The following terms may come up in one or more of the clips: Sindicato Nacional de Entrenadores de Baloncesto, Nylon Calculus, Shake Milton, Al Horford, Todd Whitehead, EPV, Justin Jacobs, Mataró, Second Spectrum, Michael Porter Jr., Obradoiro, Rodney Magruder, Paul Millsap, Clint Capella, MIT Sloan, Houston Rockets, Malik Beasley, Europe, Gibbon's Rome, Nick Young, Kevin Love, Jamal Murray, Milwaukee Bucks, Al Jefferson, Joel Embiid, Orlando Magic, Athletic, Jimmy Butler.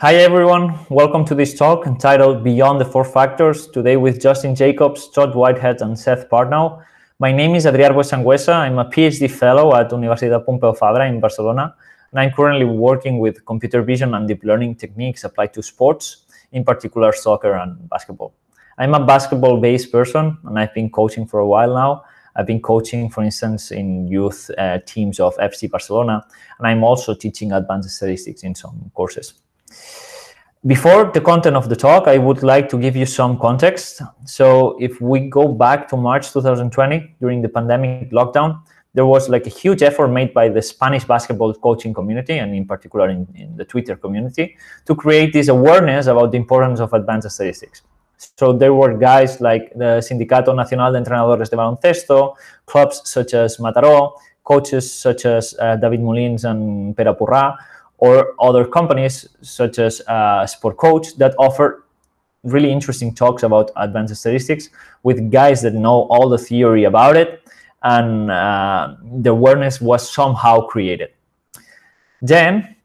Hi everyone, welcome to this talk entitled Beyond the Four Factors, today with Justin Jacobs, Todd Whitehead and Seth Partnow. My name is Adrià Arbués-Sangüesa, I'm a PhD fellow at Universitat Pompeu Fabra in Barcelona, and I'm currently working with computer vision and deep learning techniques applied to sports, in particular soccer and basketball. I'm a basketball-based person and I've been coaching for a while now. I've been coaching, for instance, in youth teams of FC Barcelona, and I'm also teaching advanced statistics in some courses. Before the content of the talk, I would like to give you some context. So if we go back to March 2020, during the pandemic lockdown, there was like a huge effort made by the Spanish basketball coaching community, and in particular in the Twitter community, to create this awareness about the importance of advanced statistics. So there were guys like the Sindicato Nacional de Entrenadores de Baloncesto, clubs such as Mataró, coaches such as David Molins and Pere Porrà, or other companies such as Sport Coach that offer really interesting talks about advanced statistics with guys that know all the theory about it, and the awareness was somehow created. Then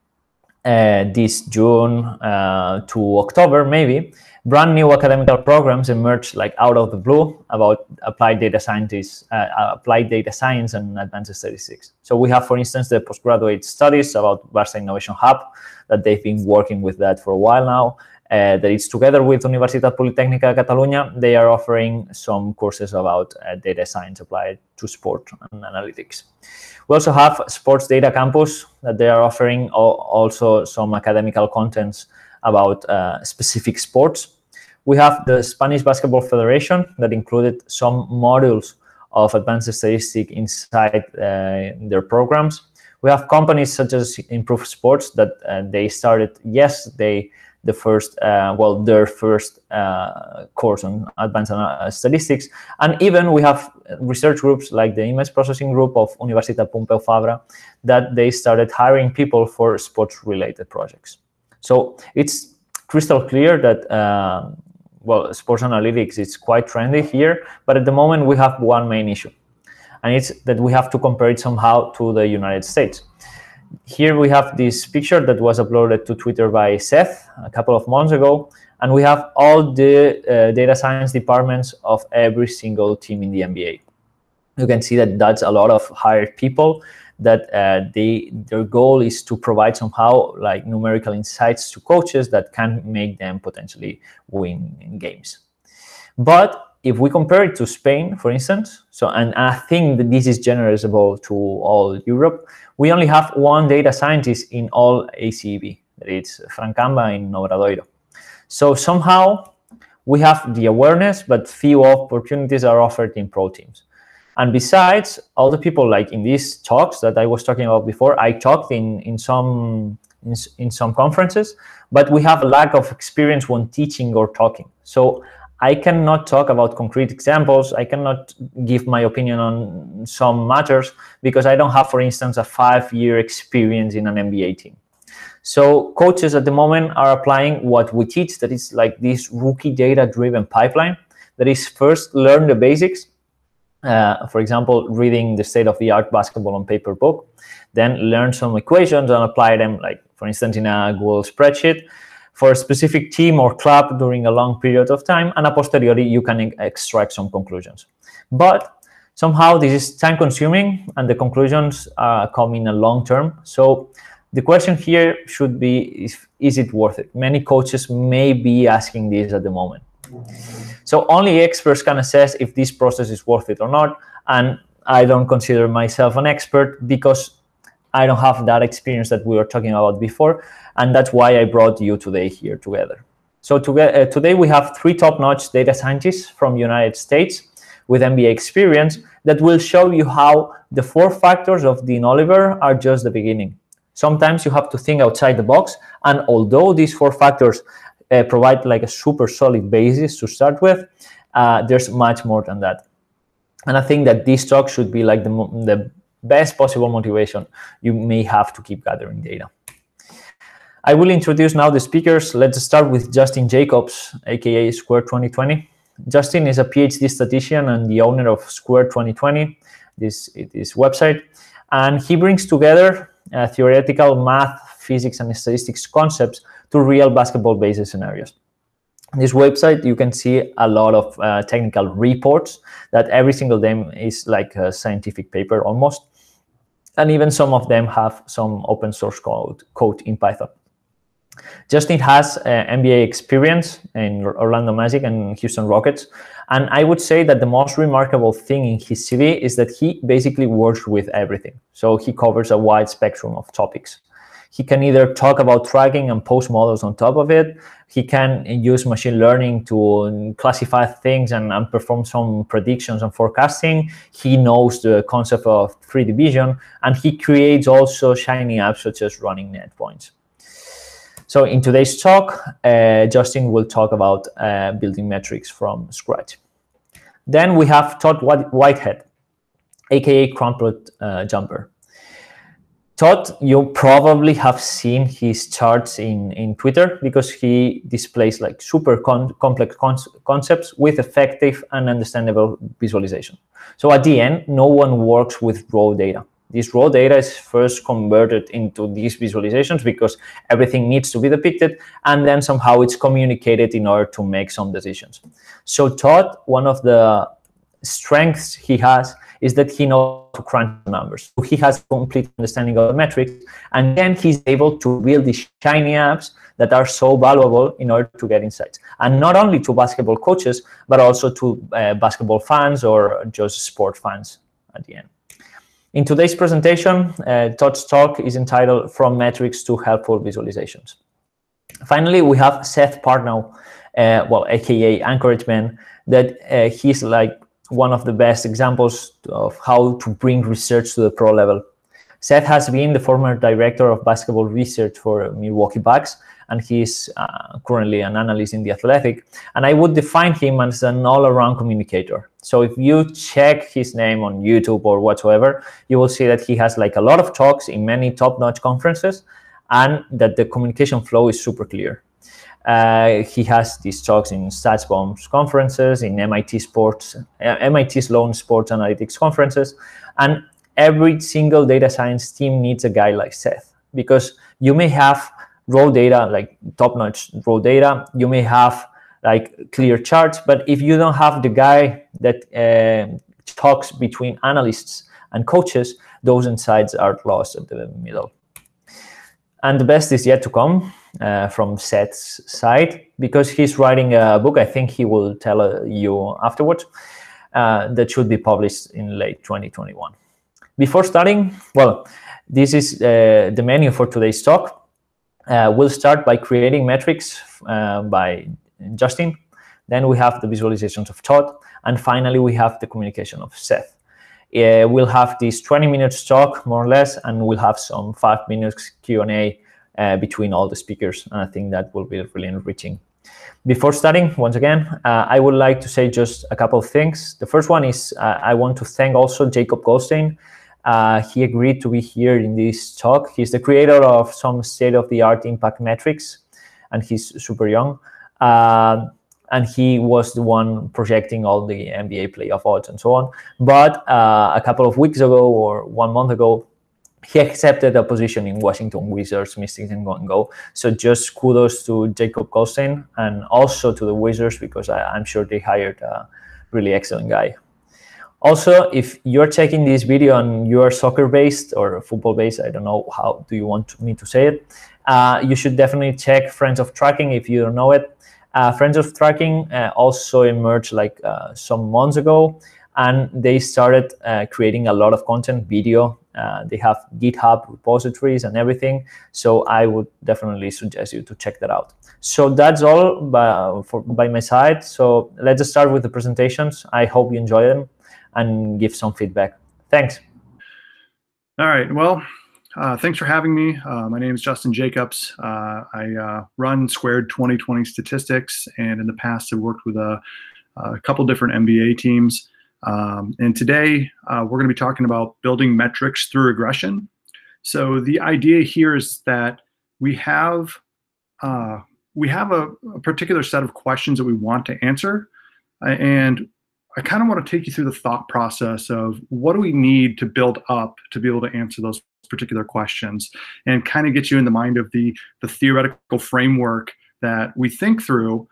this June to October maybe, brand new academic programs emerged like out of the blue about applied data science and advanced statistics. So we have, for instance, the postgraduate studies about Barça Innovation Hub, that they've been working with that for a while now. That it's together with Universitat Politècnica de Catalunya. They are offering some courses about data science applied to sport and analytics. We also have Sports Data Campus, that they are offering also some academic contents about specific sports. We have the Spanish Basketball Federation that included some modules of advanced statistics inside their programs. We have companies such as Improve Sports that they started yesterday their first course on advanced statistics. And even we have research groups like the image processing group of Universitat Pompeu Fabra that they started hiring people for sports related projects. So it's crystal clear that, well, sports analytics is quite trendy here, but at the moment we have one main issue, and it's that we have to compare it somehow to the United States. Here we have this picture that was uploaded to Twitter by Seth a couple of months ago, and we have all the data science departments of every single team in the NBA. You can see that that's a lot of hired people, that their goal is to provide somehow like numerical insights to coaches that can make them potentially win in games. But if we compare it to Spain, for instance, so, and I think that this is generalizable to all Europe, we only have one data scientist in all ACB, that is Francamba in Obradoiro. So somehow we have the awareness, but few opportunities are offered in pro teams. And besides, all the people like in these talks that I was talking about before, I talked in some conferences, but we have a lack of experience when teaching or talking. So I cannot talk about concrete examples. I cannot give my opinion on some matters because I don't have, for instance, a 5-year experience in an NBA team. So coaches at the moment are applying what we teach, that is like this rookie data-driven pipeline, that is first learn the basics. For example, reading the state-of-the-art basketball on paper book, then learn some equations and apply them, like for instance, in a Google spreadsheet for a specific team or club during a long period of time, and a posteriori you can extract some conclusions. But somehow this is time-consuming and the conclusions come in a long term. So the question here should be, is it worth it? Many coaches may be asking this at the moment. So only experts can assess if this process is worth it or not, and I don't consider myself an expert because I don't have that experience that we were talking about before, and that's why I brought you today here together. So today we have three top-notch data scientists from the United States with MBA experience that will show you how the four factors of Dean Oliver are just the beginning. Sometimes you have to think outside the box, and although these four factors provide like a super solid basis to start with, there's much more than that. And I think that this talk should be like the best possible motivation you may have to keep gathering data. I will introduce now the speakers. Let's start with Justin Jacobs, aka Square 2020. Justin is a PhD statistician and the owner of Square 2020, this website, and he brings together theoretical math, physics, and statistics concepts to real basketball-based scenarios. On this website, you can see a lot of technical reports that every single day is like a scientific paper almost. And even some of them have some open source code in Python. Justin has NBA experience in Orlando Magic and Houston Rockets. And I would say that the most remarkable thing in his CV is that he basically works with everything. So he covers a wide spectrum of topics. He can either talk about tracking and post models on top of it. He can use machine learning to classify things and perform some predictions and forecasting. He knows the concept of 3D vision, and he creates also shiny apps such as running net points. So in today's talk, Justin will talk about building metrics from scratch. Then we have Todd Whitehead, aka Crumplet Jumper. Todd, you probably have seen his charts in Twitter because he displays like super complex concepts with effective and understandable visualization. So at the end, no one works with raw data. This raw data is first converted into these visualizations because everything needs to be depicted, and then somehow it's communicated in order to make some decisions. So Todd, one of the strengths he has is that he knows how to crunch numbers. So he has complete understanding of the metrics, and then he's able to build these shiny apps that are so valuable in order to get insights. And not only to basketball coaches, but also to basketball fans or just sport fans at the end. In today's presentation, Todd's talk is entitled From Metrics to Helpful Visualizations. Finally, we have Seth Partnow, well, aka Anchorage Man, that he's like one of the best examples of how to bring research to the pro level. Seth has been the former director of basketball research for Milwaukee Bucks, and he's currently an analyst in The Athletic. And I would define him as an all-around communicator. So if you check his name on YouTube or whatsoever, you will see that he has like a lot of talks in many top-notch conferences, and that the communication flow is super clear. He has these talks in Stats Bombs conferences, in MIT Sloan Sports Analytics conferences, and every single data science team needs a guy like Seth, because you may have raw data, like top-notch raw data, you may have like clear charts, but if you don't have the guy that talks between analysts and coaches, those insights are lost at the middle. And the best is yet to come from Seth's side, because he's writing a book, I think he will tell you afterwards, that should be published in late 2021. Before starting, well, this is the menu for today's talk. We'll start by creating metrics by Justin. Then we have the visualizations of Todd. And finally, we have the communication of Seth. We'll have this 20-minute talk, more or less, and we'll have some 5-minute Q&A between all the speakers. And I think that will be really enriching. Before starting, once again, I would like to say just a couple of things. The first one is I want to thank also Jacob Goldstein. He agreed to be here in this talk. He's the creator of some state-of-the-art impact metrics, and he's super young. And he was the one projecting all the NBA playoff odds and so on. But a couple of weeks ago or 1 month ago, he accepted a position in Washington Wizards, Mystics and Go. So just kudos to Jacob Goldstein and also to the Wizards, because I'm sure they hired a really excellent guy. Also, if you're checking this video and you're soccer-based or football-based, I don't know how do you want me to say it, you should definitely check Friends of Tracking if you don't know it. Friends of Tracking also emerged like some months ago, and they started creating a lot of content, video. They have GitHub repositories and everything. So I would definitely suggest you to check that out. So that's all by my side. So let's start with the presentations. I hope you enjoy them and give some feedback. Thanks. All right. Well, thanks for having me. My name is Justin Jacobs. I run Square 2020 statistics, and in the past I've worked with a couple different NBA teams. And today, we're going to be talking about building metrics through regression. So the idea here is that we have a particular set of questions that we want to answer. And I kind of want to take you through the thought process of what do we need to build up to be able to answer those particular questions and kind of get you in the mind of the theoretical framework that we think through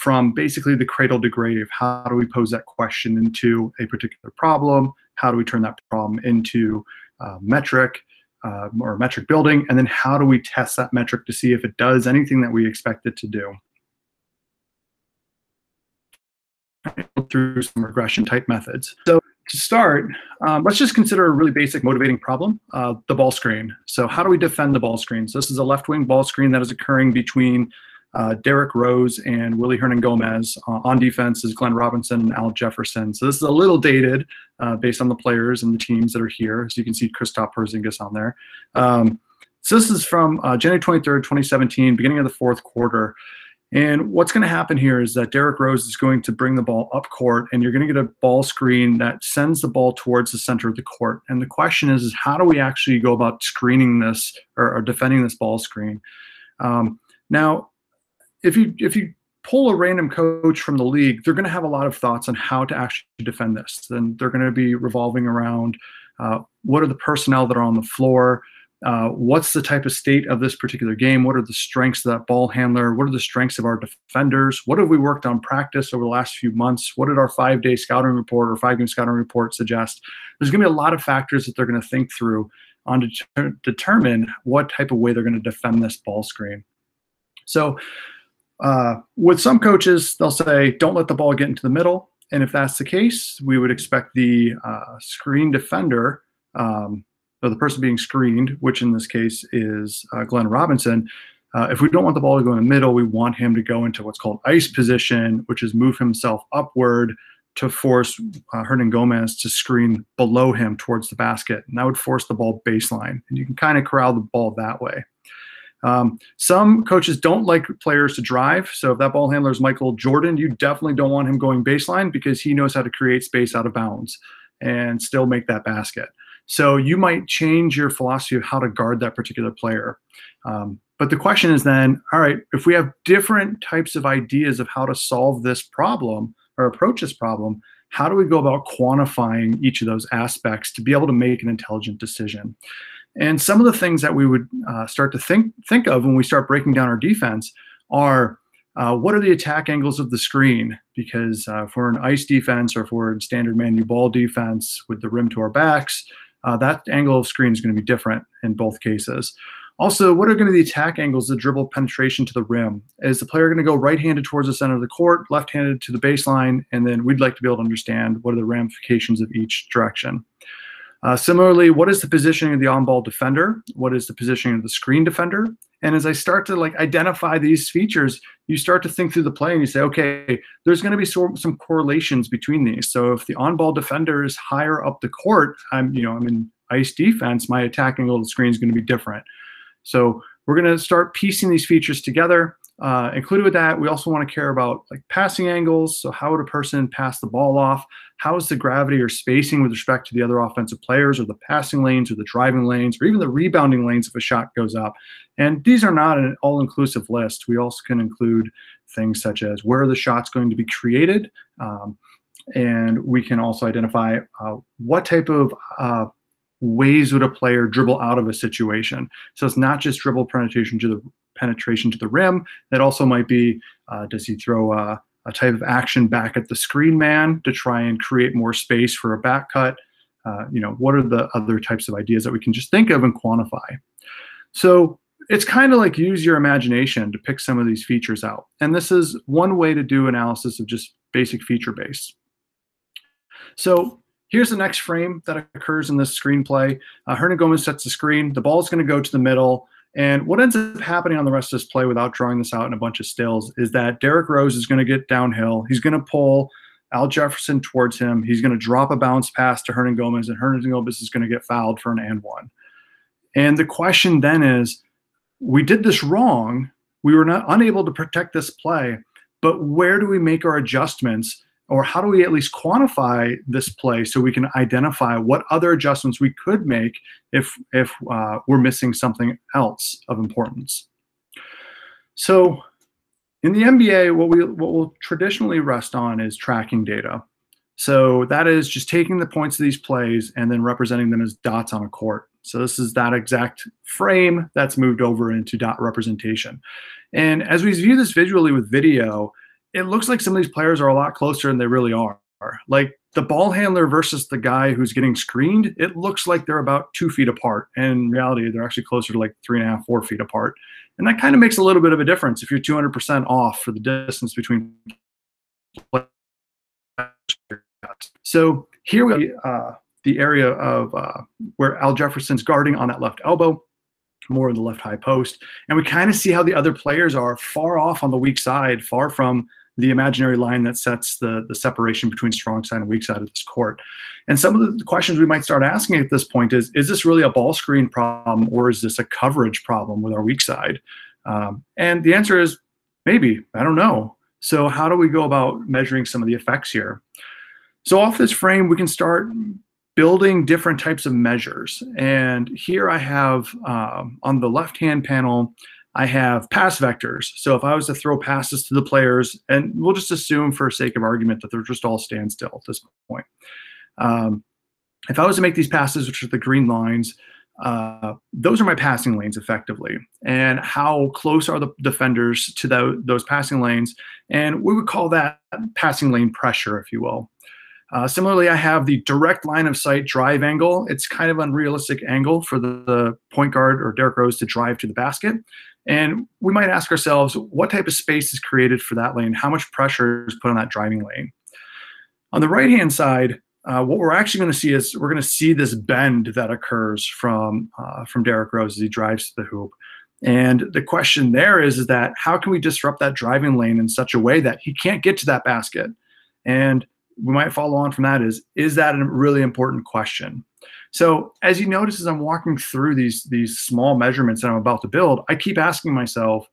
from basically the cradle to grave. How do we pose that question into a particular problem? How do we turn that problem into metric or metric building? And then how do we test that metric to see if it does anything that we expect it to do? Through some regression type methods. So to start, let's just consider a really basic motivating problem, the ball screen. So how do we defend the ball screen? So this is a left wing ball screen that is occurring between Derek Rose and Willy Hernangómez. On defense is Glenn Robinson and Al Jefferson. So this is a little dated based on the players and the teams that are here. So you can see Kristaps Porzingis on there. So this is from January 23rd, 2017, beginning of the fourth quarter. And what's going to happen here is that Derrick Rose is going to bring the ball up court, and you're going to get a ball screen that sends the ball towards the center of the court. And the question is how do we actually go about screening this or defending this ball screen? Now, if you pull a random coach from the league, they're going to have a lot of thoughts on how to actually defend this. Then they're going to be revolving around what are the personnel that are on the floor. What's the type of state of this particular game? What are the strengths of that ball handler? What are the strengths of our defenders? What have we worked on practice over the last few months? What did our five-day scouting report or five-game scouting report suggest? There's going to be a lot of factors that they're going to think through on to determine what type of way they're going to defend this ball screen. So with some coaches, they'll say, don't let the ball get into the middle. And if that's the case, we would expect the screen defender so the person being screened, which in this case is Glenn Robinson, if we don't want the ball to go in the middle, we want him to go into what's called ice position, which is move himself upward to force Hernangómez to screen below him towards the basket. And that would force the ball baseline. And you can kind of corral the ball that way. Some coaches don't like players to drive. So if that ball handler is Michael Jordan, you definitely don't want him going baseline because he knows how to create space out of bounds and still make that basket. So you might change your philosophy of how to guard that particular player. But the question is then, all right, if we have different types of ideas of how to solve this problem or approach this problem, how do we go about quantifying each of those aspects to be able to make an intelligent decision? And some of the things that we would start to think of when we start breaking down our defense are, what are the attack angles of the screen? Because if we're in ice defense or if we're in standard man-u ball defense with the rim to our backs, that angle of screen is going to be different in both cases. Also, what are going to be the attack angles, the dribble penetration to the rim? Is the player going to go right-handed towards the center of the court, left-handed to the baseline? And then we'd like to be able to understand what are the ramifications of each direction. Similarly, what is the positioning of the on-ball defender? What is the positioning of the screen defender? And as I start to like identify these features, you start to think through the play and you say, okay, there's going to be some correlations between these. So if the on-ball defender is higher up the court, I'm in ice defense, my attacking angle of the screen is going to be different. So we're going to start piecing these features together. Included with that, we also want to care about like passing angles. So how would a person pass the ball off? How is the gravity or spacing with respect to the other offensive players or the passing lanes or the driving lanes or even the rebounding lanes if a shot goes up? And these are not an all-inclusive list. We also can include things such as where are the shots going to be created? And we can also identify what type of ways would a player dribble out of a situation. So it's not just dribble penetration to the rim. That also might be, does he throw a type of action back at the screen man to try and create more space for a back cut? What are the other types of ideas that we can just think of and quantify? So it's kind of like use your imagination to pick some of these features out. And this is one way to do analysis of just basic feature base. So here's the next frame that occurs in this screenplay. Hernangómez sets the screen. The ball is going to go to the middle. And what ends up happening on the rest of this play without drawing this out in a bunch of stills is that Derrick Rose is going to get downhill. He's going to pull Al Jefferson towards him. He's going to drop a bounce pass to Hernangómez, and Hernangómez is going to get fouled for an and one. And the question then is, we did this wrong. We were unable to protect this play, but where do we make our adjustments? Or how do we at least quantify this play so we can identify what other adjustments we could make if we're missing something else of importance? So in the NBA, what we'll traditionally rest on is tracking data. So that is just taking the points of these plays and then representing them as dots on a court. So this is that exact frame that's moved over into dot representation. And as we view this visually with video, it looks like some of these players are a lot closer than they really are. Like the ball handler versus the guy who's getting screened, it looks like they're about 2 feet apart. And in reality, they're actually closer to like 3.5 to 4 feet apart. And that kind of makes a little bit of a difference if you're 200% off for the distance between players. So here we the area of where Al Jefferson's guarding on that left elbow, more in the left high post. And we kind of see how the other players are far off on the weak side, far from the imaginary line that sets the separation between strong side and weak side of this court. And some of the questions we might start asking at this point is this really a ball screen problem, or is this a coverage problem with our weak side? And the answer is maybe, I don't know. So how do we go about measuring some of the effects here? So off this frame, we can start building different types of measures. And here I have on the left-hand panel, I have pass vectors. So if I was to throw passes to the players, and we'll just assume for sake of argument that they're just all standstill at this point. If I was to make these passes, which are the green lines, those are my passing lanes effectively. And how close are the defenders to those passing lanes? And we would call that passing lane pressure, if you will. Similarly, I have the direct line of sight drive angle. It's kind of an unrealistic angle for the point guard or Derek Rose to drive to the basket. And we might ask ourselves, what type of space is created for that lane? How much pressure is put on that driving lane? On the right-hand side, what we're actually going to see is we're going to see this bend that occurs from Derek Rose as he drives to the hoop. And the question there is that how can we disrupt that driving lane in such a way that he can't get to that basket? And we might follow on from that is that a really important question? So as you notice, as I'm walking through these small measurements that I'm about to build, I keep asking myself,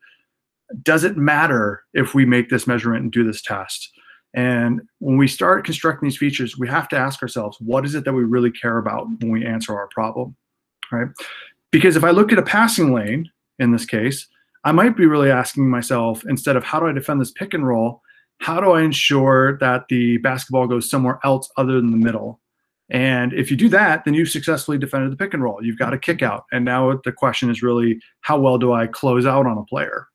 does it matter if we make this measurement and do this test? And when we start constructing these features, we have to ask ourselves, what is it that we really care about when we answer our problem, right? Because if I look at a passing lane, in this case, I might be really asking myself, instead of how do I defend this pick and roll, how do I ensure that the basketball goes somewhere else other than the middle? And if you do that, then you've successfully defended the pick and roll. You've got a kick out. And now the question is really, how well do I close out on a player?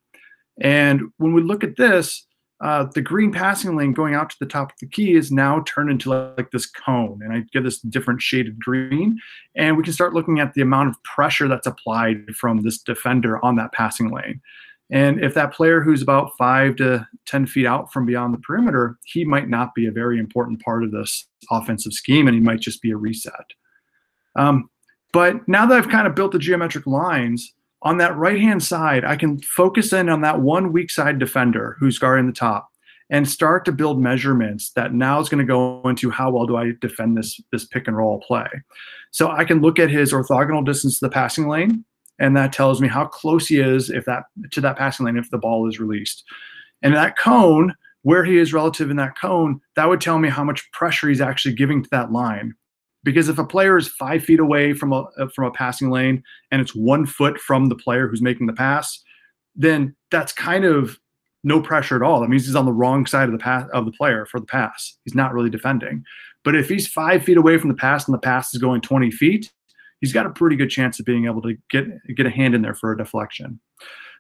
And when we look at this, the green passing lane going out to the top of the key is now turned into like this cone. And I give this different shaded green. And we can start looking at the amount of pressure that's applied from this defender on that passing lane. And if that player who's about 5 to 10 feet out from beyond the perimeter, he might not be a very important part of this offensive scheme, and he might just be a reset. But now that I've kind of built the geometric lines, on that right-hand side, I can focus in on that one weak side defender who's guarding the top and start to build measurements that now is going to go into how well do I defend this pick and roll play. So I can look at his orthogonal distance to the passing lane, and that tells me how close he is to that passing lane if the ball is released. And that cone, where he is relative in that cone, that would tell me how much pressure he's actually giving to that line. Because if a player is 5 feet away from a passing lane and it's 1 foot from the player who's making the pass, then that's kind of no pressure at all. That means he's on the wrong side of the player for the pass. He's not really defending. But if he's 5 feet away from the pass and the pass is going 20 feet, he's got a pretty good chance of being able to get a hand in there for a deflection.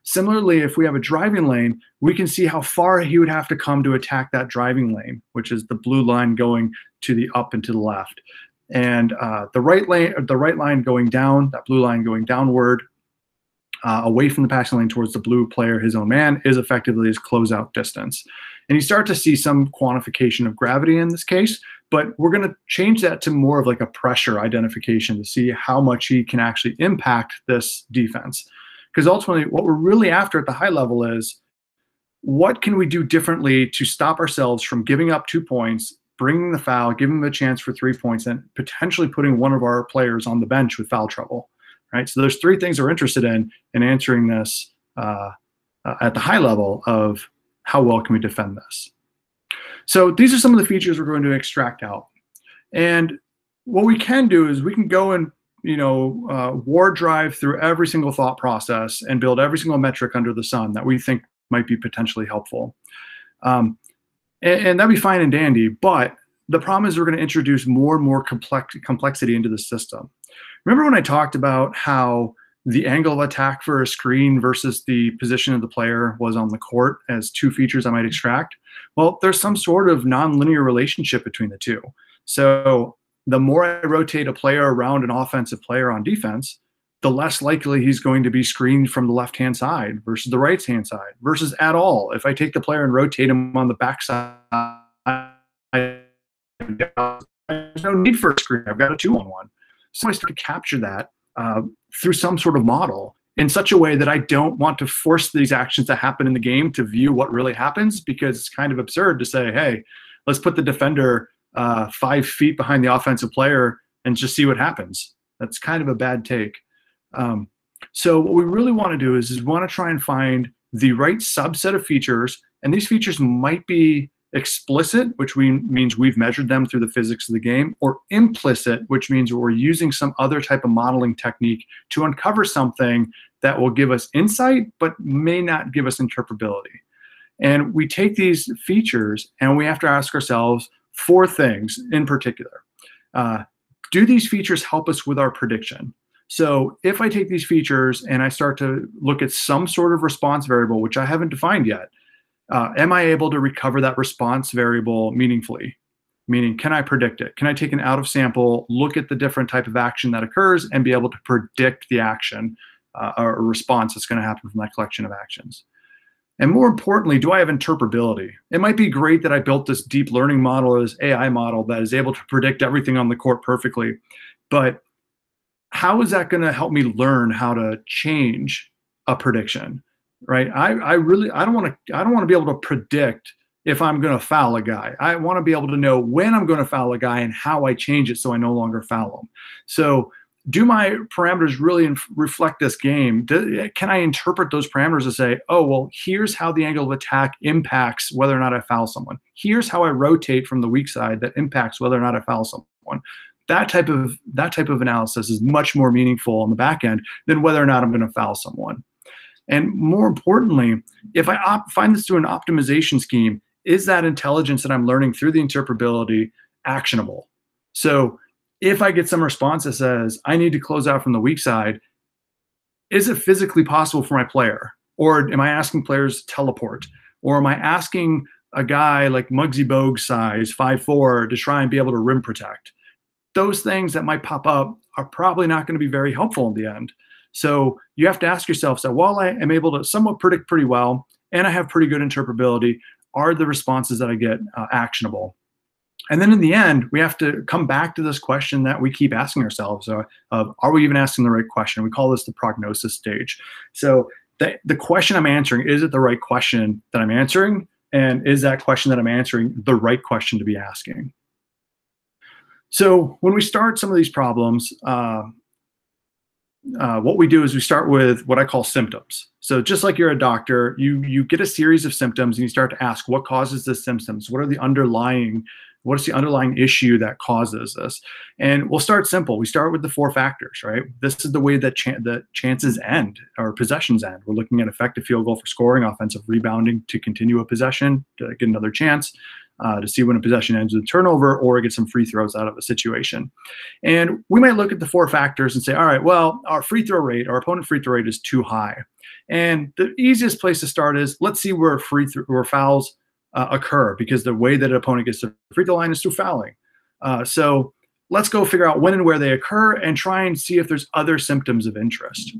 Similarly, if we have a driving lane, we can see how far he would have to come to attack that driving lane, which is the blue line going to the up and to the left. And the right line going down, that blue line going downward, away from the passing lane towards the blue player, his own man, is effectively his closeout distance. And you start to see some quantification of gravity in this case, but we're going to change that to more of like a pressure identification to see how much he can actually impact this defense. Because ultimately, what we're really after at the high level is, what can we do differently to stop ourselves from giving up 2 points, bringing the foul, giving them a chance for 3 points, and potentially putting one of our players on the bench with foul trouble? Right, so there's three things we're interested in answering this at the high level of how well can we defend this. So these are some of the features we're going to extract out. And what we can do is we can go and war drive through every single thought process and build every single metric under the sun that we think might be potentially helpful. And that'd be fine and dandy, but the problem is we're going to introduce more and more complexity into the system. Remember when I talked about how the angle of attack for a screen versus the position of the player was on the court as two features I might extract? Well, there's some sort of nonlinear relationship between the two. So the more I rotate a player around an offensive player on defense, the less likely he's going to be screened from the left-hand side versus the right-hand side versus at all. If I take the player and rotate him on the backside, there's no need for a screen. I've got a two-on-one. So I start to capture that through some sort of model in such a way that I don't want to force these actions to happen in the game to view what really happens, because it's kind of absurd to say, hey, let's put the defender 5 feet behind the offensive player and just see what happens. That's kind of a bad take. So what we really want to do is want to try and find the right subset of features, and these features might be explicit, which means we've measured them through the physics of the game, or implicit, which means we're using some other type of modeling technique to uncover something that will give us insight but may not give us interpretability. And we take these features and we have to ask ourselves four things in particular. Do these features help us with our prediction? So if I take these features and I start to look at some sort of response variable, which I haven't defined yet, am I able to recover that response variable meaningfully? Meaning, can I predict it? Can I take an out of sample, look at the different type of action that occurs, and be able to predict the action or response that's going to happen from that collection of actions? And more importantly, do I have interpretability? It might be great that I built this deep learning model, this AI model that is able to predict everything on the court perfectly, but how is that going to help me learn how to change a prediction, right? I don't want to be able to predict if I'm going to foul a guy. I want to be able to know when I'm going to foul a guy and how I change it so I no longer foul him. So do my parameters really reflect this game? Can I interpret those parameters to say, oh, well, here's how the angle of attack impacts whether or not I foul someone. Here's how I rotate from the weak side that impacts whether or not I foul someone. That type of analysis is much more meaningful on the back end than whether or not I'm going to foul someone. And more importantly, if I find this through an optimization scheme, is that intelligence that I'm learning through the interpretability actionable? So if I get some response that says, I need to close out from the weak side, is it physically possible for my player? Or am I asking players to teleport? Or am I asking a guy like Muggsy Bogues size, 5'4", to try and be able to rim protect? Those things that might pop up are probably not going to be very helpful in the end. So you have to ask yourself, so while I am able to somewhat predict pretty well, and I have pretty good interpretability, are the responses that I get actionable? And then in the end, we have to come back to this question that we keep asking ourselves, are we even asking the right question? We call this the prognosis stage. So the question I'm answering, is it the right question that I'm answering? And is that question that I'm answering the right question to be asking? So when we start some of these problems, what we do is we start with what I call symptoms. So just like you're a doctor, you get a series of symptoms and you start to ask, what causes the symptoms? What is the underlying issue that causes this? And we'll start simple. We start with the four factors, right? This is the way that the chances end or possessions end. We're looking at effective field goal for scoring, offensive rebounding to continue a possession, to get another chance, to see when a possession ends with a turnover or get some free throws out of a situation. And we might look at the four factors and say, all right, well, our free throw rate, our opponent free throw rate is too high. And the easiest place to start is let's see where fouls occur, because the way that an opponent gets to the free throw line is through fouling. So let's go figure out when and where they occur and try and see if there's other symptoms of interest.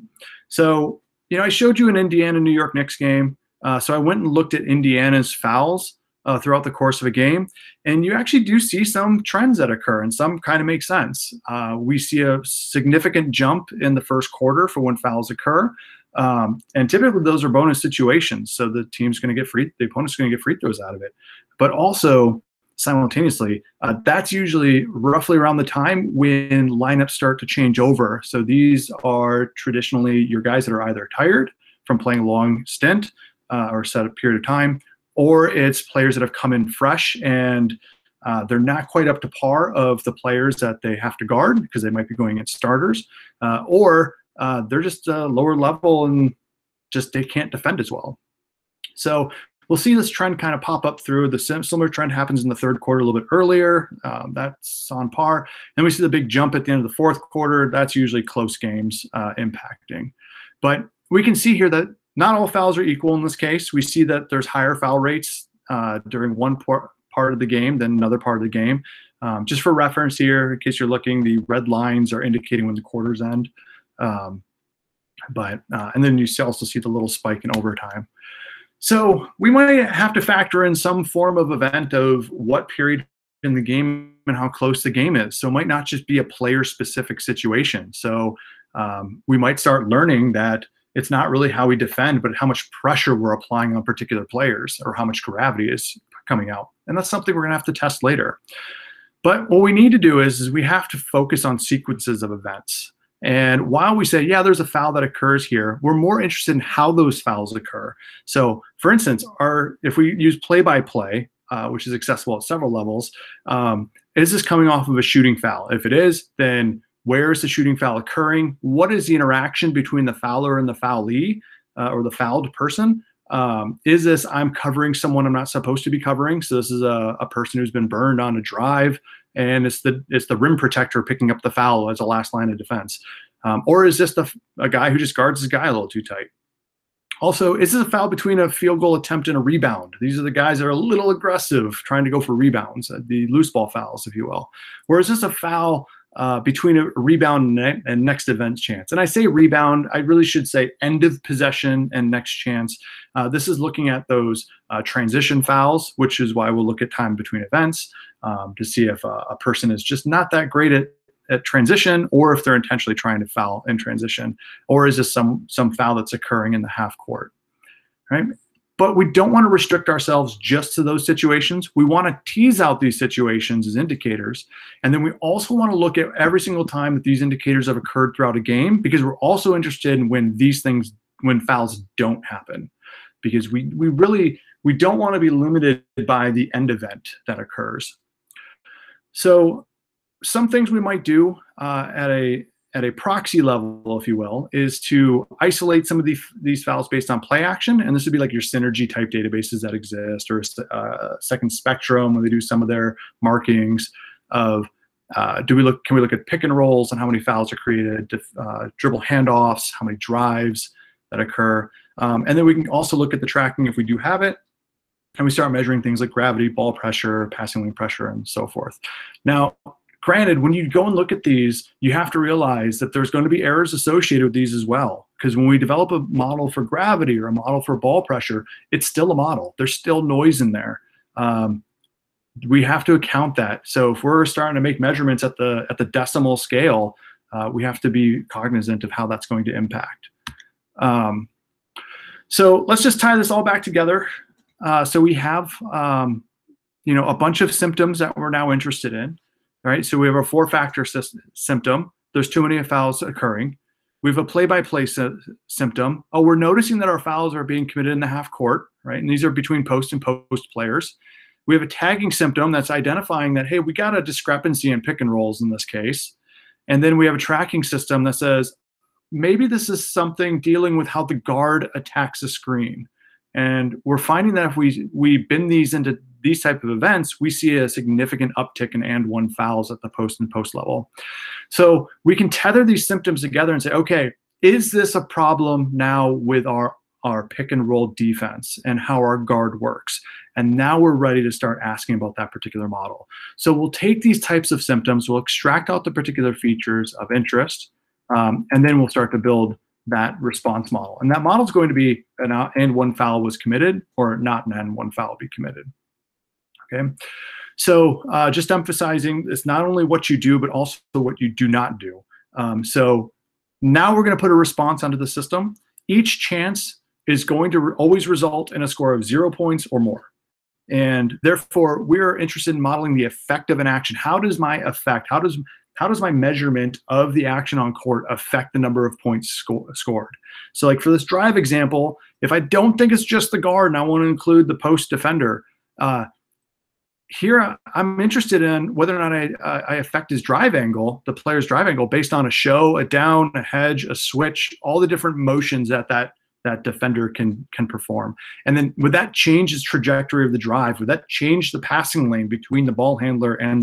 So, you know, I showed you an Indiana-New York Knicks game. So I went and looked at Indiana's fouls throughout the course of a game. And you actually do see some trends that occur, and some kind of make sense. We see a significant jump in the first quarter for when fouls occur. And typically those are bonus situations. So the opponent's going to get free throws out of it. But also simultaneously, that's usually roughly around the time when lineups start to change over. So these are traditionally your guys that are either tired from playing a long stint or set a period of time, or it's players that have come in fresh and they're not quite up to par of the players that they have to guard because they might be going against starters, or they're just lower level and just they can't defend as well. So we'll see this trend kind of pop up through. The similar trend happens in the third quarter a little bit earlier. That's on par. Then we see the big jump at the end of the fourth quarter. That's usually close games impacting. But we can see here that not all fouls are equal in this case. We see that there's higher foul rates during one part of the game than another part of the game. Just for reference here, in case you're looking, the red lines are indicating when the quarters end. And then you also see the little spike in overtime. So we might have to factor in some form of event of what period in the game and how close the game is. So it might not just be a player-specific situation. So we might start learning that it's not really how we defend, but how much pressure we're applying on particular players or how much gravity is coming out. And that's something we're going to have to test later. But what we need to do is we have to focus on sequences of events. And while we say, yeah, there's a foul that occurs here, we're more interested in how those fouls occur. So, for instance, if we use play-by-play, which is accessible at several levels, is this coming off of a shooting foul? If it is, then where is the shooting foul occurring? What is the interaction between the fouler and the foulee or the fouled person? Is this I'm covering someone I'm not supposed to be covering? So this is a person who's been burned on a drive, and it's the rim protector picking up the foul as a last line of defense. Or is this a guy who just guards his guy a little too tight? Also, is this a foul between a field goal attempt and a rebound? These are the guys that are a little aggressive trying to go for rebounds, the loose ball fouls, if you will. Or is this a foul between a rebound and next event chance? And I say rebound, I really should say end of possession and next chance. This is looking at those transition fouls, which is why we'll look at time between events to see if a person is just not that great at transition, or if they're intentionally trying to foul in transition, or is this some foul that's occurring in the half court, right? But we don't want to restrict ourselves just to those situations. We want to tease out these situations as indicators. And then we also want to look at every single time that these indicators have occurred throughout a game, because we're also interested in when these things, when fouls don't happen, because we don't want to be limited by the end event that occurs. So some things we might do at a proxy level, if you will, is to isolate some of these fouls based on play action. And this would be like your synergy type databases that exist, or Second Spectrum, where they do some of their markings of can we look at pick and rolls and how many fouls are created, dribble handoffs, how many drives that occur. And then we can also look at the tracking if we do have it. And we start measuring things like gravity, ball pressure, passing wing pressure, and so forth. Now, granted, when you go and look at these, you have to realize that there's going to be errors associated with these as well. Because when we develop a model for gravity or a model for ball pressure, it's still a model. There's still noise in there. We have to account that. So if we're starting to make measurements at the decimal scale, we have to be cognizant of how that's going to impact. So let's just tie this all back together. So we have a bunch of symptoms that we're now interested in. Right, so we have a four-factor symptom. There's too many fouls occurring. We have a play-by-play symptom. Oh, we're noticing that our fouls are being committed in the half court, right? And these are between post and post players. We have a tagging symptom that's identifying that, hey, we got a discrepancy in pick and rolls in this case. And then we have a tracking system that says, maybe this is something dealing with how the guard attacks the screen. And we're finding that if we bin these into these type of events, we see a significant uptick in and one fouls at the post and post level. So we can tether these symptoms together and say, okay, is this a problem now with our pick and roll defense and how our guard works? And now we're ready to start asking about that particular model. So we'll take these types of symptoms, we'll extract out the particular features of interest, and then we'll start to build that response model. And that model is going to be an and one foul was committed or not an and one foul be committed. Okay, so just emphasizing, it's not only what you do, but also what you do not do. So now we're going to put a response onto the system. Each chance is going to always result in a score of 0 points or more. And therefore, we're interested in modeling the effect of an action. How does my effect, how does my measurement of the action on court affect the number of points scored? So like for this drive example, if I don't think it's just the guard and I want to include the post defender, here I'm interested in whether or not I affect his drive angle, the player's drive angle, based on a show, a down, a hedge, a switch, all the different motions that that defender can perform. And then would that change his trajectory of the drive? Would that change the passing lane between the ball handler and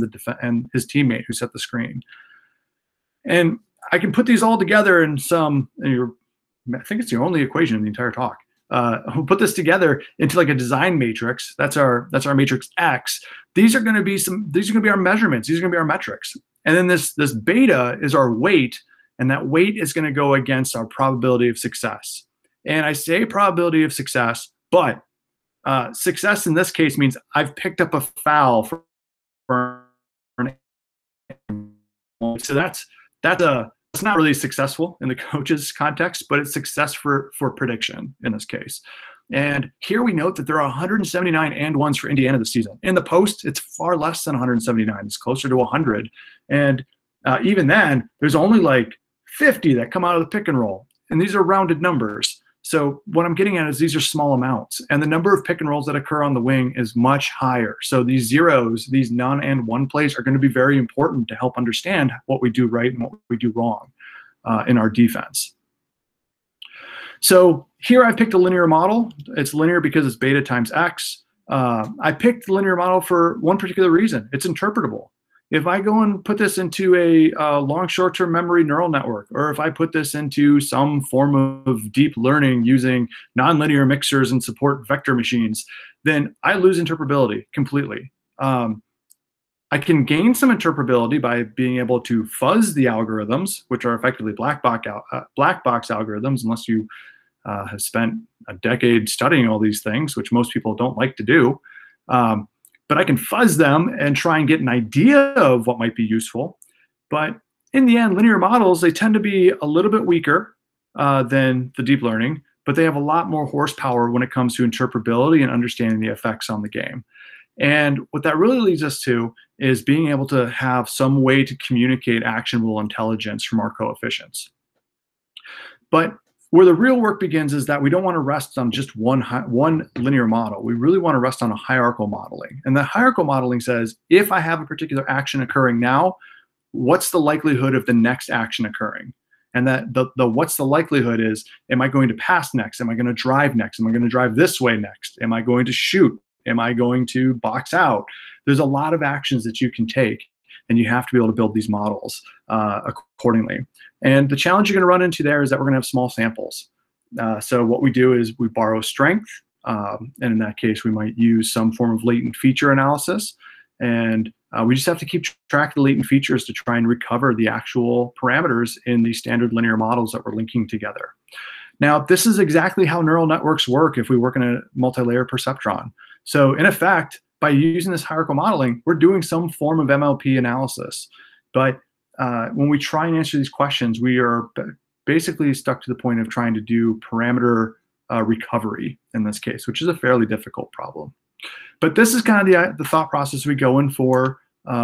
his teammate who set the screen? And I can put these all together in some, I think it's the only equation in the entire talk. We'll put this together into like a design matrix. That's our matrix X. These are going to be our measurements. These are going to be our metrics. And then this beta is our weight, and that weight is going to go against our probability of success. And I say probability of success, but success in this case means I've picked up a foul for an aim. So that's not really successful in the coach's context, but it's success for prediction in this case. And here we note that there are 179 and ones for Indiana this season. In the post, it's far less than 179. It's closer to 100. And even then, there's only like 50 that come out of the pick and roll. And these are rounded numbers. So what I'm getting at is these are small amounts. And the number of pick and rolls that occur on the wing is much higher. So these zeros, these none and one plays are going to be very important to help understand what we do right and what we do wrong in our defense. So here I picked a linear model. It's linear because it's beta times X. I picked the linear model for one particular reason. It's interpretable. If I go and put this into a long short-term memory neural network, or if I put this into some form of deep learning using nonlinear mixers and support vector machines, then I lose interpretability completely. I can gain some interpretability by being able to fuzz the algorithms, which are effectively black box algorithms, unless you have spent a decade studying all these things, which most people don't like to do. But I can fuzz them and try and get an idea of what might be useful. But in the end, linear models, they tend to be a little bit weaker than the deep learning, but they have a lot more horsepower when it comes to interpretability and understanding the effects on the game. And what that really leads us to is being able to have some way to communicate actionable intelligence from our coefficients. But where the real work begins is that we don't want to rest on just one linear model. We really want to rest on a hierarchical modeling. And the hierarchical modeling says, if I have a particular action occurring now, what's the likelihood of the next action occurring? And that the what's the likelihood is, am I going to pass next? Am I going to drive next? Am I going to drive this way next? Am I going to shoot? Am I going to box out? There's a lot of actions that you can take, and you have to be able to build these models accordingly. And the challenge you're going to run into there is that we're going to have small samples. So what we do is we borrow strength, and in that case, we might use some form of latent feature analysis. And we just have to keep track of the latent features to try and recover the actual parameters in the standard linear models that we're linking together. Now, this is exactly how neural networks work if we work in a multi-layer perceptron. So in effect, by using this hierarchical modeling, we're doing some form of MLP analysis. But when we try and answer these questions, we are basically stuck to the point of trying to do parameter recovery in this case, which is a fairly difficult problem. But this is kind of the thought process we go in for the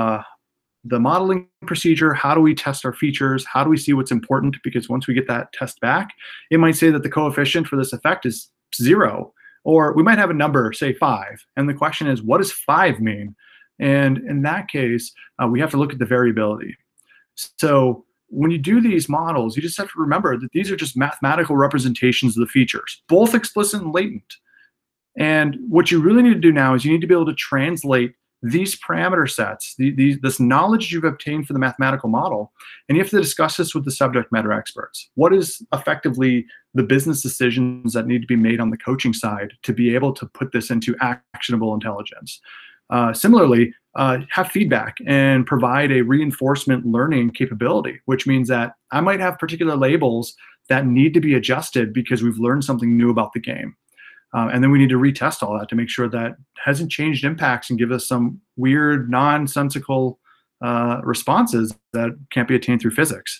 modeling procedure. How do we test our features? How do we see what's important? Because once we get that test back, it might say that the coefficient for this effect is 0. Or we might have a number, say 5. And the question is, what does 5 mean? And in that case, we have to look at the variability. So when you do these models, you just have to remember that these are just mathematical representations of the features, both explicit and latent. And what you really need to do now is you need to be able to translate these parameter sets, this knowledge you've obtained for the mathematical model, and you have to discuss this with the subject matter experts. What is effectively the business decisions that need to be made on the coaching side to be able to put this into actionable intelligence? Similarly, have feedback and provide a reinforcement learning capability, which means that I might have particular labels that need to be adjusted because we've learned something new about the game. And then we need to retest all that to make sure that hasn't changed impacts and give us some weird, nonsensical responses that can't be attained through physics.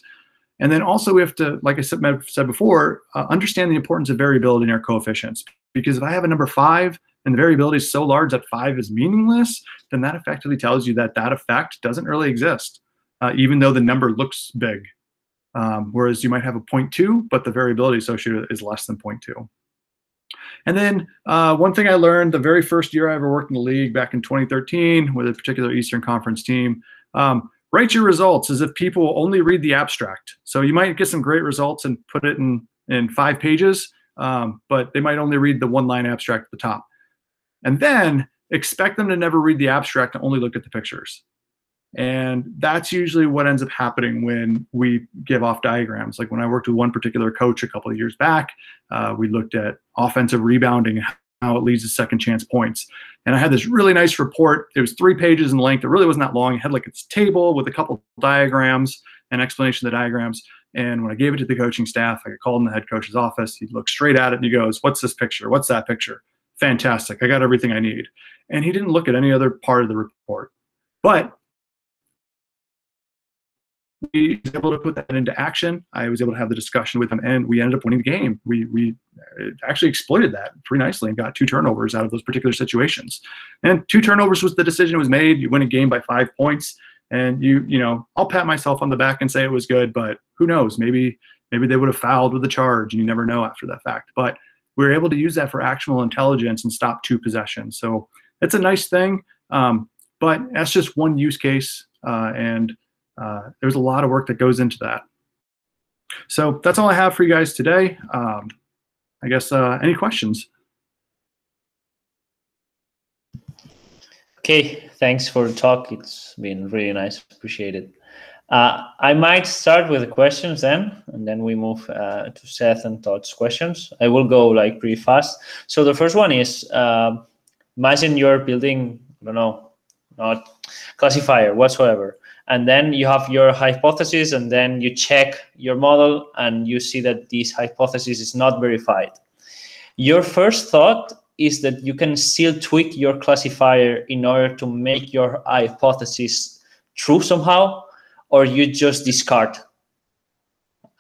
And then also we have to, like I said before, understand the importance of variability in our coefficients. Because if I have a number 5, and the variability is so large that 5 is meaningless, then that effectively tells you that that effect doesn't really exist, even though the number looks big. Whereas you might have a 0.2, but the variability associated is less than 0.2. And then one thing I learned the very first year I ever worked in the league back in 2013 with a particular Eastern Conference team, write your results as if people only read the abstract. So you might get some great results and put it in 5 pages, but they might only read the one-line abstract at the top. And then expect them to never read the abstract and only look at the pictures. And that's usually what ends up happening when we give off diagrams. Like when I worked with one particular coach a couple of years back, we looked at offensive rebounding and how it leads to second chance points. And I had this really nice report. It was 3 pages in length. It really wasn't that long. It had like its table with a couple diagrams and explanation of the diagrams. And when I gave it to the coaching staff, I called in the head coach's office. He looked straight at it and he goes, "What's this picture? What's that picture? Fantastic. I got everything I need." And he didn't look at any other part of the report. But we was able to put that into action. I was able to have the discussion with them, and we ended up winning the game. We actually exploited that pretty nicely and got 2 turnovers out of those particular situations. And 2 turnovers was the decision was made. You win a game by 5 points, and you know, I'll pat myself on the back and say it was good, but who knows? Maybe they would have fouled with a charge, and you never know after that fact. But we were able to use that for actionable intelligence and stop 2 possessions. So it's a nice thing, but that's just one use case, and there's a lot of work that goes into that. So that's all I have for you guys today. I guess any questions? Okay, thanks for the talk. It's been really nice. Appreciate it. I might start with the questions then, and then we move to Seth and Todd's questions. I will go like pretty fast. So the first one is, imagine you're building, I don't know, not classifier whatsoever. And then you have your hypothesis, and then you check your model, and you see that this hypothesis is not verified. Your first thought is that you can still tweak your classifier in order to make your hypothesis true somehow, or you just discard?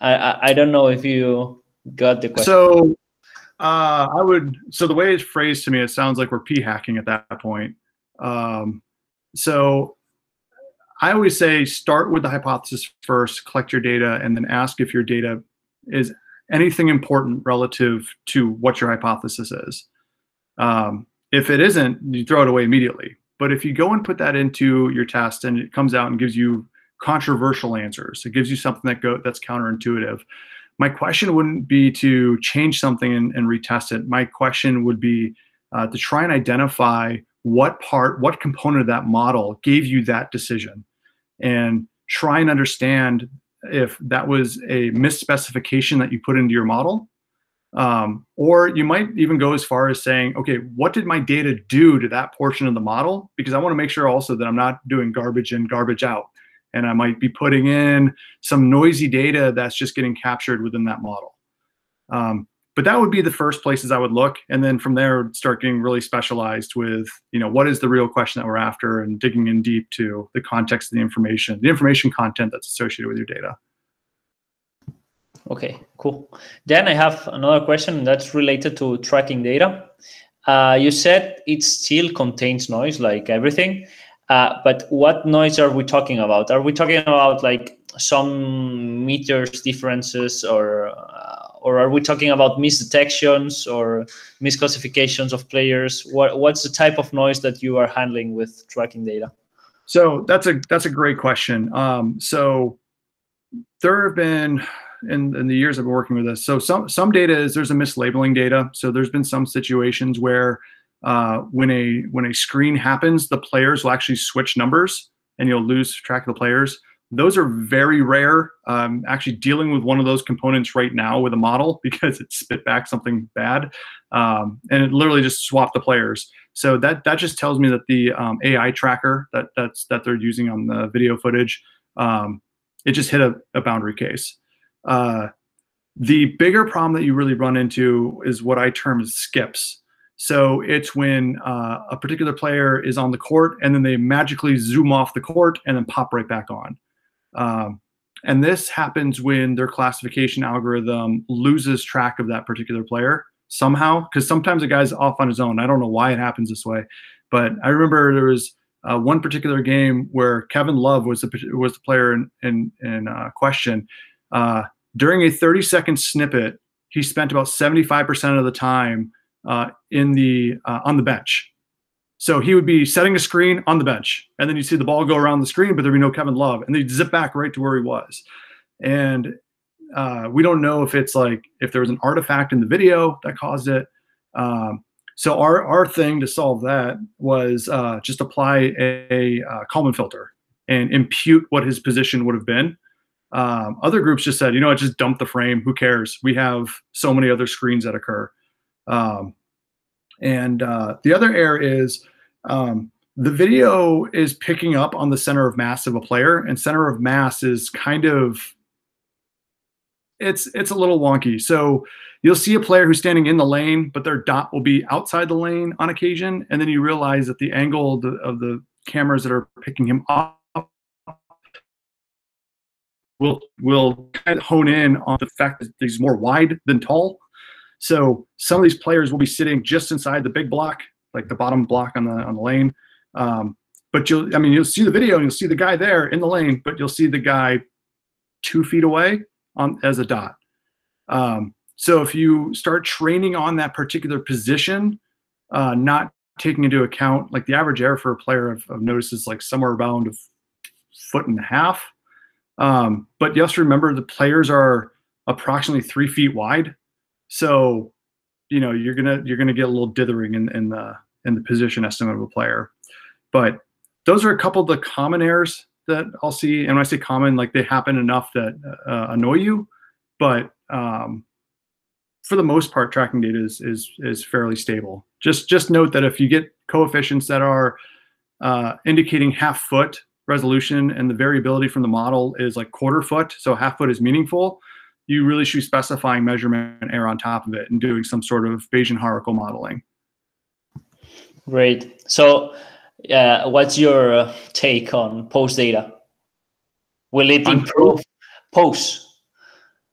I don't know if you got the question. So so the way it's phrased to me, it sounds like we're p-hacking at that point. So I always say start with the hypothesis first, collect your data, and then ask if your data is anything important relative to what your hypothesis is. If it isn't, you throw it away immediately. But if you go and put that into your test and it comes out and gives you controversial answers, it gives you something that that's counterintuitive, my question wouldn't be to change something and retest it. My question would be to try and identify what component of that model gave you that decision, and try and understand if that was a misspecification that you put into your model. Or you might even go as far as saying, okay, what did my data do to that portion of the model? Because I want to make sure also that I'm not doing garbage in, garbage out. And I might be putting in some noisy data that's just getting captured within that model. But that would be the first places I would look. And then from there, start getting really specialized with, you know, what is the real question that we're after, and digging in deep to the context of the information content that's associated with your data. Okay, cool. Then I have another question that's related to tracking data. You said it still contains noise, like everything. But what noise are we talking about? Are we talking about like some meters differences, or are we talking about misdetections or misclassifications of players? What's the type of noise that you are handling with tracking data? So that's a great question. So there have been, in the years I've been working with this, so some data is, there's a mislabeling data. So there's been some situations where when a screen happens, the players will actually switch numbers and you'll lose track of the players. Those are very rare. Actually dealing with one of those components right now with a model because it spit back something bad, and it literally just swapped the players. So that just tells me that the AI tracker that they're using on the video footage, it just hit a boundary case. The bigger problem that you really run into is what I term as skips. So it's when a particular player is on the court and then they magically zoom off the court and then pop right back on. And this happens when their classification algorithm loses track of that particular player somehow, because sometimes a guy's off on his own. I don't know why it happens this way, but I remember there was one particular game where Kevin Love was the player in question. During a 30-second snippet, he spent about 75% of the time on the bench. So he would be setting a screen on the bench, and then you see the ball go around the screen, but there'd be no Kevin Love, and they'd zip back right to where he was. And We don't know if it's like, if there was an artifact in the video that caused it. So our thing to solve that was just apply a Kalman filter and impute what his position would have been. Other groups just said, you know, I just dumped the frame. Who cares? We have so many other screens that occur. The other error is the video is picking up on the center of mass of a player, and center of mass is kind of, it's a little wonky. So you'll see a player who's standing in the lane, but their dot will be outside the lane on occasion. And then you realize that the angle of the cameras that are picking him up will kind of hone in on the fact that he's more wide than tall. So some of these players will be sitting just inside the big block, like the bottom block on the lane. But you'll see the video and you'll see the guy there in the lane, but you'll see the guy 2 feet away as a dot. So if you start training on that particular position, not taking into account, like the average error for a player I've noticed is like somewhere around a foot and a half. But you have to remember the players are approximately 3 feet wide. So, you know, you're gonna get a little dithering in the position estimate of a player. But those are a couple of the common errors that I'll see. And when I say common, like they happen enough that annoy you. But for the most part, tracking data is fairly stable. Just note that if you get coefficients that are indicating half foot resolution and the variability from the model is like quarter foot, so half foot is meaningful, you really should be specifying measurement error on top of it and doing some sort of Bayesian hierarchical modeling. Great. So what's your take on post data? Will it improve post?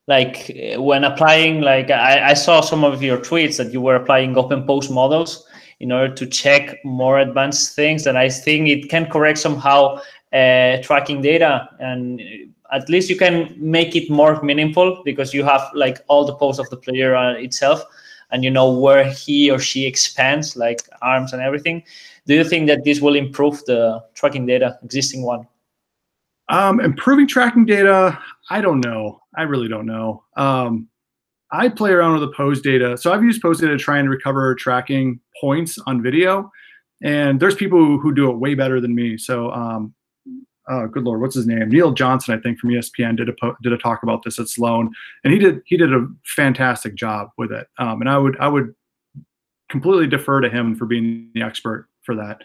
Like when applying, like I saw some of your tweets that you were applying open post models in order to check more advanced things, and I think it can correct somehow tracking data, and at least you can make it more meaningful because you have like all the posts of the player itself, and you know where he or she expands, like arms and everything. Do you think that this will improve the tracking data, existing one? Improving tracking data, I don't know. I really don't know. I play around with the pose data. So I've used pose data to try and recover tracking points on video. And there's people who do it way better than me. So good Lord, what's his name? Neil Johnson, I think, from ESPN did a talk about this at Sloan, and he did a fantastic job with it. And I would completely defer to him for being the expert for that.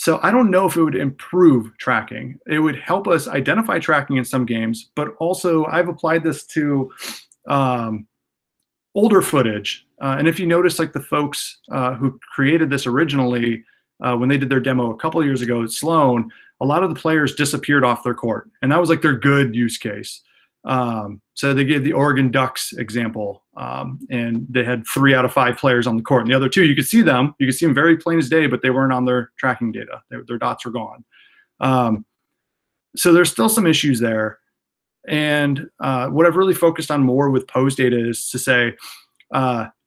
So I don't know if it would improve tracking. It would help us identify tracking in some games, but also I've applied this to older footage. And if you notice, like the folks who created this originally, when they did their demo a couple of years ago at Sloan, a lot of the players disappeared off their court. And that was like their good use case. So they gave the Oregon Ducks example, and they had 3 out of 5 players on the court. And the other 2, you could see them very plain as day, but they weren't on their tracking data. Their dots were gone. So there's still some issues there. And what I've really focused on more with pose data is to say,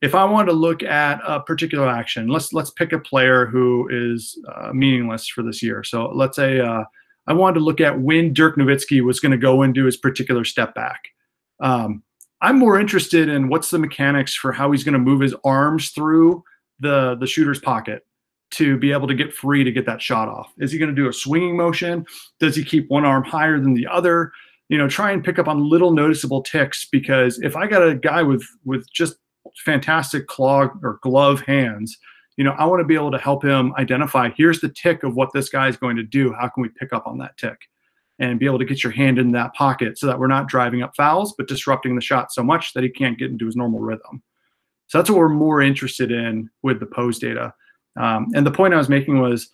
if I want to look at a particular action, let's pick a player who is meaningless for this year. So let's say I wanted to look at when Dirk Nowitzki was going to go into his particular step back. I'm more interested in what's the mechanics for how he's going to move his arms through the shooter's pocket to be able to get free to get that shot off. Is he going to do a swinging motion? Does he keep one arm higher than the other? You know, try and pick up on little noticeable ticks, because if I got a guy with just fantastic claw or glove hands, you know, I want to be able to help him identify, here's the tick of what this guy is going to do. How can we pick up on that tick and be able to get your hand in that pocket so that we're not driving up fouls, but disrupting the shot so much that he can't get into his normal rhythm. So that's what we're more interested in with the pose data. And the point I was making was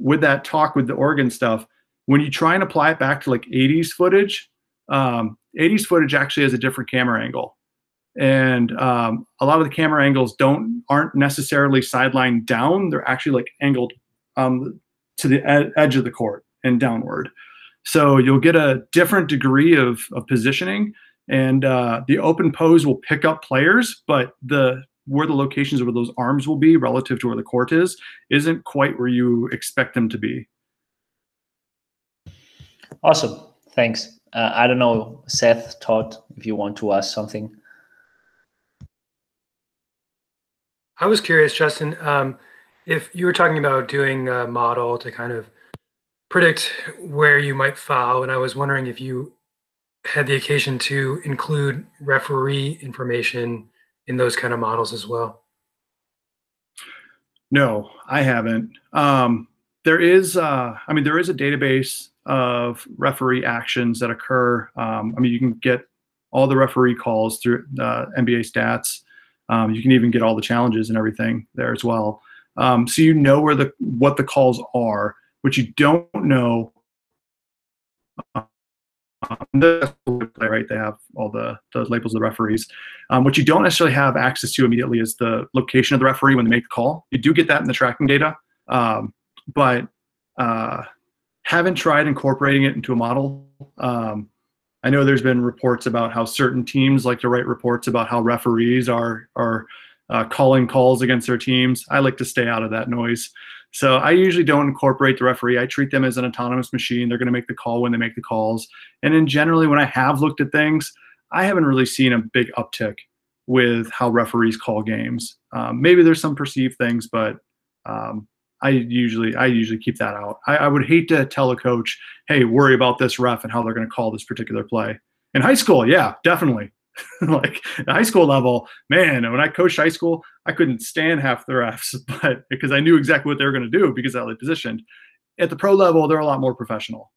with that talk with the Oregon stuff, when you try and apply it back to like 80s footage, 80s footage actually has a different camera angle. And a lot of the camera angles aren't necessarily sideline down. They're actually like angled to the edge of the court and downward. So you'll get a different degree of positioning, and the open pose will pick up players, but where the locations where those arms will be relative to where the court is isn't quite where you expect them to be. Awesome, thanks. I don't know, Seth, Todd, if you want to ask something. I was curious, Justin, if you were talking about doing a model to kind of predict where you might foul, and I was wondering if you had the occasion to include referee information in those kind of models as well. No, I haven't. There is, I mean, there is a database of referee actions that occur. I mean, you can get all the referee calls through NBA stats. You can even get all the challenges and everything there as well. So you know where the what the calls are, but you don't know. Right, they have all the labels of the referees. What you don't necessarily have access to immediately is the location of the referee when they make the call. You do get that in the tracking data, but haven't tried incorporating it into a model. I know there's been reports about how certain teams like to write reports about how referees are calling calls against their teams. I like to stay out of that noise. So I usually don't incorporate the referee. I treat them as an autonomous machine. They're going to make the call when they make the calls. And in generally, when I have looked at things, I haven't really seen a big uptick with how referees call games. Maybe there's some perceived things, but I usually keep that out. I would hate to tell a coach, hey, worry about this ref and how they're going to call this particular play. In high school, yeah, definitely. Like the high school level, man, when I coached high school, I couldn't stand half the refs, but because I knew exactly what they were going to do because I was positioned. At the pro level, they're a lot more professional.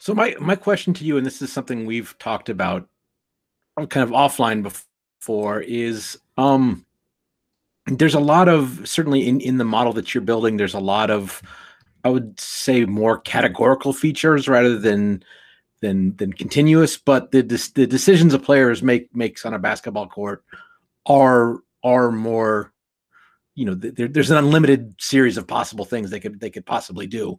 So my question to you, and this is something we've talked about kind of offline before, is there's a lot of, certainly in the model that you're building, there's a lot of, I would say, more categorical features rather than continuous, but the decisions a player makes on a basketball court are more, you know, there's an unlimited series of possible things they could possibly do.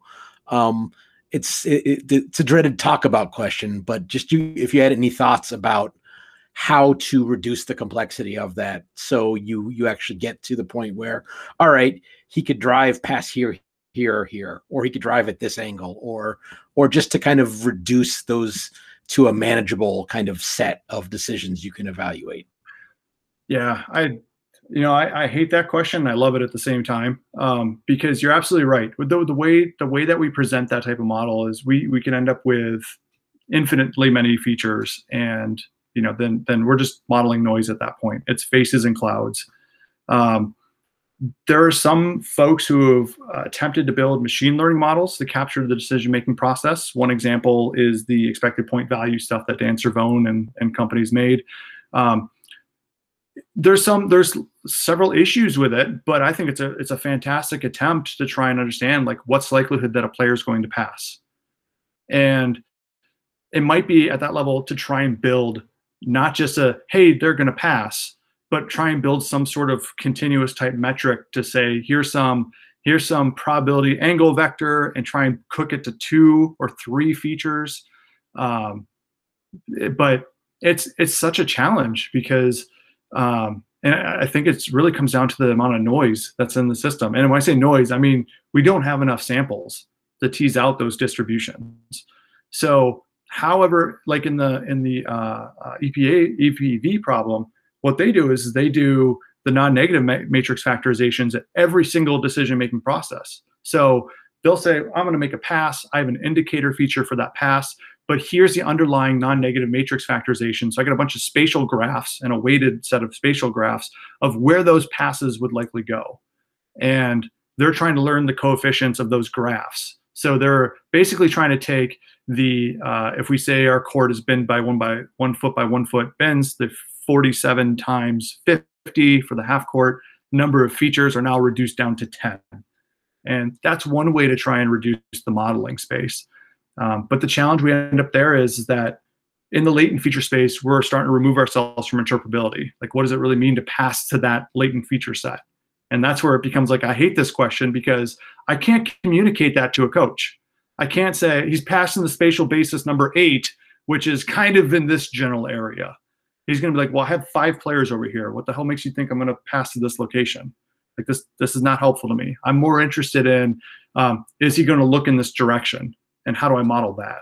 It's a dreaded talk about question, but just if you had any thoughts about how to reduce the complexity of that, so you actually get to the point where, all right, he could drive past here, or he could drive at this angle, or just to kind of reduce those to a manageable kind of set of decisions you can evaluate. Yeah, I hate that question. I love it at the same time, because you're absolutely right. The way that we present that type of model is we can end up with infinitely many features, and you know then we're just modeling noise at that point. It's faces and clouds. There are some folks who have attempted to build machine learning models to capture the decision-making process. One example is the expected point value stuff that Dan Cervone and companies made. There's several issues with it, but I think it's a fantastic attempt to try and understand, like, what's the likelihood that a player is going to pass. And it might be at that level to try and build not just a, hey, they're going to pass, but try and build some sort of continuous type metric to say, here's some probability angle vector, and try and cook it to 2 or 3 features. But it's such a challenge because, and I think it's really comes down to the amount of noise that's in the system. And when I say noise, I mean, we don't have enough samples to tease out those distributions. So however, like in the EPV problem, what they do is they do the non-negative matrix factorizations at every single decision-making process. So they'll say, I'm going to make a pass. I have an indicator feature for that pass, but here's the underlying non-negative matrix factorization. So I get a bunch of spatial graphs and a weighted set of spatial graphs of where those passes would likely go. And they're trying to learn the coefficients of those graphs. So they're basically trying to take the, if we say our court is bent by one foot bends, the 47 times 50 for the half court, number of features are now reduced down to 10. And that's one way to try and reduce the modeling space. But the challenge we end up there is that in the latent feature space, we're starting to remove ourselves from interpretability. Like, what does it really mean to pass to that latent feature set? And that's where it becomes like, I hate this question because I can't communicate that to a coach. I can't say he's passing the spatial basis number 8, which is kind of in this general area. He's going to be like, well, I have 5 players over here. What the hell makes you think I'm going to pass to this location? Like this is not helpful to me. I'm more interested in, is he going to look in this direction, and how do I model that?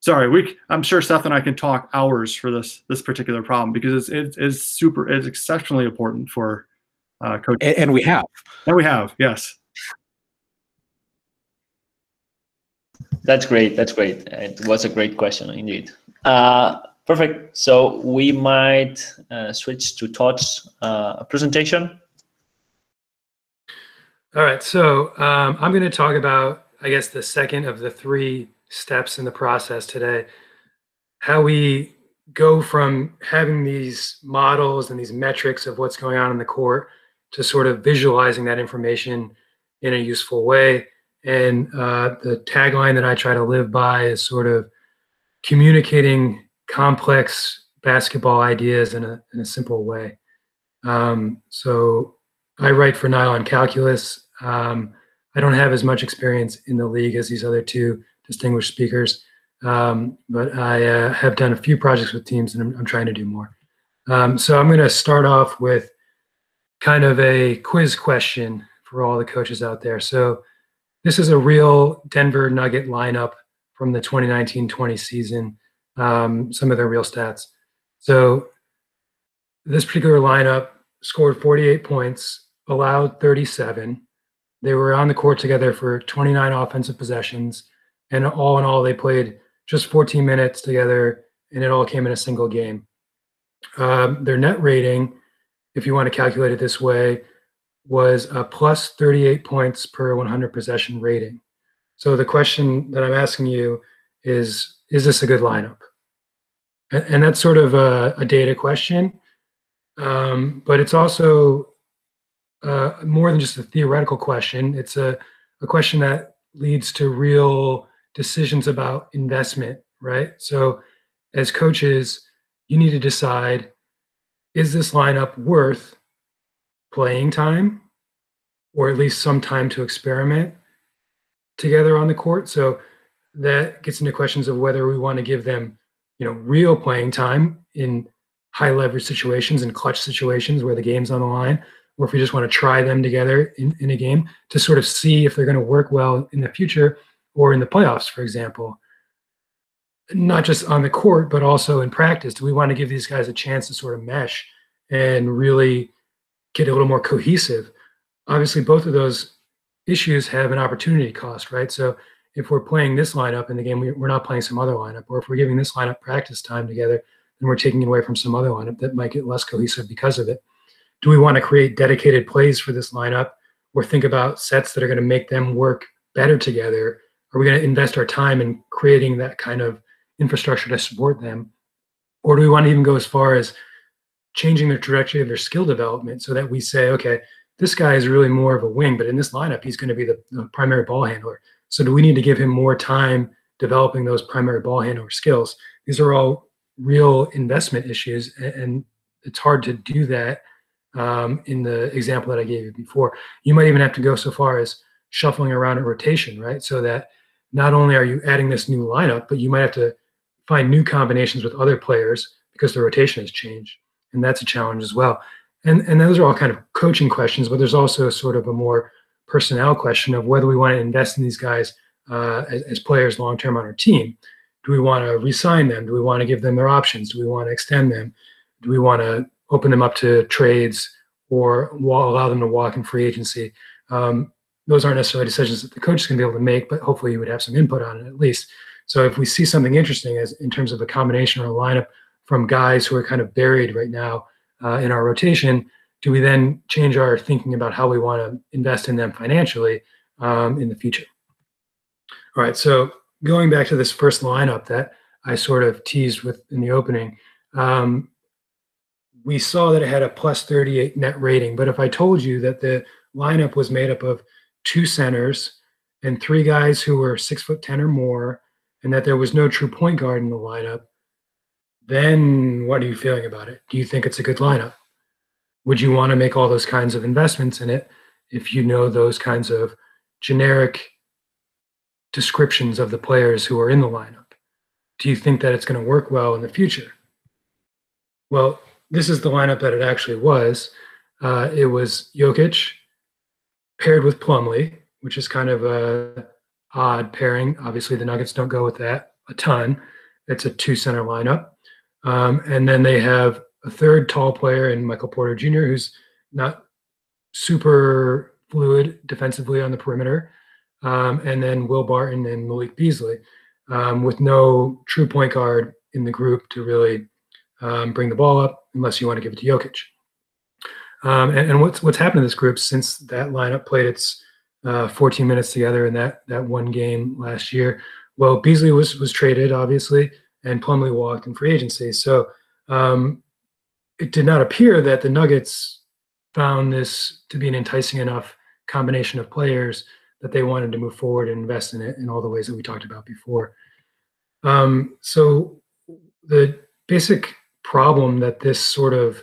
Sorry, I'm sure Seth and I can talk hours for this particular problem, because it's exceptionally important for coaches. And we have. And we have, yes. That's great. That's great. It was a great question indeed. Perfect. So we might switch to Todd's presentation. All right. So I'm going to talk about, I guess, the second of the three steps in the process today, how we go from having these models and these metrics of what's going on in the court to sort of visualizing that information in a useful way. And the tagline that I try to live by is sort of communicating complex basketball ideas in a simple way. So I write for Nylon Calculus. I don't have as much experience in the league as these other two distinguished speakers, but I have done a few projects with teams, and I'm trying to do more. So I'm going to start off with kind of a quiz question for all the coaches out there. So this is a real Denver Nugget lineup from the 2019-20 season, some of their real stats. So this particular lineup scored 48 points, allowed 37. They were on the court together for 29 offensive possessions. And all in all, they played just 14 minutes together, and it all came in a single game. Their net rating, if you want to calculate it this way, was a plus 38 points per 100 possession rating. So the question that I'm asking you is this a good lineup? And that's sort of a data question, but it's also more than just a theoretical question. It's a question that leads to real decisions about investment, right? So as coaches, you need to decide, is this lineup worth playing time, or at least some time to experiment together on the court? So that gets into questions of whether we want to give them, you know, real playing time in high leverage situations and clutch situations where the game's on the line, or if we just want to try them together in a game to sort of see if they're going to work well in the future or in the playoffs, for example. Not just on the court, but also in practice. Do we want to give these guys a chance to sort of mesh and really get a little more cohesive? Obviously, both of those issues have an opportunity cost, right? So if we're playing this lineup in the game, we're not playing some other lineup. Or if we're giving this lineup practice time together, then we're taking it away from some other lineup that might get less cohesive because of it. Do we want to create dedicated plays for this lineup, or think about sets that are going to make them work better together? Are we going to invest our time in creating that kind of infrastructure to support them? Or do we want to even go as far as changing the trajectory of their skill development so that we say, okay, this guy is really more of a wing, but in this lineup, he's going to be the primary ball handler. So do we need to give him more time developing those primary ball handler skills? These are all real investment issues, and it's hard to do that in the example that I gave you before. You might even have to go so far as shuffling around a rotation, right? So that not only are you adding this new lineup, but you might have to find new combinations with other players because the rotation has changed. And that's a challenge as well. And those are all kind of coaching questions, but there's also sort of a more personnel question of whether we want to invest in these guys as players long-term on our team. Do we want to re-sign them? Do we want to give them their options? Do we want to extend them? Do we want to open them up to trades or allow them to walk in free agency? Those aren't necessarily decisions that the coach is going to be able to make, but hopefully you would have some input on it at least. So if we see something interesting as in terms of a combination or a lineup from guys who are kind of buried right now in our rotation, do we then change our thinking about how we want to invest in them financially in the future? All right, so going back to this first lineup that I sort of teased with in the opening, we saw that it had a plus 38 net rating, but if I told you that the lineup was made up of two centers and three guys who were 6'10" or more, and that there was no true point guard in the lineup, then what are you feeling about it? Do you think it's a good lineup? Would you want to make all those kinds of investments in it if you know those kinds of generic descriptions of the players who are in the lineup? Do you think that it's going to work well in the future? Well, this is the lineup that it actually was. It was Jokic paired with Plumlee, which is kind of a odd pairing. Obviously, the Nuggets don't go with that a ton. It's a two-center lineup. And then they have a third tall player in Michael Porter Jr., who's not super fluid defensively on the perimeter. And then Will Barton and Malik Beasley, with no true point guard in the group to really bring the ball up, unless you want to give it to Jokic. And what's happened to this group since that lineup played its 14 minutes together in that one game last year? Well, Beasley was traded, obviously, and Plumlee walked in free agency. So it did not appear that the Nuggets found this to be an enticing enough combination of players that they wanted to move forward and invest in it in all the ways that we talked about before. So the basic problem that this sort of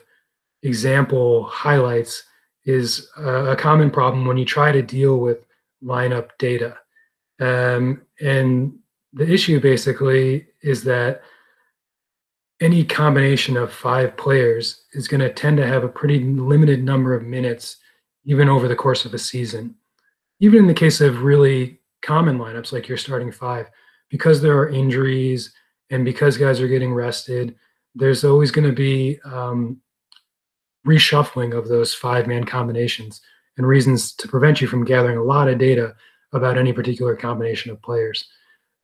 example highlights is a common problem when you try to deal with lineup data. And the issue basically is that any combination of five players is going to tend to have a pretty limited number of minutes, even over the course of a season. Even in the case of really common lineups, like your starting five, because there are injuries and because guys are getting rested, there's always going to be reshuffling of those five-man combinations and reasons to prevent you from gathering a lot of data about any particular combination of players.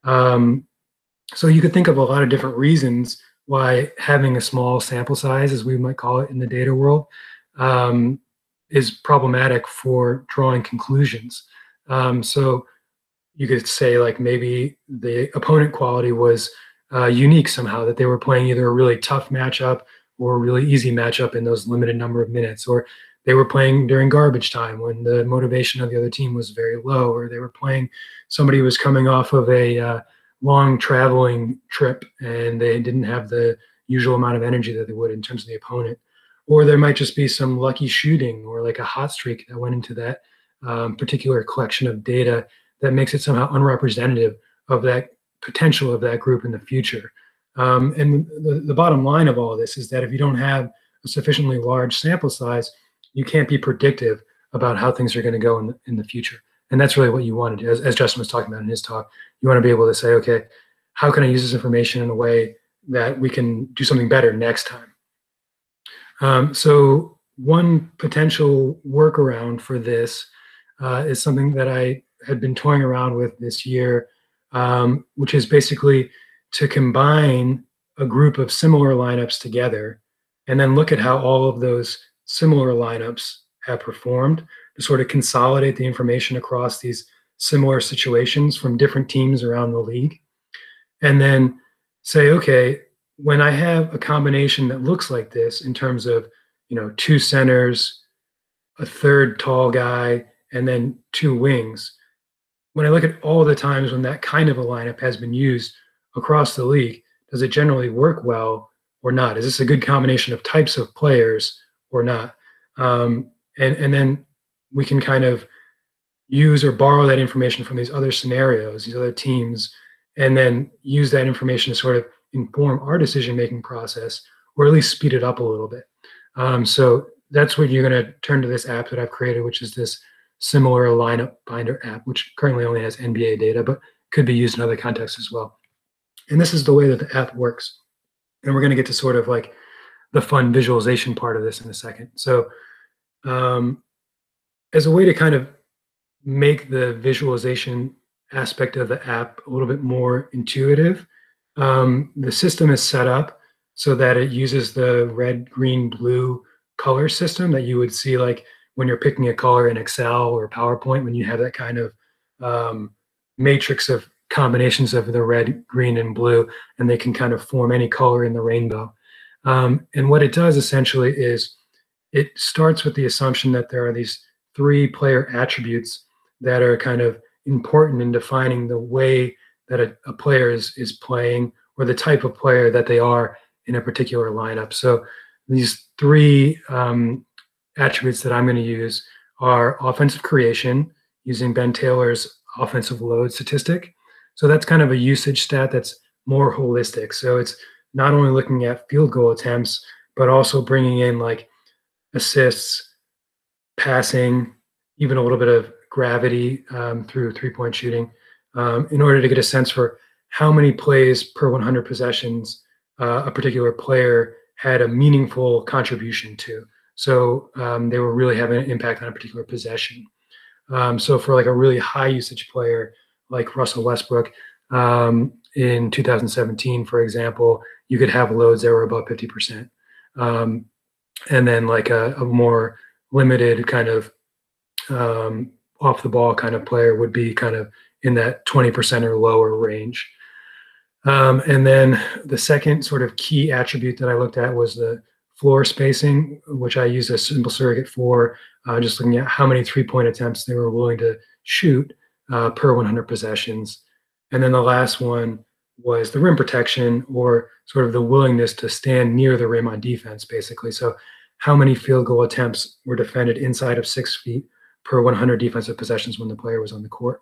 So you could think of a lot of different reasons why having a small sample size, as we might call it in the data world, is problematic for drawing conclusions. So you could say, like, maybe the opponent quality was unique somehow, that they were playing either a really tough matchup or a really easy matchup in those limited number of minutes, or they were playing during garbage time when the motivation of the other team was very low, or they were playing somebody who was coming off of a long traveling trip and they didn't have the usual amount of energy that they would in terms of the opponent. Or there might just be some lucky shooting or like a hot streak that went into that particular collection of data that makes it somehow unrepresentative of that potential of that group in the future. And the bottom line of all of this is that if you don't have a sufficiently large sample size, you can't be predictive about how things are going to go in the future. And that's really what you want to do. As Justin was talking about in his talk, you want to be able to say, okay, how can I use this information in a way that we can do something better next time? So one potential workaround for this is something that I had been toying around with this year, which is basically to combine a group of similar lineups together and then look at how all of those similar lineups have performed to sort of consolidate the information across these similar situations from different teams around the league. And then say, okay, when I have a combination that looks like this in terms of, you know, two centers, a third tall guy, and then two wings, when I look at all the times when that kind of a lineup has been used across the league, does it generally work well or not? Is this a good combination of types of players or not? And then we can kind of use or borrow that information from these other scenarios, these other teams, and then use that information to sort of inform our decision-making process, or at least speed it up a little bit. So that's when you're going to turn to this app that I've created, which is this Similar Lineup Binder app, which currently only has NBA data, but could be used in other contexts as well. And this is the way that the app works. And we're going to get to sort of like the fun visualization part of this in a second. So as a way to kind of make the visualization aspect of the app a little bit more intuitive, the system is set up so that it uses the red, green, blue color system that you would see like when you're picking a color in Excel or PowerPoint, when you have that kind of matrix of combinations of the red, green, and blue, and they can kind of form any color in the rainbow. And what it does essentially is it starts with the assumption that there are these three player attributes that are kind of important in defining the way that a player is playing, or the type of player that they are in a particular lineup. So these three attributes that I'm going to use are offensive creation, using Ben Taylor's offensive load statistic. So that's kind of a usage stat that's more holistic. So it's not only looking at field goal attempts, but also bringing in like assists, passing, even a little bit of gravity through three-point shooting in order to get a sense for how many plays per 100 possessions a particular player had a meaningful contribution to. So they were really having an impact on a particular possession. So for like a really high usage player like Russell Westbrook in 2017, for example, you could have loads that were about 50%. And then like a more limited kind of off the ball kind of player would be kind of in that 20% or lower range. And then the second sort of key attribute that I looked at was the floor spacing, which I used a simple surrogate for, just looking at how many three-point attempts they were willing to shoot per 100 possessions. And then the last one was the rim protection, or sort of the willingness to stand near the rim on defense, basically. So how many field goal attempts were defended inside of 6 feet per 100 defensive possessions when the player was on the court.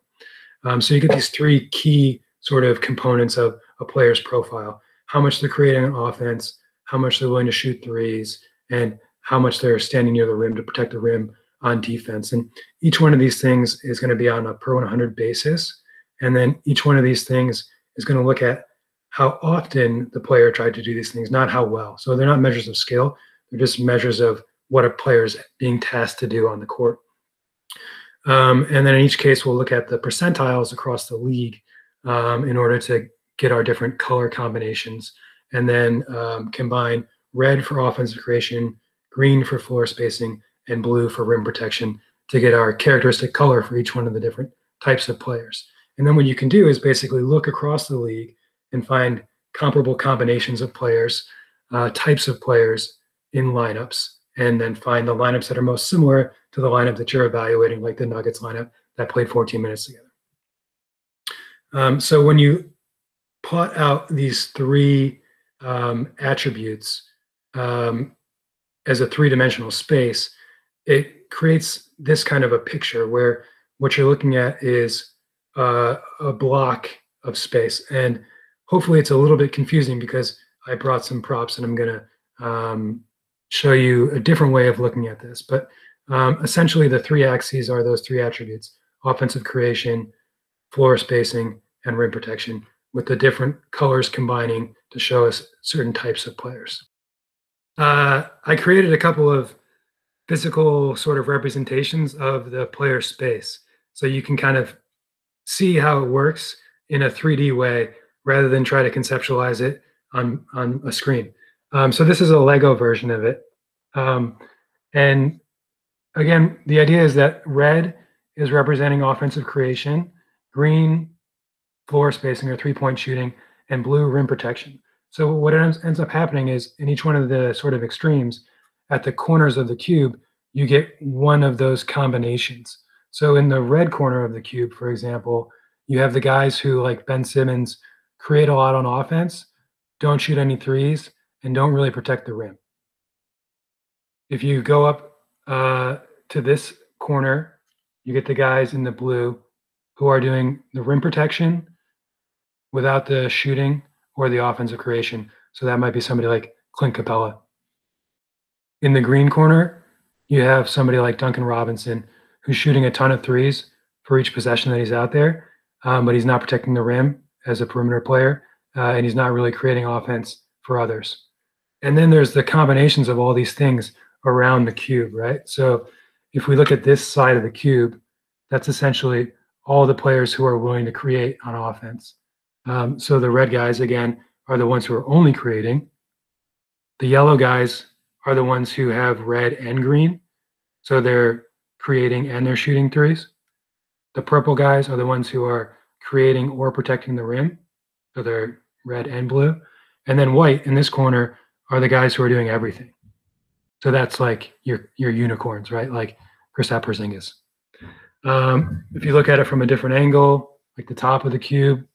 So you get these three key sort of components of a player's profile: how much they're creating on offense, how much they're willing to shoot threes, and how much they're standing near the rim to protect the rim on defense. And each one of these things is going to be on a per 100 basis. And then each one of these things is going to look at how often the player tried to do these things, not how well. So they're not measures of skill. They're just measures of what a player is being tasked to do on the court. And then in each case, we'll look at the percentiles across the league in order to get our different color combinations, and then combine red for offensive creation, green for floor spacing, and blue for rim protection to get our characteristic color for each one of the different types of players. And then what you can do is basically look across the league and find comparable combinations of players, types of players in lineups, and then find the lineups that are most similar to the lineup that you're evaluating, like the Nuggets lineup that played 14 minutes together. So when you plot out these three attributes as a three-dimensional space, it creates this kind of a picture where what you're looking at is a block of space. And hopefully it's a little bit confusing because I brought some props and I'm going to show you a different way of looking at this. But essentially the three axes are those three attributes: offensive creation, floor spacing, and rim protection, with the different colors combining to show us certain types of players. I created a couple of physical sort of representations of the player space, so you can kind of see how it works in a 3D way rather than try to conceptualize it on a screen. So this is a Lego version of it. And again, the idea is that red is representing offensive creation, green floor spacing or three-point shooting, and blue rim protection. So what ends up happening is in each one of the sort of extremes at the corners of the cube, you get one of those combinations. So in the red corner of the cube, for example, you have the guys who, like Ben Simmons, create a lot on offense, don't shoot any threes, and don't really protect the rim. If you go up to this corner, you get the guys in the blue who are doing the rim protection without the shooting or the offensive creation. So that might be somebody like Clint Capella. In the green corner, you have somebody like Duncan Robinson, who's shooting a ton of threes for each possession that he's out there, but he's not protecting the rim as a perimeter player, and he's not really creating offense for others. And then there's the combinations of all these things around the cube, right? So if we look at this side of the cube, that's essentially all the players who are willing to create on offense. So the red guys, again, are the ones who are only creating. The yellow guys are the ones who have red and green, so they're creating and they're shooting threes. The purple guys are the ones who are creating or protecting the rim, so they're red and blue. And then white in this corner are the guys who are doing everything. So that's like your unicorns, right? Like Kristaps Porzingis. If you look at it from a different angle, like the top of the cube,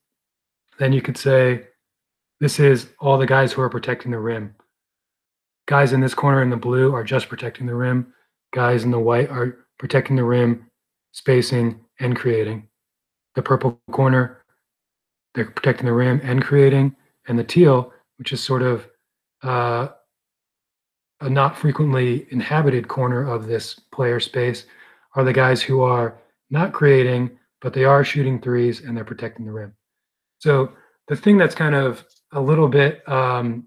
then you could say this is all the guys who are protecting the rim. Guys in this corner in the blue are just protecting the rim. Guys in the white are protecting the rim, spacing, and creating. The purple corner, they're protecting the rim and creating. And the teal, which is sort of a not frequently inhabited corner of this player space are the guys who are not creating, but they are shooting threes and they're protecting the rim. So the thing that's kind of a little bit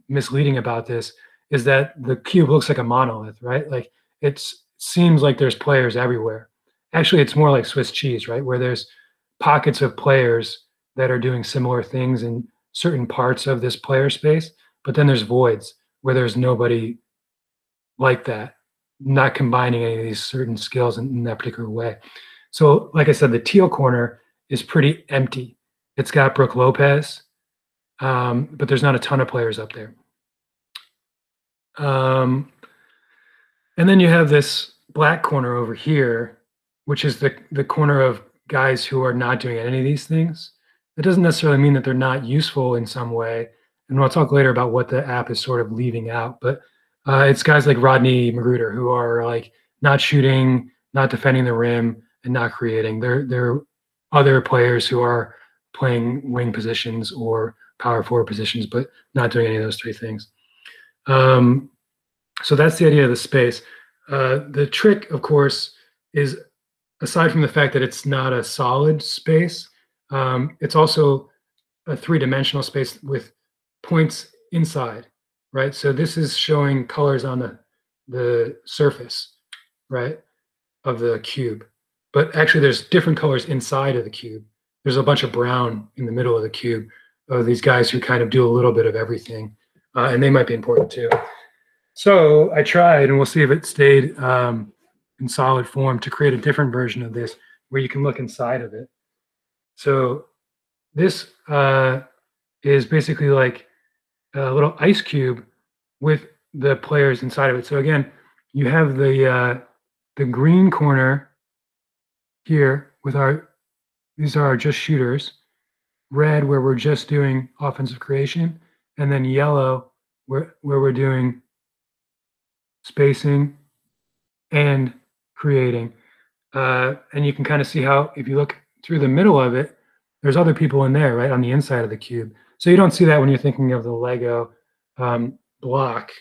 misleading about this is that the cube looks like a monolith, right? Like it seems like there's players everywhere. Actually, it's more like Swiss cheese, right? Where there's pockets of players that are doing similar things in certain parts of this player space, but then there's voids where there's nobody like that, not combining any of these certain skills in that particular way. So like I said, the teal corner is pretty empty. It's got Brooke Lopez, but there's not a ton of players up there. And then you have this black corner over here, which is the corner of guys who are not doing any of these things. It doesn't necessarily mean that they're not useful in some way. And we'll talk later about what the app is sort of leaving out, but it's guys like Rodney Magruder who are like not shooting, not defending the rim, and not creating. There are other players who are playing wing positions or power forward positions, but not doing any of those three things. So that's the idea of the space. The trick, of course, is aside from the fact that it's not a solid space, it's also a three-dimensional space with points inside, right? So this is showing colors on the surface, right, of the cube. But actually, there's different colors inside of the cube. There's a bunch of brown in the middle of the cube of these guys who kind of do a little bit of everything, and they might be important too. So I tried, and we'll see if it stayed in solid form, to create a different version of this where you can look inside of it. So this is basically like a little ice cube with the players inside of it. So again, you have the green corner here with these are our just shooters, red where we're just doing offensive creation, and then yellow where we're doing spacing and creating. And you can kind of see how, if you look through the middle of it, there's other people in there, right, on the inside of the cube. So you don't see that when you're thinking of the Lego block,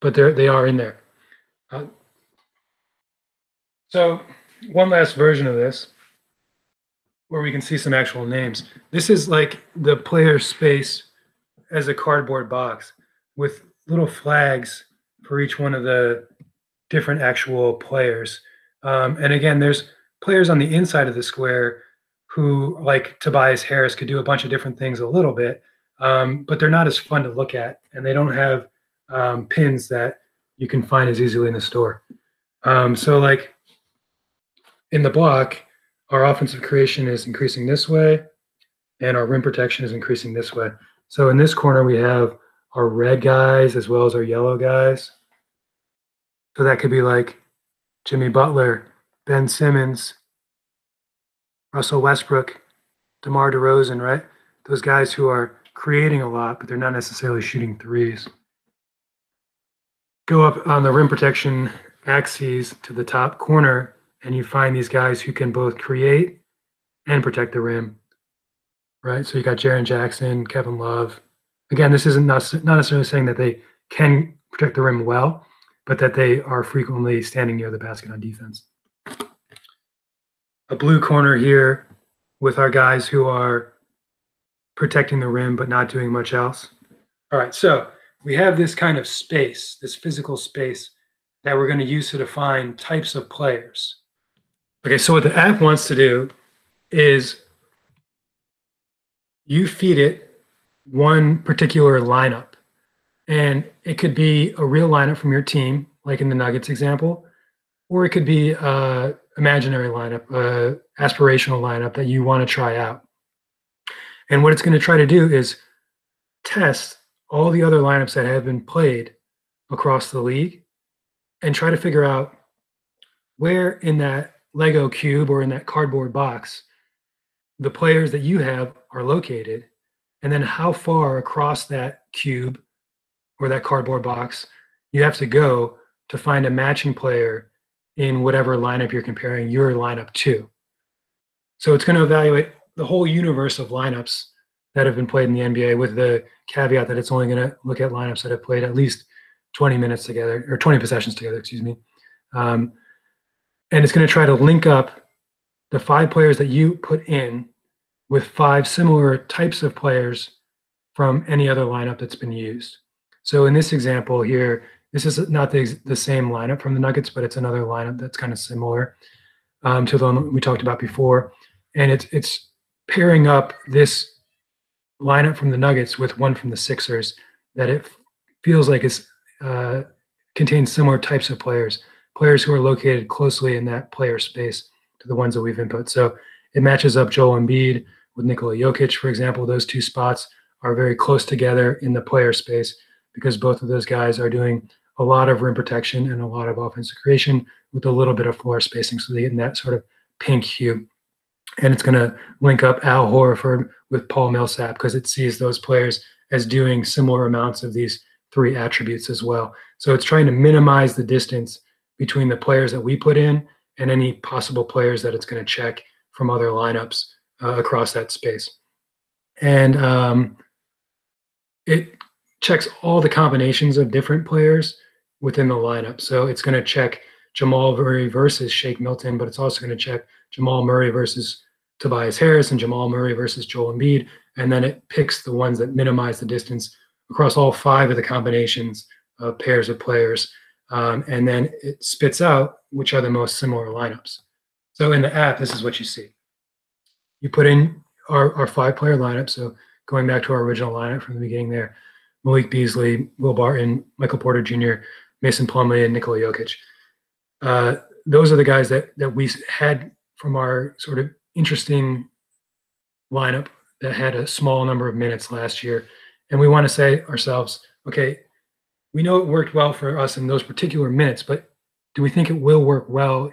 but they are in there. So one last version of this where we can see some actual names. This is like the player space as a cardboard box with little flags for each one of the different actual players. And again, there's players on the inside of the square who, like Tobias Harris, could do a bunch of different things a little bit, but they're not as fun to look at, and they don't have pins that you can find as easily in the store. So like in the block, our offensive creation is increasing this way, and our rim protection is increasing this way. So in this corner, we have our red guys as well as our yellow guys. So that could be like Jimmy Butler, Ben Simmons, Russell Westbrook, DeMar DeRozan, right? Those guys who are creating a lot, but they're not necessarily shooting threes. Go up on the rim protection axes to the top corner, and you find these guys who can both create and protect the rim, right? So you got Jaren Jackson, Kevin Love. Again, this isn't not necessarily saying that they can protect the rim well, but that they are frequently standing near the basket on defense. A blue corner here with our guys who are protecting the rim but not doing much else. All right, so we have this kind of space, this physical space that we're going to use to define types of players. Okay, so what the app wants to do is you feed it one particular lineup. And it could be a real lineup from your team, like in the Nuggets example, or it could be an imaginary lineup, an aspirational lineup that you want to try out. And what it's going to try to do is test all the other lineups that have been played across the league and try to figure out where in that Lego cube or in that cardboard box the players that you have are located, and then how far across that cube or that cardboard box you have to go to find a matching player in whatever lineup you're comparing your lineup to. So it's going to evaluate the whole universe of lineups that have been played in the NBA, with the caveat that it's only going to look at lineups that have played at least 20 minutes together, or 20 possessions together, excuse me. And it's going to try to link up the 5 players that you put in with 5 similar types of players from any other lineup that's been used. So in this example here, this is not the same lineup from the Nuggets, but it's another lineup that's kind of similar to the one we talked about before. And it's pairing up this lineup from the Nuggets with one from the Sixers that it feels like it's contains similar types of players who are located closely in that player space to the ones that we've input. So it matches up Joel Embiid with Nikola Jokic, for example. Those 2 spots are very close together in the player space because both of those guys are doing a lot of rim protection and a lot of offensive creation with a little bit of floor spacing. So they get in that sort of pink hue. And it's going to link up Al Horford with Paul Millsap because it sees those players as doing similar amounts of these 3 attributes as well. So it's trying to minimize the distance between the players that we put in and any possible players that it's going to check from other lineups across that space. And it checks all the combinations of different players within the lineup. So it's going to check Jamal Murray versus Shake Milton, but it's also going to check Jamal Murray versus Tobias Harris and Jamal Murray versus Joel Embiid. And then it picks the ones that minimize the distance across all 5 of the combinations of pairs of players. And then it spits out which are the most similar lineups. So in the app, this is what you see. You put in our 5-player lineup. So going back to our original lineup from the beginning there, Malik Beasley, Will Barton, Michael Porter Jr., Mason Plumlee, and Nikola Jokic. Those are the guys that we had from our sort of interesting lineup that had a small number of minutes last year. And we want to say ourselves, okay, we know it worked well for us in those particular minutes, but do we think it will work well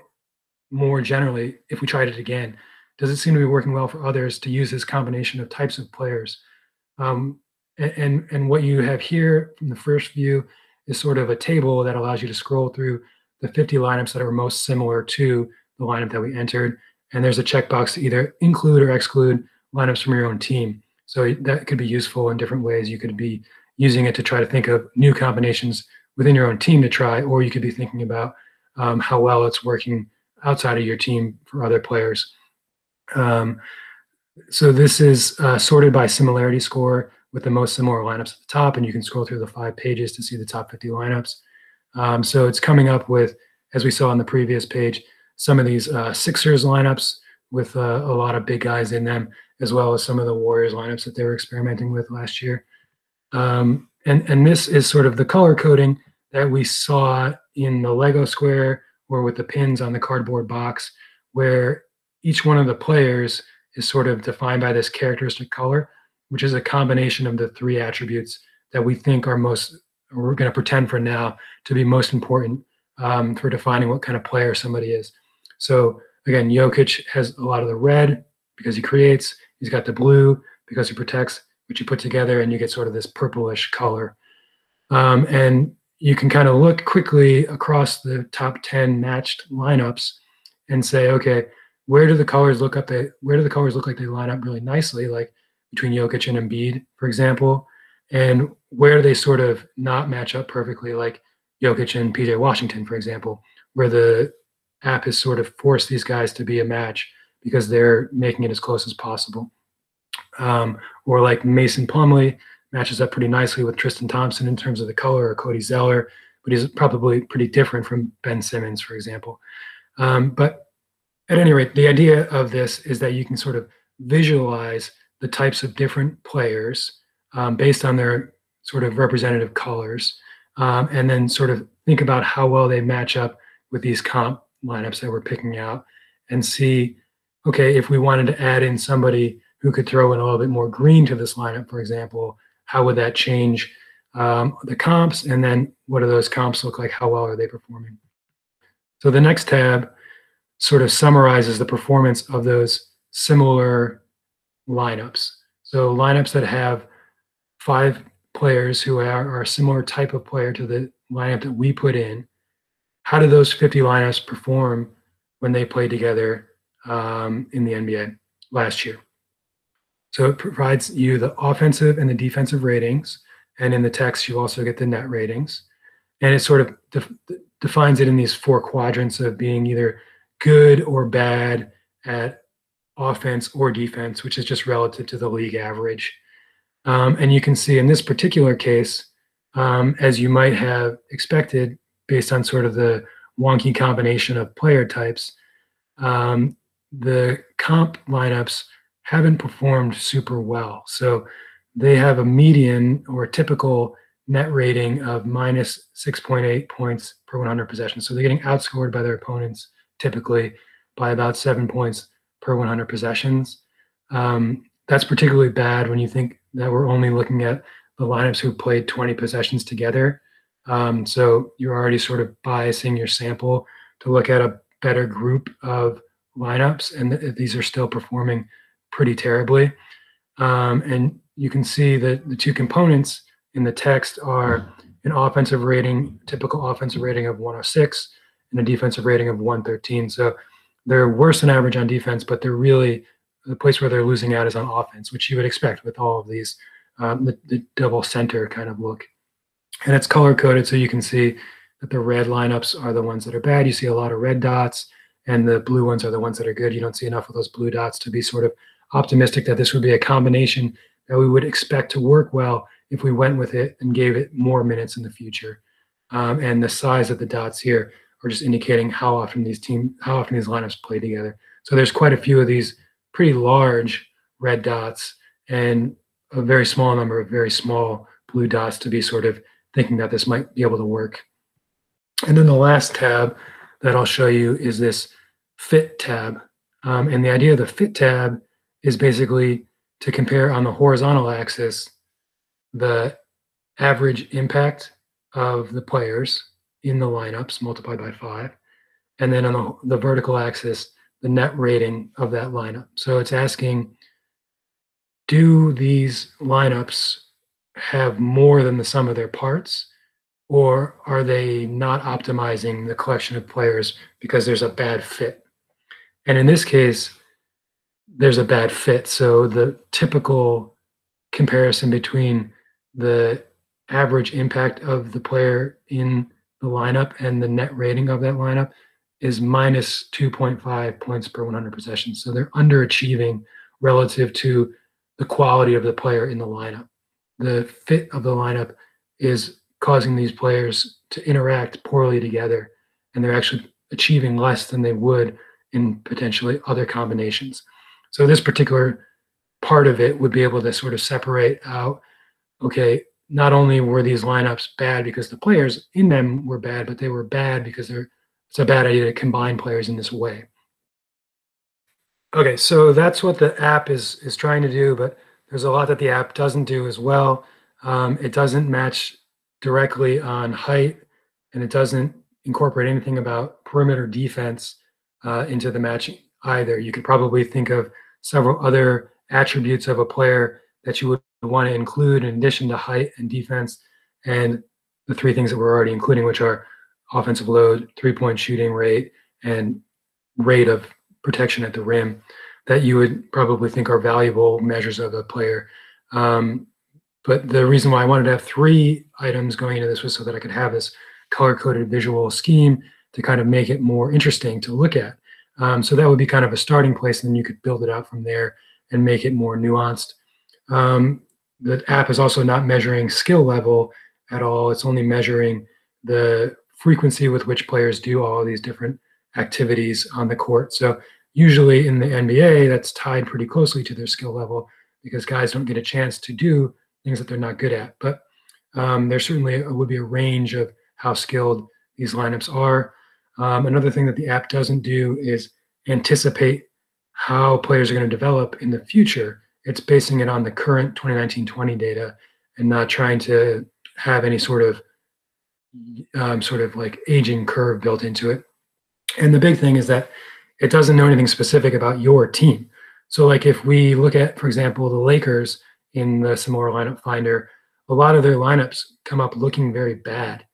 more generally if we tried it again? Does it seem to be working well for others to use this combination of types of players? And what you have here from the first view is sort of a table that allows you to scroll through the 50 lineups that are most similar to the lineup that we entered. And there's a checkbox to either include or exclude lineups from your own team. So that could be useful in different ways. You could be using it to try to think of new combinations within your own team to try, or you could be thinking about how well it's working outside of your team for other players. So this is sorted by similarity score with the most similar lineups at the top, and you can scroll through the 5 pages to see the top 50 lineups. So it's coming up with, as we saw on the previous page, some of these Sixers lineups with a lot of big guys in them, as well as some of the Warriors lineups that they were experimenting with last year. And this is sort of the color coding that we saw in the Lego square or with the pins on the cardboard box, where each one of the players is sort of defined by this characteristic color, which is a combination of the 3 attributes that we think are most, or we're going to pretend for now, to be most important for defining what kind of player somebody is. So again, Jokic has a lot of the red because he creates. He's got the blue because he protects, which you put together and you get sort of this purplish color. And you can kind of look quickly across the top 10 matched lineups and say, okay, where do the colors look like they line up really nicely, like between Jokic and Embiid, for example, and where do they sort of not match up perfectly, like Jokic and PJ Washington, for example, where the app has sort of forced these guys to be a match because they're making it as close as possible. Or like Mason Plumlee matches up pretty nicely with Tristan Thompson in terms of the color, or Cody Zeller, but he's probably pretty different from Ben Simmons, for example. But at any rate, the idea of this is that you can sort of visualize the types of different players based on their sort of representative colors, and then sort of think about how well they match up with these comp lineups that we're picking out, and see, okay, if we wanted to add in somebody who could throw in a little bit more green to this lineup, for example, how would that change the comps? And then what do those comps look like? How well are they performing? So the next tab sort of summarizes the performance of those similar lineups. So lineups that have 5 players who are a similar type of player to the lineup that we put in. How do those 50 lineups perform when they play together in the NBA last year? So it provides you the offensive and the defensive ratings. And in the text, you also get the net ratings. And it sort of defines it in these four quadrants of being either good or bad at offense or defense, which is just relative to the league average. And you can see in this particular case, as you might have expected, based on sort of the wonky combination of player types, the comp lineups haven't performed super well. So they have a median or typical net rating of minus 6.8 points per 100 possessions. So they're getting outscored by their opponents typically by about 7 points per 100 possessions. That's particularly bad when you think that we're only looking at the lineups who played 20 possessions together. So you're already sort of biasing your sample to look at a better group of lineups, and these are still performing pretty terribly. And you can see that the two components in the text are an offensive rating, typical offensive rating of 106 and a defensive rating of 113. So they're worse than average on defense, but they're really the place where they're losing out is on offense, which you would expect with all of these, the double center kind of look. And it's color coded, so you can see that the red lineups are the ones that are bad. You see a lot of red dots, and the blue ones are the ones that are good. You don't see enough of those blue dots to be sort of optimistic that this would be a combination that we would expect to work well if we went with it and gave it more minutes in the future. And the size of the dots here are just indicating how often these lineups play together. So there's quite a few of these pretty large red dots and a very small number of very small blue dots to be sort of thinking that this might be able to work. And then the last tab that I'll show you is this fit tab. And the idea of the fit tab is basically to compare on the horizontal axis the average impact of the players in the lineups multiplied by 5. And then on the vertical axis, the net rating of that lineup. So it's asking, do these lineups have more than the sum of their parts, or are they not optimizing the collection of players because there's a bad fit? And in this case, there's a bad fit. So the typical comparison between the average impact of the player in the lineup and the net rating of that lineup is minus 2.5 points per 100 possessions. So they're underachieving relative to the quality of the player in the lineup. The fit of the lineup is causing these players to interact poorly together, and they're actually achieving less than they would in potentially other combinations. So this particular part of it would be able to sort of separate out, okay, not only were these lineups bad because the players in them were bad, but they were bad because it's a bad idea to combine players in this way. Okay, so that's what the app is trying to do, but there's a lot that the app doesn't do as well. It doesn't match directly on height, and it doesn't incorporate anything about perimeter defense into the matching either. You could probably think of several other attributes of a player that you would want to include in addition to height and defense, and the three things that we're already including, which are offensive load, three-point shooting rate, and rate of protection at the rim, that you would probably think are valuable measures of a player. But the reason why I wanted to have 3 items going into this was so that I could have this color-coded visual scheme to kind of make it more interesting to look at. So that would be kind of a starting place, and then you could build it out from there and make it more nuanced. The app is also not measuring skill level at all. It's only measuring the frequency with which players do all of these different activities on the court. So usually in the NBA, that's tied pretty closely to their skill level because guys don't get a chance to do things that they're not good at. But there certainly would be a range of how skilled these lineups are. Another thing that the app doesn't do is anticipate how players are going to develop in the future. It's basing it on the current 2019-20 data and not trying to have any sort of like aging curve built into it. And the big thing is that it doesn't know anything specific about your team. So like if we look at, for example, the Lakers in the similar lineup finder, a lot of their lineups come up looking very bad.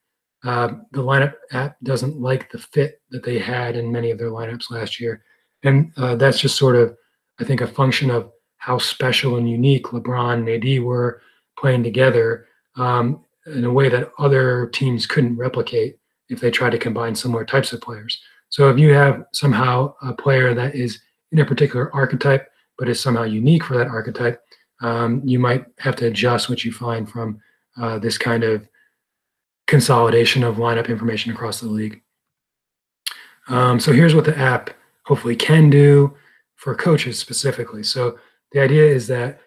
The lineup app doesn't like the fit that they had in many of their lineups last year. And that's just sort of, I think, a function of how special and unique LeBron and AD were playing together in a way that other teams couldn't replicate if they tried to combine similar types of players. So if you have somehow a player that is in a particular archetype, but is somehow unique for that archetype, you might have to adjust what you find from this kind of consolidation of lineup information across the league. So here's what the app hopefully can do for coaches specifically. So the idea is that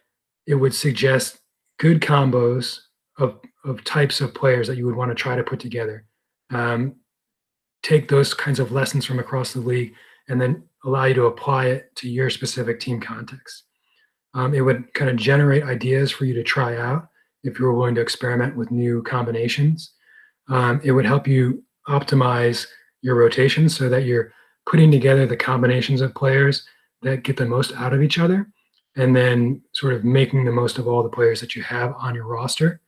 it would suggest good combos of types of players that you would want to try to put together. Take those kinds of lessons from across the league and then allow you to apply it to your specific team context. It would kind of generate ideas for you to try out if you were willing to experiment with new combinations. It would help you optimize your rotation so that you're putting together the combinations of players that get the most out of each other, and then sort of making the most of all the players that you have on your roster.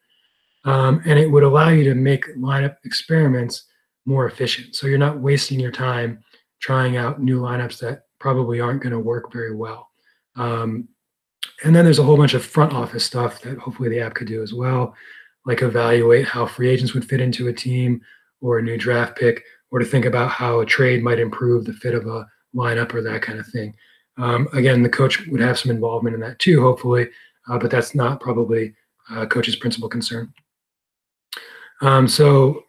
And it would allow you to make lineup experiments more efficient. So you're not wasting your time trying out new lineups that probably aren't going to work very well. And then there's a whole bunch of front office stuff that hopefully the app could do as well, like evaluate how free agents would fit into a team or a new draft pick, or to think about how a trade might improve the fit of a lineup or that kind of thing. Again, the coach would have some involvement in that too, hopefully, but that's not probably a coach's principal concern. So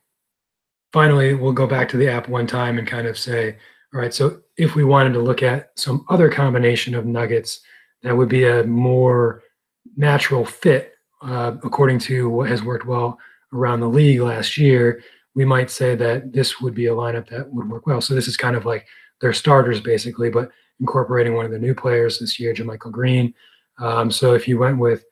finally, we'll go back to the app one time and kind of say, all right, so if we wanted to look at some other combination of nuggets that would be a more natural fit according to what has worked well around the league last year, we might say that this would be a lineup that would work well. So this is kind of like their starters basically, but incorporating one of the new players this year, Jermichael Green. So if you went with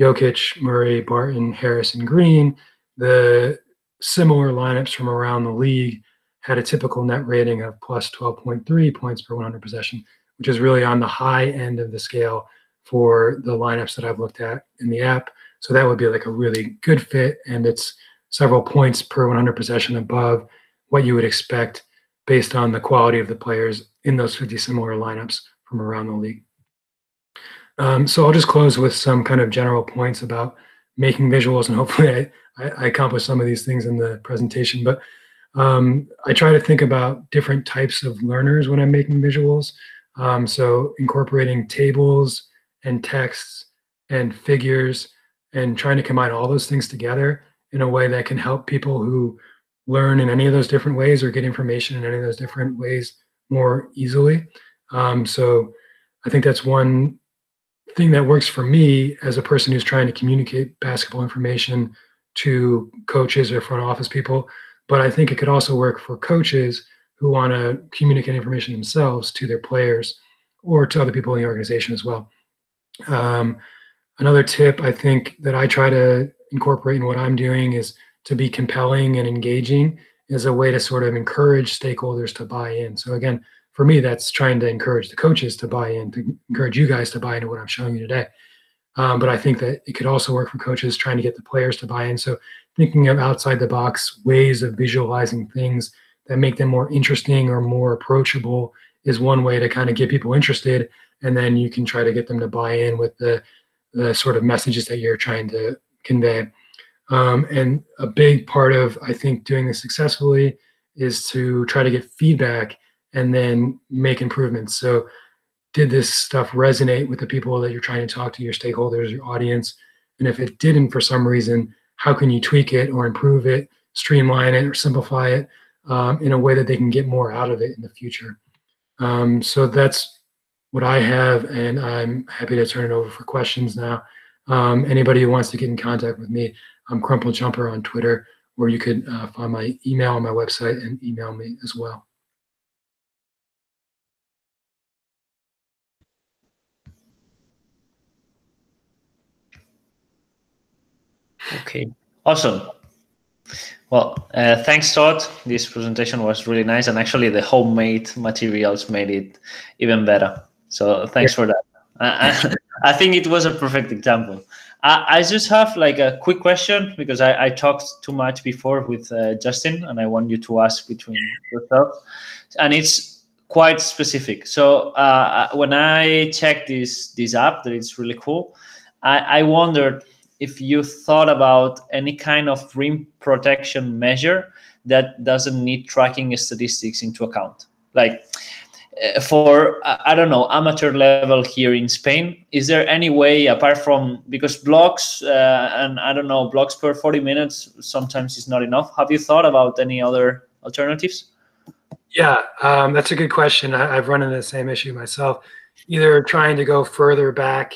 Jokic, Murray, Barton, Harris, and Green, the similar lineups from around the league had a typical net rating of plus 12.3 points per 100 possession, which is really on the high end of the scale for the lineups that I've looked at in the app. So that would be like a really good fit, and it's several points per 100 possession above what you would expect based on the quality of the players in those 50 similar lineups from around the league. So I'll just close with some kind of general points about making visuals, and hopefully I accomplished some of these things in the presentation, but I try to think about different types of learners when I'm making visuals. So incorporating tables and texts and figures and trying to combine all those things together in a way that can help people who learn in any of those different ways or get information in any of those different ways more easily. So I think that's one thing that works for me as a person who's trying to communicate basketball information to coaches or front office people. But I think it could also work for coaches who want to communicate information themselves to their players or to other people in the organization as well. Another tip I think that I try to incorporate in what I'm doing is to be compelling and engaging as a way to sort of encourage stakeholders to buy in. So again, for me, that's trying to encourage the coaches to buy in, to encourage you guys to buy into what I'm showing you today. But I think that it could also work for coaches trying to get the players to buy in. So thinking of outside the box ways of visualizing things that make them more interesting or more approachable is one way to kind of get people interested. And then you can try to get them to buy in with the sort of messages that you're trying to convey. And a big part of, I think, doing this successfully is to try to get feedback and then make improvements. So did this stuff resonate with the people that you're trying to talk to, your stakeholders, your audience? And if it didn't for some reason, how can you tweak it or improve it, streamline it or simplify it in a way that they can get more out of it in the future? So that's what I have, and I'm happy to turn it over for questions now. Anybody who wants to get in contact with me, I'm CrumpleJumper on Twitter, or you could find my email on my website and email me as well. Okay, awesome. Well, thanks, Todd. This presentation was really nice, and actually the homemade materials made it even better. So thanks for that. I think it was a perfect example. I just have like a quick question because I talked too much before with Justin, and I want you to ask between yourself. And it's quite specific. So when I checked this app, that it's really cool, I wondered if you thought about any kind of rim protection measure that doesn't need tracking statistics into account. Like for, I don't know, amateur level here in Spain, is there any way apart from, because blocks and I don't know, blocks per 40 minutes sometimes is not enough. Have you thought about any other alternatives? Yeah, that's a good question. I've run into the same issue myself. Either trying to go further back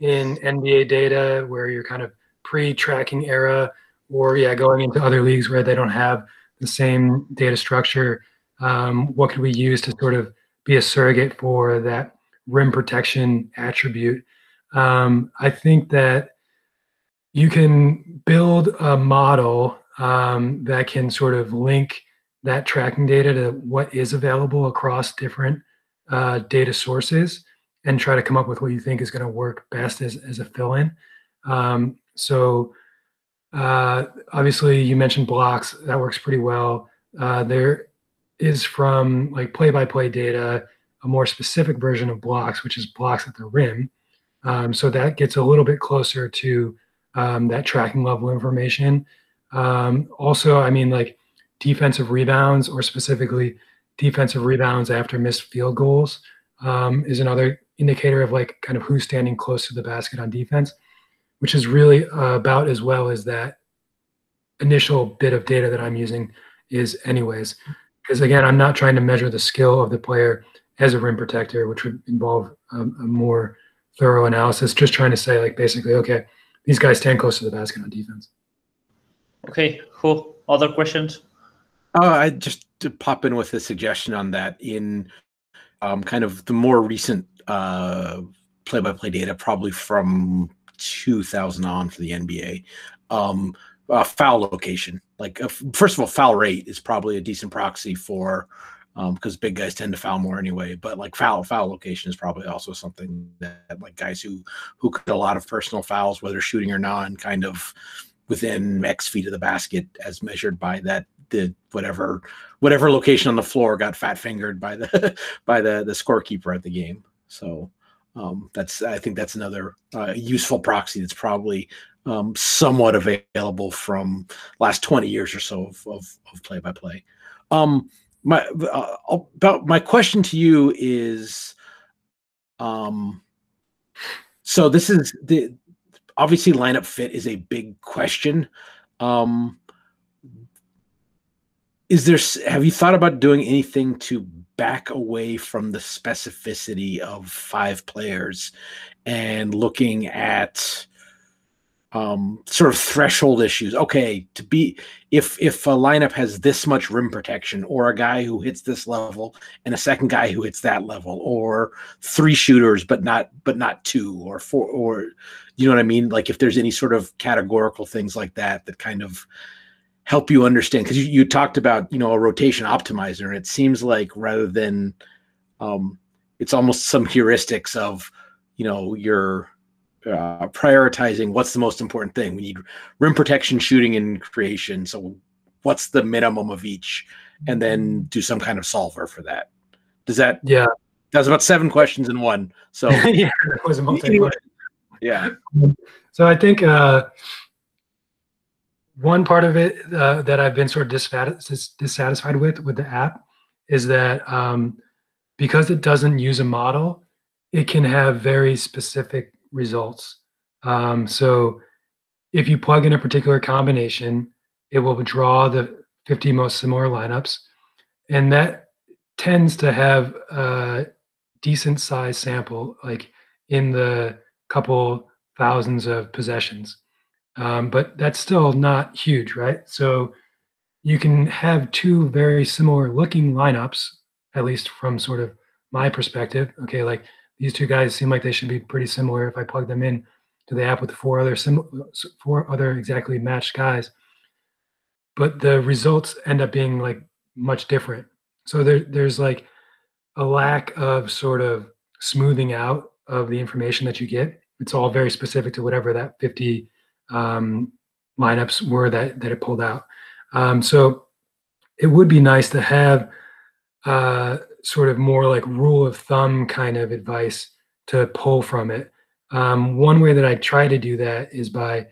in NBA data where you're kind of pre-tracking era, or yeah, going into other leagues where they don't have the same data structure. What could we use to sort of be a surrogate for that rim protection attribute? I think that you can build a model that can sort of link that tracking data to what is available across different data sources and try to come up with what you think is going to work best as a fill-in. Obviously, you mentioned blocks. That works pretty well. There is from like play-by-play data, a more specific version of blocks, which is blocks at the rim. So that gets a little bit closer to that tracking level information. Also, I mean, like defensive rebounds, or specifically defensive rebounds after missed field goals, is another indicator of like kind of who's standing close to the basket on defense, which is really about as well as that initial bit of data that I'm using is anyways. Because again, I'm not trying to measure the skill of the player as a rim protector, which would involve a more thorough analysis, just trying to say like basically, okay, these guys stand close to the basket on defense. Okay, cool. Other questions? I just to pop in with a suggestion on that in kind of the more recent play-by-play data, probably from 2000 on for the NBA, foul location. Like, first of all, foul rate is probably a decent proxy for, because big guys tend to foul more anyway, but like foul location is probably also something that like guys who commit a lot of personal fouls, whether shooting or not, and kind of within X feet of the basket as measured by that, the whatever location on the floor got fat fingered by the the scorekeeper at the game. So I think that's another useful proxy that's probably somewhat available from last 20 years or so of play-by-play. My question to you is, so this is obviously lineup fit is a big question. Have you thought about doing anything to back away from the specificity of 5 players and looking at sort of threshold issues? Okay, to be if a lineup has this much rim protection, or a guy who hits this level and a second guy who hits that level, or 3 shooters but not 2 or 4, or you know what I mean? Like if there's any sort of categorical things like that kind of help you understand, because you talked about, you know, a rotation optimizer, and it seems like rather than it's almost some heuristics of, you know, you're prioritizing what's the most important thing. We need rim protection, shooting, and creation. So what's the minimum of each, and then do some kind of solver for that. Does that? Yeah, that was about 7 questions in one. So yeah, that was a multi-question. Yeah. So I think. One part of it that I've been sort of dissatisfied with the app is that because it doesn't use a model, it can have very specific results. So if you plug in a particular combination, it will draw the 50 most similar lineups. And that tends to have a decent size sample, like in the couple thousands of possessions. But that's still not huge, right? So you can have 2 very similar looking lineups, at least from sort of my perspective. Okay, like these 2 guys seem like they should be pretty similar. If I plug them in to the app with 4 other exactly matched guys, but the results end up being like much different. So there's like a lack of sort of smoothing out of the information that you get. It's all very specific to whatever that 50 lineups were that it pulled out. So it would be nice to have sort of more like rule of thumb kind of advice to pull from it. One way that I try to do that is by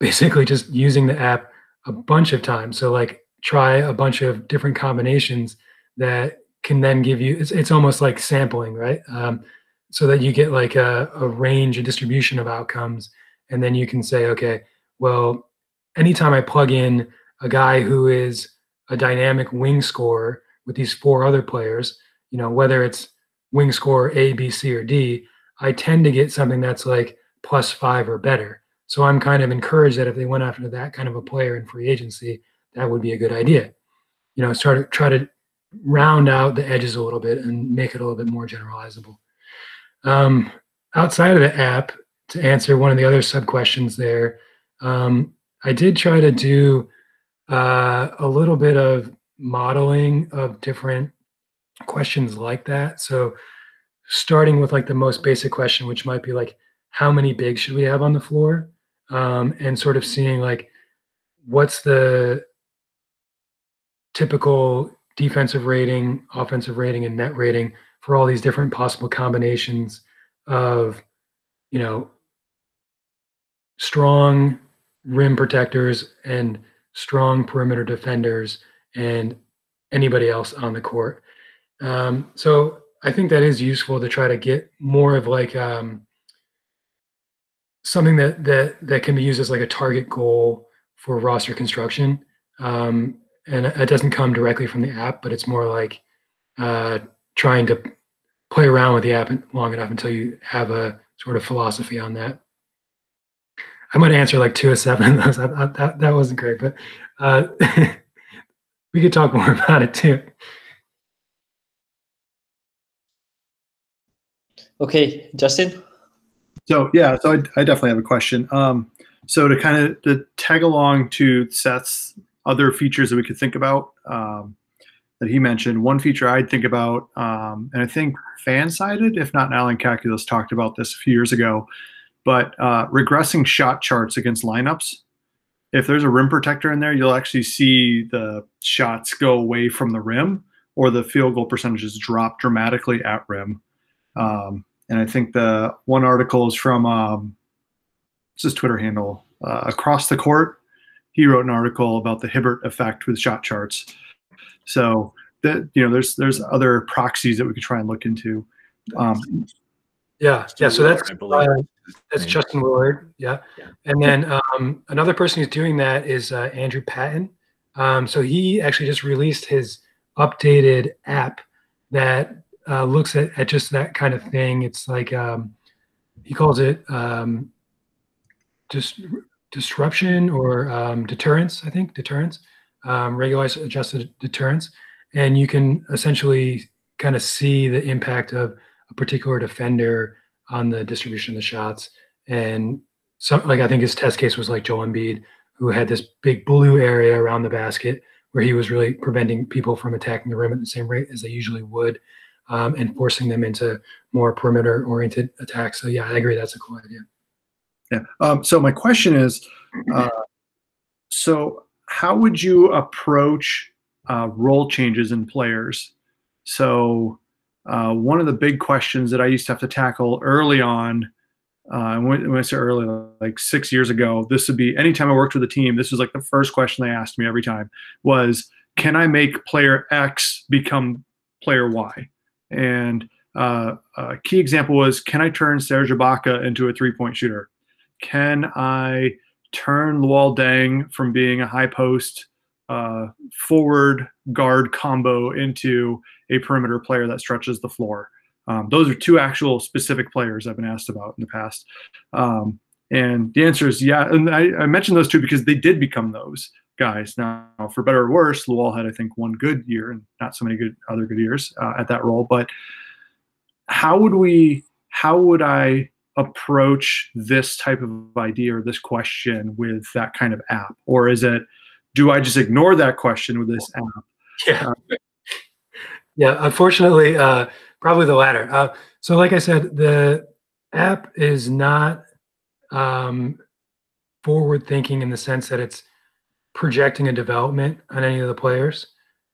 basically just using the app a bunch of times. So like try a bunch of different combinations that can then give you, it's almost like sampling, right? So that you get like a range, a distribution of outcomes. And then you can say, okay, well, anytime I plug in a guy who is a dynamic wing scorer with these four other players, you know, whether it's wing scorer A, B, C, or D, I tend to get something that's like +5 or better. So I'm kind of encouraged that if they went after that kind of a player in free agency, that would be a good idea. You know, start to try to round out the edges a little bit and make it a little bit more generalizable. Outside of the app, to answer one of the other sub questions there, I did try to do a little bit of modeling of different questions like that. So starting with like the most basic question, which might be like, how many bigs should we have on the floor? And sort of seeing like, what's the typical defensive rating, offensive rating, and net rating for all these different possible combinations of, you know, strong rim protectors and strong perimeter defenders and anybody else on the court. So I think that is useful to try to get more of like something that can be used as like a target goal for roster construction. And it doesn't come directly from the app, but it's more like trying to play around with the app long enough until you have a sort of philosophy on that. I might answer like 2 of 7 of those. That wasn't great, but we could talk more about it too. Okay, Justin? So yeah, so I definitely have a question. So to kind of tag along to Seth's other features that we could think about that he mentioned, one feature I'd think about, and I think Fansided, if not Allen Calculus, talked about this a few years ago, but regressing shot charts against lineups. If there's a rim protector in there, you'll actually see the shots go away from the rim or the field goal percentages drop dramatically at rim. And I think the one article is from what's his Twitter handle, Across the Court. He wrote an article about the Hibbert effect with shot charts. So that, you know, there's other proxies that we could try and look into. Yeah. So that's Justin Willard. Yeah. And then another person who's doing that is Andrew Patton. So he actually just released his updated app that looks at just that kind of thing. It's like he calls it just disruption or deterrence, I think, deterrence, regularized adjusted deterrence. And you can essentially kind of see the impact of a particular defender on the distribution of the shots. And some, like, I think his test case was like Joel Embiid, who had this big blue area around the basket where he was really preventing people from attacking the rim at the same rate as they usually would. And forcing them into more perimeter-oriented attacks. So yeah, I agree. That's a cool idea. Yeah. So my question is, so how would you approach role changes in players? So one of the big questions that I used to have to tackle early on, when I say early, like 6 years ago, this would be anytime I worked with a team, this was like the first question they asked me every time was, can I make player X become player Y? And a key example was, can I turn Serge Ibaka into a three-point shooter? Can I turn Luol Deng from being a high post forward guard combo into a perimeter player that stretches the floor? Those are two actual specific players I've been asked about in the past. And the answer is yeah. And I mentioned those two because they did become those guys. Now, for better or worse, Luol had, I think, one good year and not so many other good years at that role. But how would I approach this type of idea or this question with that kind of app? Or is it, do I just ignore that question with this app? Yeah, unfortunately, probably the latter. So like I said, the app is not forward thinking in the sense that it's projecting a development on any of the players.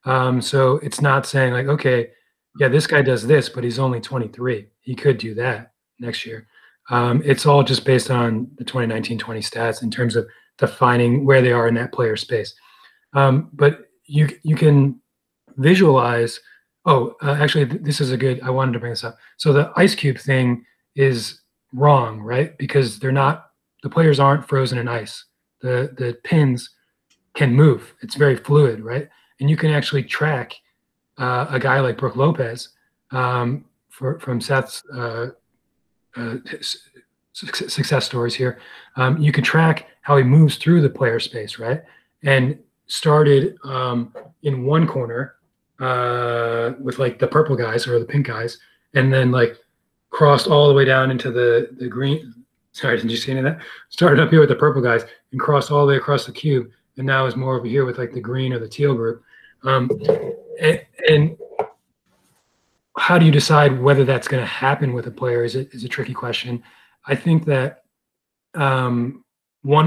So it's not saying like, okay, yeah, this guy does this, but he's only 23. He could do that next year. It's all just based on the 2019-20 stats in terms of defining where they are in that player space. But you can visualize, actually, this is a good, I wanted to bring this up. So the ice cube thing is wrong, right? Because they're not, the players aren't frozen in ice. The pins can move. It's very fluid, right? And you can actually track a guy like Brook Lopez from Seth's success stories here. You can track how he moves through the player space, right? And started in one corner with like the purple guys or the pink guys, and then like crossed all the way down into the green. Sorry, didn't you see any of that? Started up here with the purple guys and crossed all the way across the cube, and now is more over here with like the green or the teal group. And how do you decide whether that's going to happen with a player is a tricky question. I think that one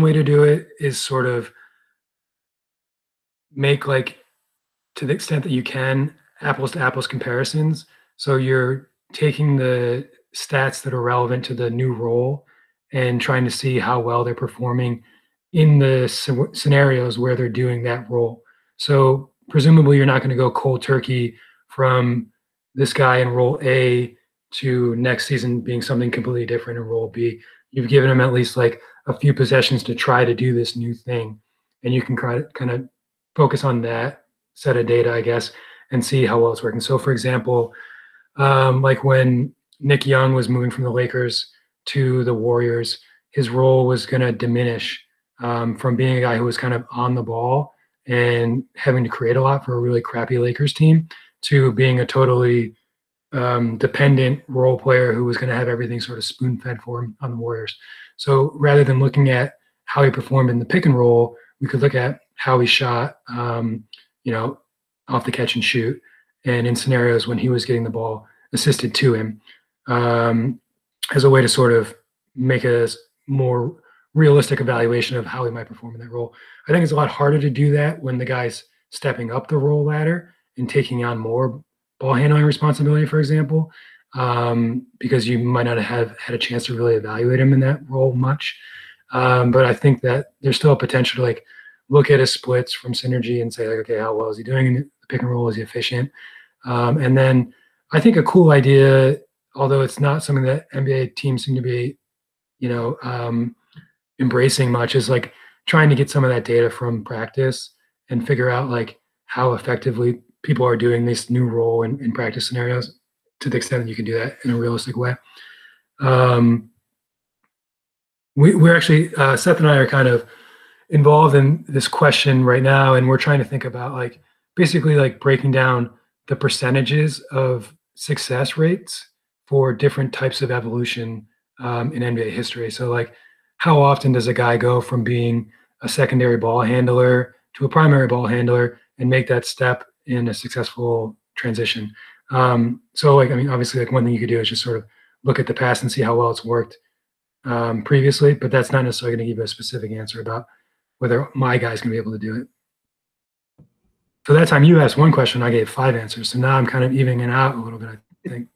way to do it is sort of make, like, to the extent that you can, apples to apples comparisons. So you're taking the stats that are relevant to the new role and trying to see how well they're performing in the scenarios where they're doing that role. So presumably you're not going to go cold turkey from this guy in role A to next season being something completely different in role B. You've given him at least like a few possessions to try to do this new thing. And you can kind of focus on that set of data, I guess, and see how well it's working. So for example, like when Nick Young was moving from the Lakers to the Warriors, his role was going to diminish from being a guy who was kind of on the ball and having to create a lot for a really crappy Lakers team to being a totally dependent role player who was going to have everything sort of spoon-fed for him on the Warriors. So rather than looking at how he performed in the pick and roll, we could look at how he shot, off the catch and shoot, and in scenarios when he was getting the ball assisted to him, as a way to sort of make a more realistic evaluation of how he might perform in that role. I think it's a lot harder to do that when the guy's stepping up the role ladder and taking on more ball handling responsibility, for example, because you might not have had a chance to really evaluate him in that role much. But I think that there's still a potential to like look at his splits from synergy and say, like, okay, how well is he doing in the pick and roll? Is he efficient? And then I think a cool idea, although it's not something that NBA teams seem to be, embracing much, is like trying to get some of that data from practice and figure out like how effectively people are doing this new role in practice scenarios, to the extent that you can do that in a realistic way. We're actually, Seth and I are kind of involved in this question right now, and we're trying to think about like basically like breaking down the percentages of success rates for different types of evolution in NBA history. So like how often does a guy go from being a secondary ball handler to a primary ball handler and make that step in a successful transition? So like, I mean, obviously like one thing you could do is just sort of look at the past and see how well it's worked previously, but that's not necessarily going to give you a specific answer about whether my guy's going to be able to do it. So that time you asked one question, I gave 5 answers. So now I'm kind of evening it out a little bit, I think.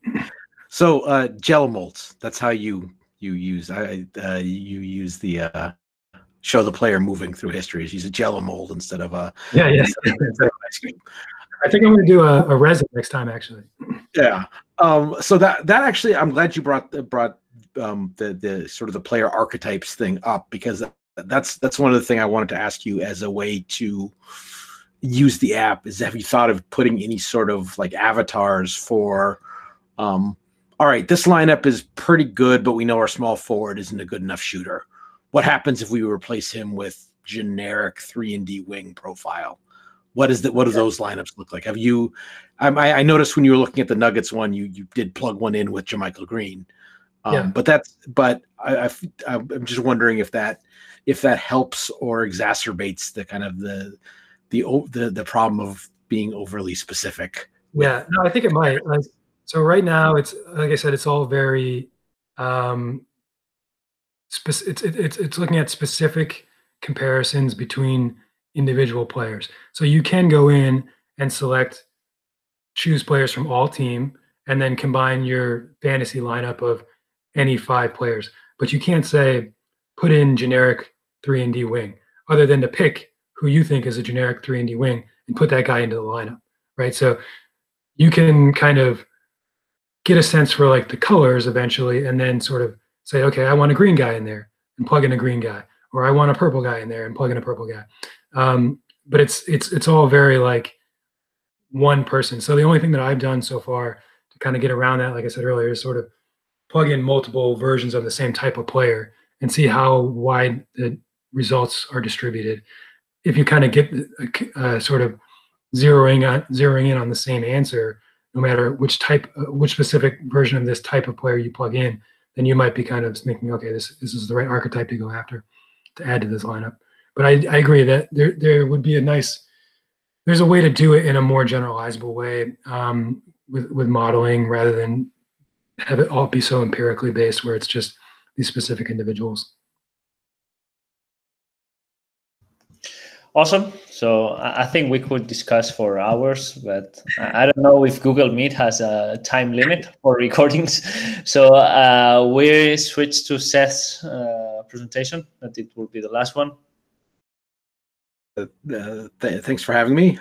So gel molds, that's how you use, you use the, show the player moving through histories. Use a Jell-O mold instead of a I think I'm going to do a resin next time, actually. Yeah. So that actually, I'm glad you brought the sort of the player archetypes thing up, because that's one of the things I wanted to ask you as a way to use the app is, have you thought of putting any sort of like avatars for? All right, this lineup is pretty good, but we know our small forward isn't a good enough shooter. What happens if we replace him with generic 3-and-D wing profile? What do those lineups look like? Have you? I noticed when you were looking at the Nuggets one, you did plug one in with Jermichael Green, but that's. But I'm just wondering if that helps or exacerbates the kind of the problem of being overly specific. Yeah, no, I think it might. Like, so right now, it's like I said, it's all very. It's looking at specific comparisons between individual players. So you can go in and select choose players from all team and then combine your fantasy lineup of any 5 players. But you can't say put in generic 3-and-D wing, other than to pick who you think is a generic 3-and-D wing and put that guy into the lineup, right? So you can kind of get a sense for like the colors eventually and then sort of say, okay, I want a green guy in there and plug in a green guy, or I want a purple guy in there and plug in a purple guy. But it's all very like one person. So the only thing that I've done so far to kind of get around that, like I said earlier, is sort of plug in multiple versions of the same type of player and see how wide the results are distributed. If you kind of get sort of zeroing in on the same answer, no matter which type, which specific version of this type of player you plug in, then you might be kind of thinking, okay, this is the right archetype to go after to add to this lineup. But I agree that there would be a nice, there's a way to do it in a more generalizable way with modeling, rather than have it all be so empirically based where it's just these specific individuals. Awesome. So I think we could discuss for hours, but I don't know if Google Meet has a time limit for recordings. So we switch to Seth's presentation, and it will be the last one. Thanks for having me.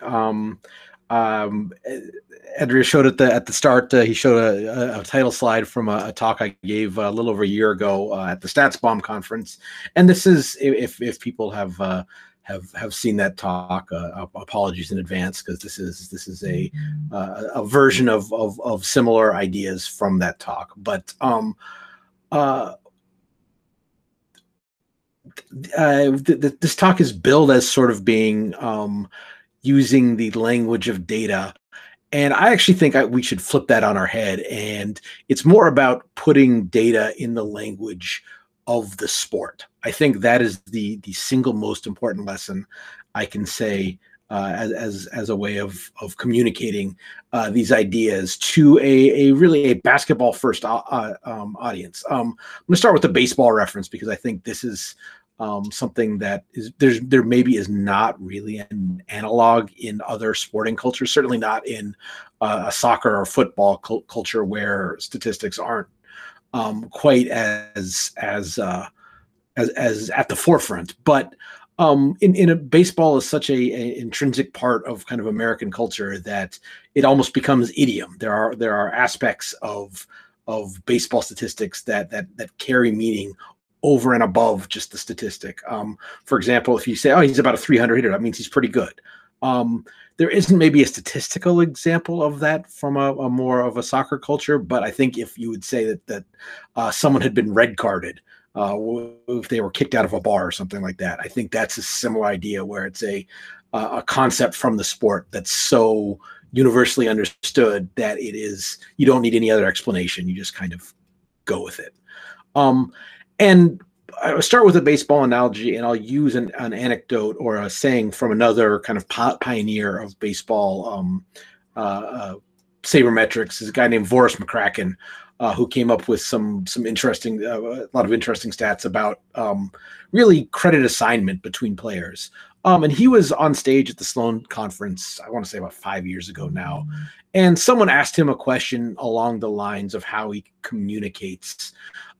Adrià showed at the start, he showed a title slide from a talk I gave a little over a year ago at the Stats Bomb conference. And this is, if people have seen that talk, apologies in advance, because this is a version of similar ideas from that talk. But this talk is billed as sort of being using the language of data, and I actually think we should flip that on our head, and it's more about putting data in the language of the sport. I think that is the single most important lesson I can say as a way of communicating these ideas to a basketball first audience. I'm gonna start with the baseball reference, because I think this is something that is there maybe is not really an analog in other sporting cultures, certainly not in a soccer or football culture, where statistics aren't quite as at the forefront. But baseball is such a intrinsic part of kind of American culture that it almost becomes idiom. There are aspects of baseball statistics that carry meaning over and above just the statistic. For example, if you say, "Oh, he's about a 300 hitter," that means he's pretty good. There isn't maybe a statistical example of that from a more of a soccer culture, but I think if you would say that someone had been red carded, if they were kicked out of a bar or something like that, I think that's a similar idea, where it's a concept from the sport that's so universally understood that it is, you don't need any other explanation. You just kind of go with it. And I'll start with a baseball analogy, and I'll use an anecdote or a saying from another kind of pioneer of baseball sabermetrics. Is a guy named Voris McCracken, who came up with some interesting, a lot of interesting stats about really credit assignment between players. And he was on stage at the Sloan Conference, I want to say about 5 years ago now, and someone asked him a question along the lines of how he communicates.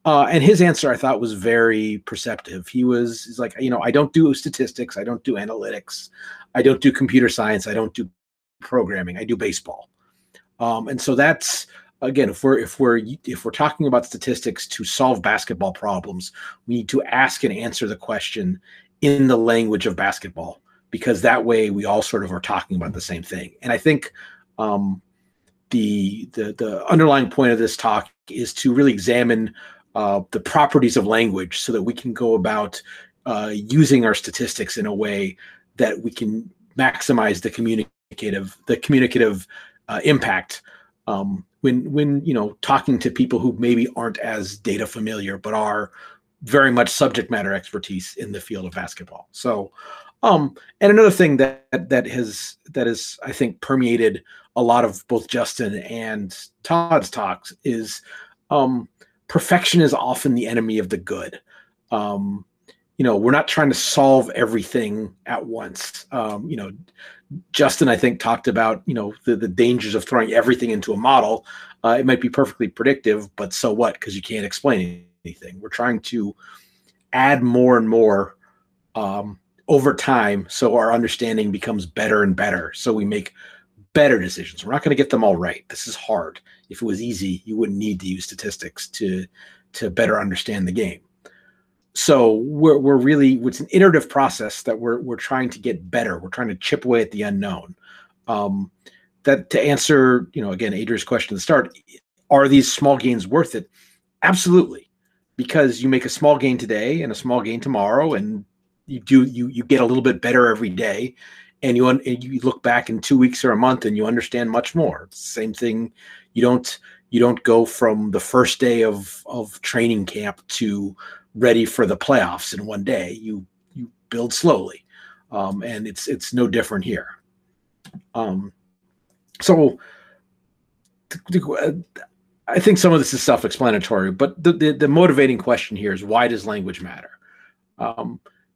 And his answer, I thought, was very perceptive. He's like, I don't do statistics. I don't do analytics. I don't do computer science. I don't do programming. I do baseball. And so that's, again, if we're talking about statistics to solve basketball problems, we need to ask and answer the question in the language of basketball, because that way we all sort of are talking about the same thing. And I think the underlying point of this talk is to really examine the properties of language, so that we can go about using our statistics in a way that we can maximize the communicative impact when talking to people who maybe aren't as data familiar, but are very much subject matter expertise in the field of basketball. So, and another thing that has I think permeated a lot of both Justin and Todd's talks is, perfection is often the enemy of the good. we're not trying to solve everything at once. Justin, I think, talked about, the dangers of throwing everything into a model. It might be perfectly predictive, but so what? Because you can't explain anything. We're trying to add more and more over time, so our understanding becomes better and better, so we make better decisions. We're not going to get them all right. This is hard. If it was easy, you wouldn't need to use statistics to better understand the game. So we're really, it's an iterative process that we're trying to get better. We're trying to chip away at the unknown. That to answer, again, Adria's question at the start, are these small gains worth it? Absolutely, because you make a small gain today and a small gain tomorrow, and you get a little bit better every day, and you look back in 2 weeks or a month and you understand much more. It's the same thing. You don't go from the first day of training camp to ready for the playoffs in one day. You build slowly, and it's no different here. So I think some of this is self-explanatory, but the motivating question here is, why does language matter?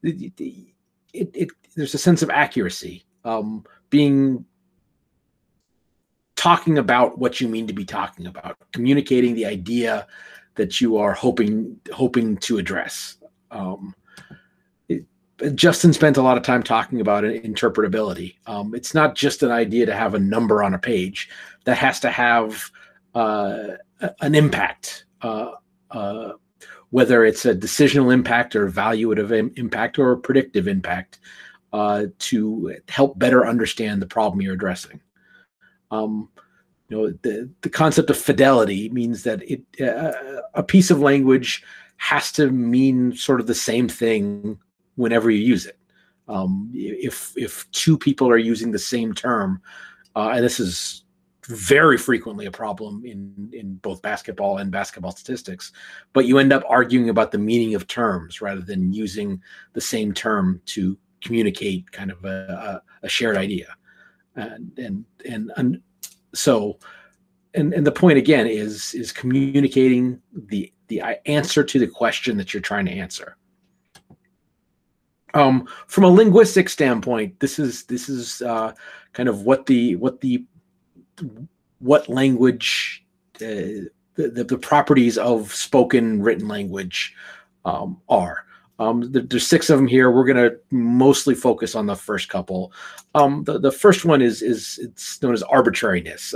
There's a sense of accuracy, talking about what you mean to be talking about, communicating the idea that you are hoping to address. Justin spent a lot of time talking about interpretability. It's not just an idea to have a number on a page. That has to have an impact, whether it's a decisional impact or evaluative impact or a predictive impact, to help better understand the problem you're addressing. The concept of fidelity means that a piece of language has to mean sort of the same thing whenever you use it. If two people are using the same term, and this is very frequently a problem in both basketball and basketball statistics, but you end up arguing about the meaning of terms rather than using the same term to communicate kind of a shared idea. So the point again is communicating the answer to the question that you're trying to answer. From a linguistic standpoint, this is kind of what language, the properties of spoken written language are. There's 6 of them here. We're going to mostly focus on the first couple. The first one is it's known as arbitrariness.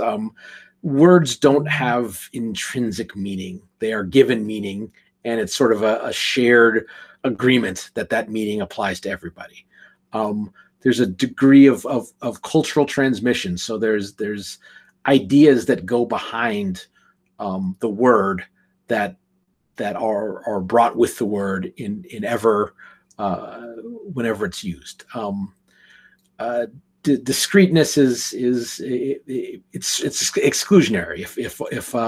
Words don't have intrinsic meaning. They are given meaning, and it's sort of a shared agreement that meaning applies to everybody. There's a degree of cultural transmission. So there's ideas that go behind the word that are brought with the word whenever it's used. Discreteness is exclusionary.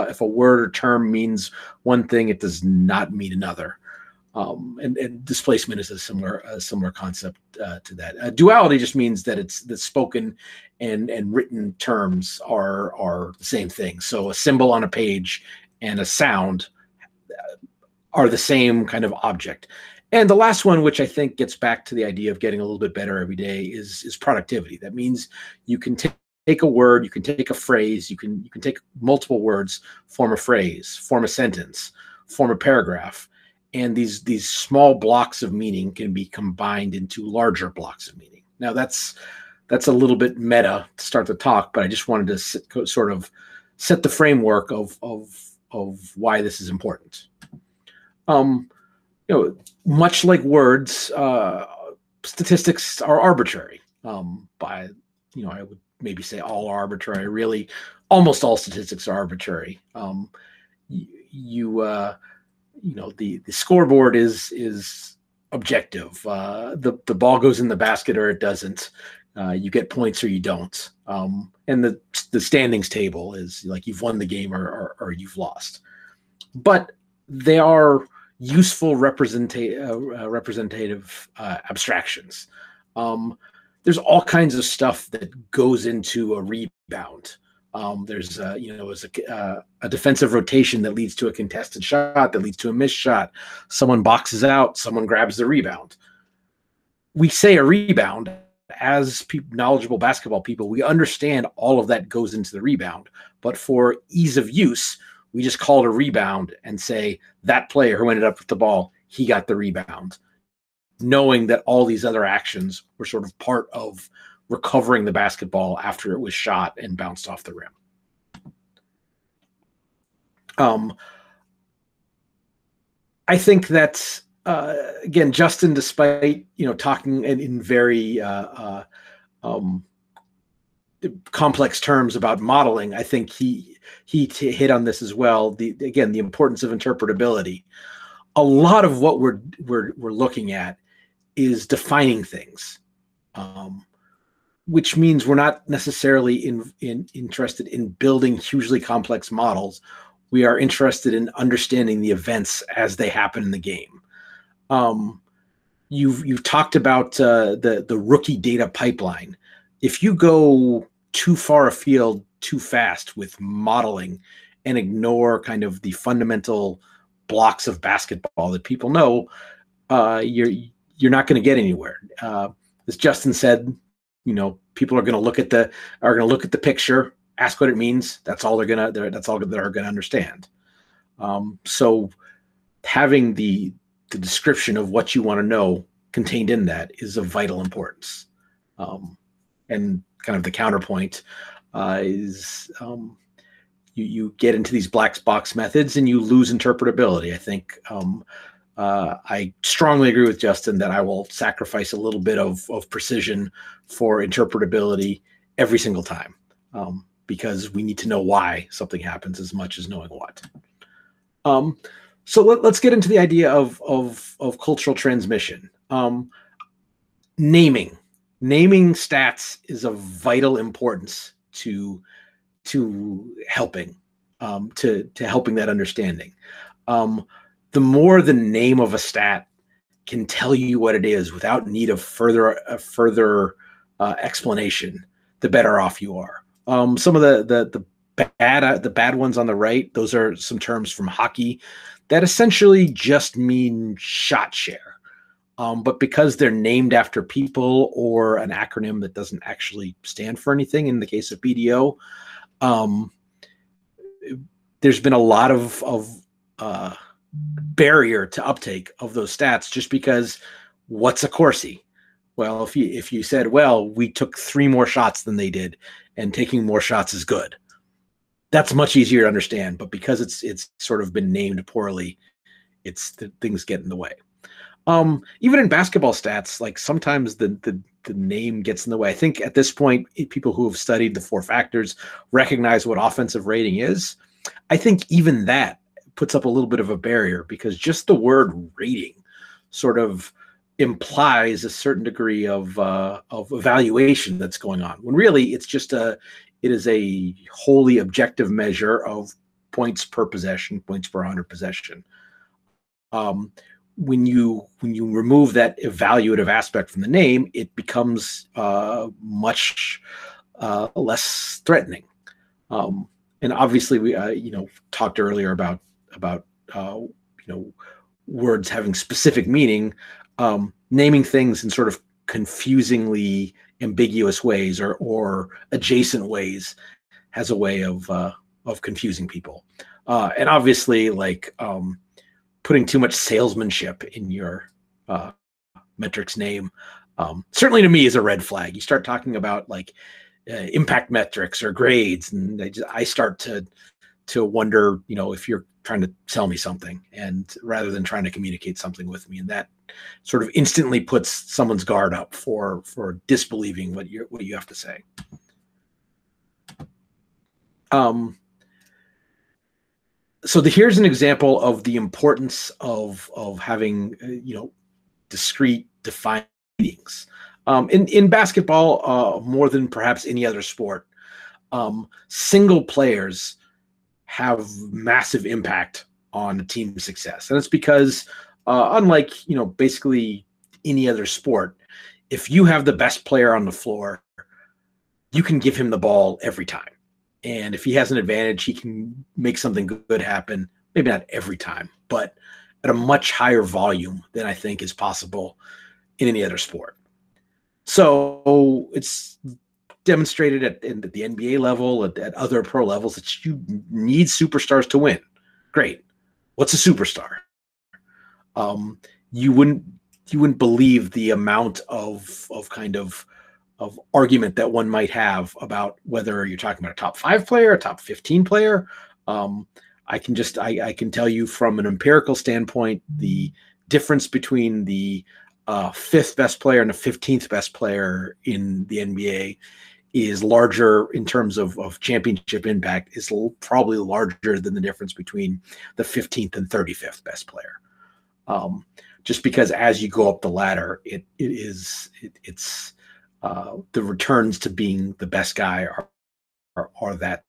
If a word or term means one thing, it does not mean another. And displacement is a similar concept to that. Duality just means that it's the spoken and written terms are the same thing. So a symbol on a page and a sound are the same kind of object. And the last one, which I think gets back to the idea of getting a little bit better every day, is productivity. That means you can take a word, you can take a phrase, you can take multiple words, form a phrase, form a sentence, form a paragraph, and these small blocks of meaning can be combined into larger blocks of meaning. Now that's a little bit meta to start the talk, but I just wanted to sort of set the framework of why this is important. Much like words, statistics are arbitrary. I would maybe say all are arbitrary. Really, almost all statistics are arbitrary. The scoreboard is objective. The ball goes in the basket or it doesn't. You get points or you don't. And the standings table is like you've won the game or you've lost. But they are useful representative abstractions. There's all kinds of stuff that goes into a rebound. There's a defensive rotation that leads to a contested shot, that leads to a missed shot. Someone boxes out, someone grabs the rebound. We say a rebound. As knowledgeable basketball people, we understand all of that goes into the rebound. But for ease of use, we just call it a rebound and say that player who ended up with the ball, he got the rebound, knowing that all these other actions were sort of part of recovering the basketball after it was shot and bounced off the rim. I think that's, again, Justin, despite, talking in very complex terms about modeling, I think he hit on this as well. The importance of interpretability. A lot of what we're looking at is defining things, which means we're not necessarily interested in building hugely complex models. We are interested in understanding the events as they happen in the game. You've talked about the rookie data pipeline. If you go too far afield too fast with modeling and ignore kind of the fundamental blocks of basketball that people know, you're not going to get anywhere. As Justin said, people are going to look at the picture, ask what it means. That's all they're going to understand. So having the description of what you want to know contained in that is of vital importance. And kind of the counterpoint is you get into these black box methods and you lose interpretability. I think I strongly agree with Justin that I will sacrifice a little bit of precision for interpretability every single time, because we need to know why something happens as much as knowing what. So let's get into the idea of cultural transmission. Naming stats is of vital importance to helping to helping that understanding. The more the name of a stat can tell you what it is without need of further explanation, the better off you are. Some of the bad ones on the right, those are some terms from hockey that essentially just mean shot share. But because they're named after people or an acronym that doesn't actually stand for anything, in the case of BDO, there's been a lot of barrier to uptake of those stats just because, what's a Corsi? Well, if you said, well, we took 3 more shots than they did and taking more shots is good, that's much easier to understand, but because it's sort of been named poorly, things get in the way. Even in basketball stats, like sometimes the name gets in the way. I think at this point, people who have studied the 4 factors recognize what offensive rating is. I think even that puts up a little bit of a barrier because just the word rating sort of implies a certain degree of evaluation that's going on, when really it's just it is a wholly objective measure of points per possession, points per 100 possession. When you remove that evaluative aspect from the name, it becomes much less threatening. And obviously, we talked earlier about words having specific meaning. Naming things in sort of confusingly ambiguous ways or adjacent ways has a way of confusing people. And obviously, like putting too much salesmanship in your metric's name, certainly to me is a red flag. You start talking about like impact metrics or grades, and I start to wonder, if you're trying to sell me something and rather than trying to communicate something with me. And that sort of instantly puts someone's guard up for disbelieving what you have to say. So here's an example of the importance of having, discrete, defined meanings. In basketball, more than perhaps any other sport, single players have massive impact on the team's success. And it's because unlike, basically any other sport, if you have the best player on the floor, you can give him the ball every time. And if he has an advantage, he can make something good happen. Maybe not every time, but at a much higher volume than I think is possible in any other sport. So it's demonstrated at the NBA level, at other pro levels, that you need superstars to win. Great. What's a superstar? You wouldn't believe the amount of argument that one might have about whether you're talking about a top 5 player, a top 15 player. I can tell you from an empirical standpoint, the difference between the 5th best player and the 15th best player in the NBA is larger in terms of championship impact, is probably larger than the difference between the 15th and 35th best player. Just because as you go up the ladder, it's the returns to being the best guy are that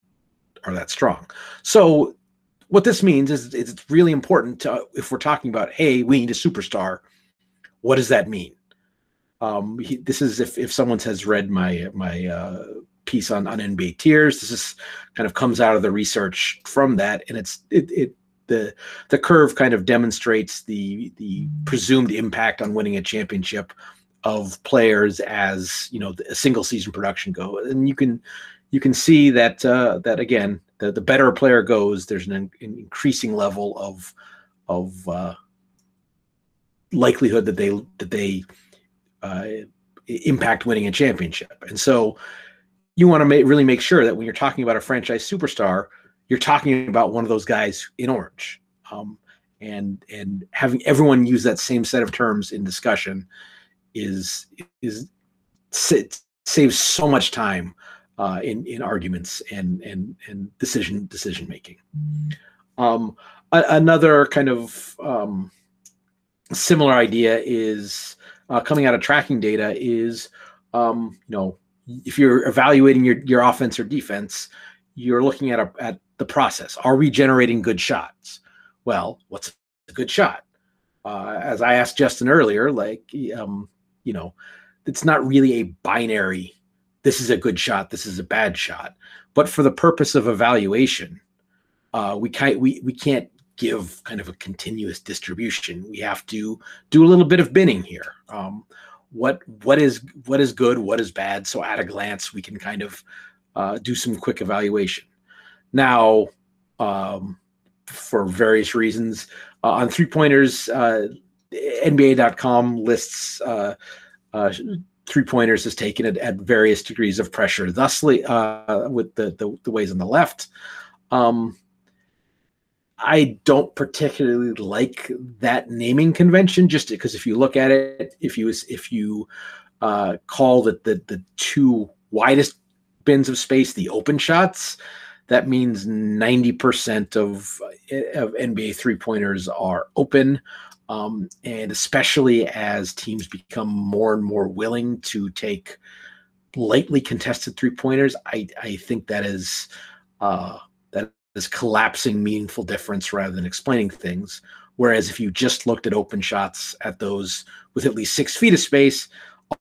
strong. So what this means is it's really important to, if we're talking about, hey, we need a superstar, what does that mean? This is, if someone has read my piece on NBA tiers, this is kind of comes out of the research from that, and the curve kind of demonstrates the presumed impact on winning a championship of players as, you know, a single season production go. And you can see that that again, the better a player goes, there's an increasing level of likelihood that they impact winning a championship. And so you want to really make sure that when you're talking about a franchise superstar, you're talking about one of those guys in orange, and having everyone use that same set of terms in discussion saves so much time in arguments and decision making. Another kind of similar idea is coming out of tracking data is you know, if you're evaluating your offense or defense, you're looking at the process. Are we generating good shots? Well, what's a good shot? As I asked Justin earlier, like, you know, it's not really a binary, this is a good shot, this is a bad shot. But for the purpose of evaluation, we can't give kind of a continuous distribution. We have to do a little bit of binning here. What is good, what is bad? So at a glance, we can kind of do some quick evaluation. Now, for various reasons, on three-pointers, NBA.com lists three-pointers as taken at various degrees of pressure, thusly with the ways on the left. I don't particularly like that naming convention, just because if you look at it, if you call the two widest bins of space the open shots, that means 90% of NBA three-pointers are open. And especially as teams become more and more willing to take lightly contested three-pointers, I think that is collapsing meaningful difference rather than explaining things. Whereas if you just looked at open shots at those with at least 6 feet of space,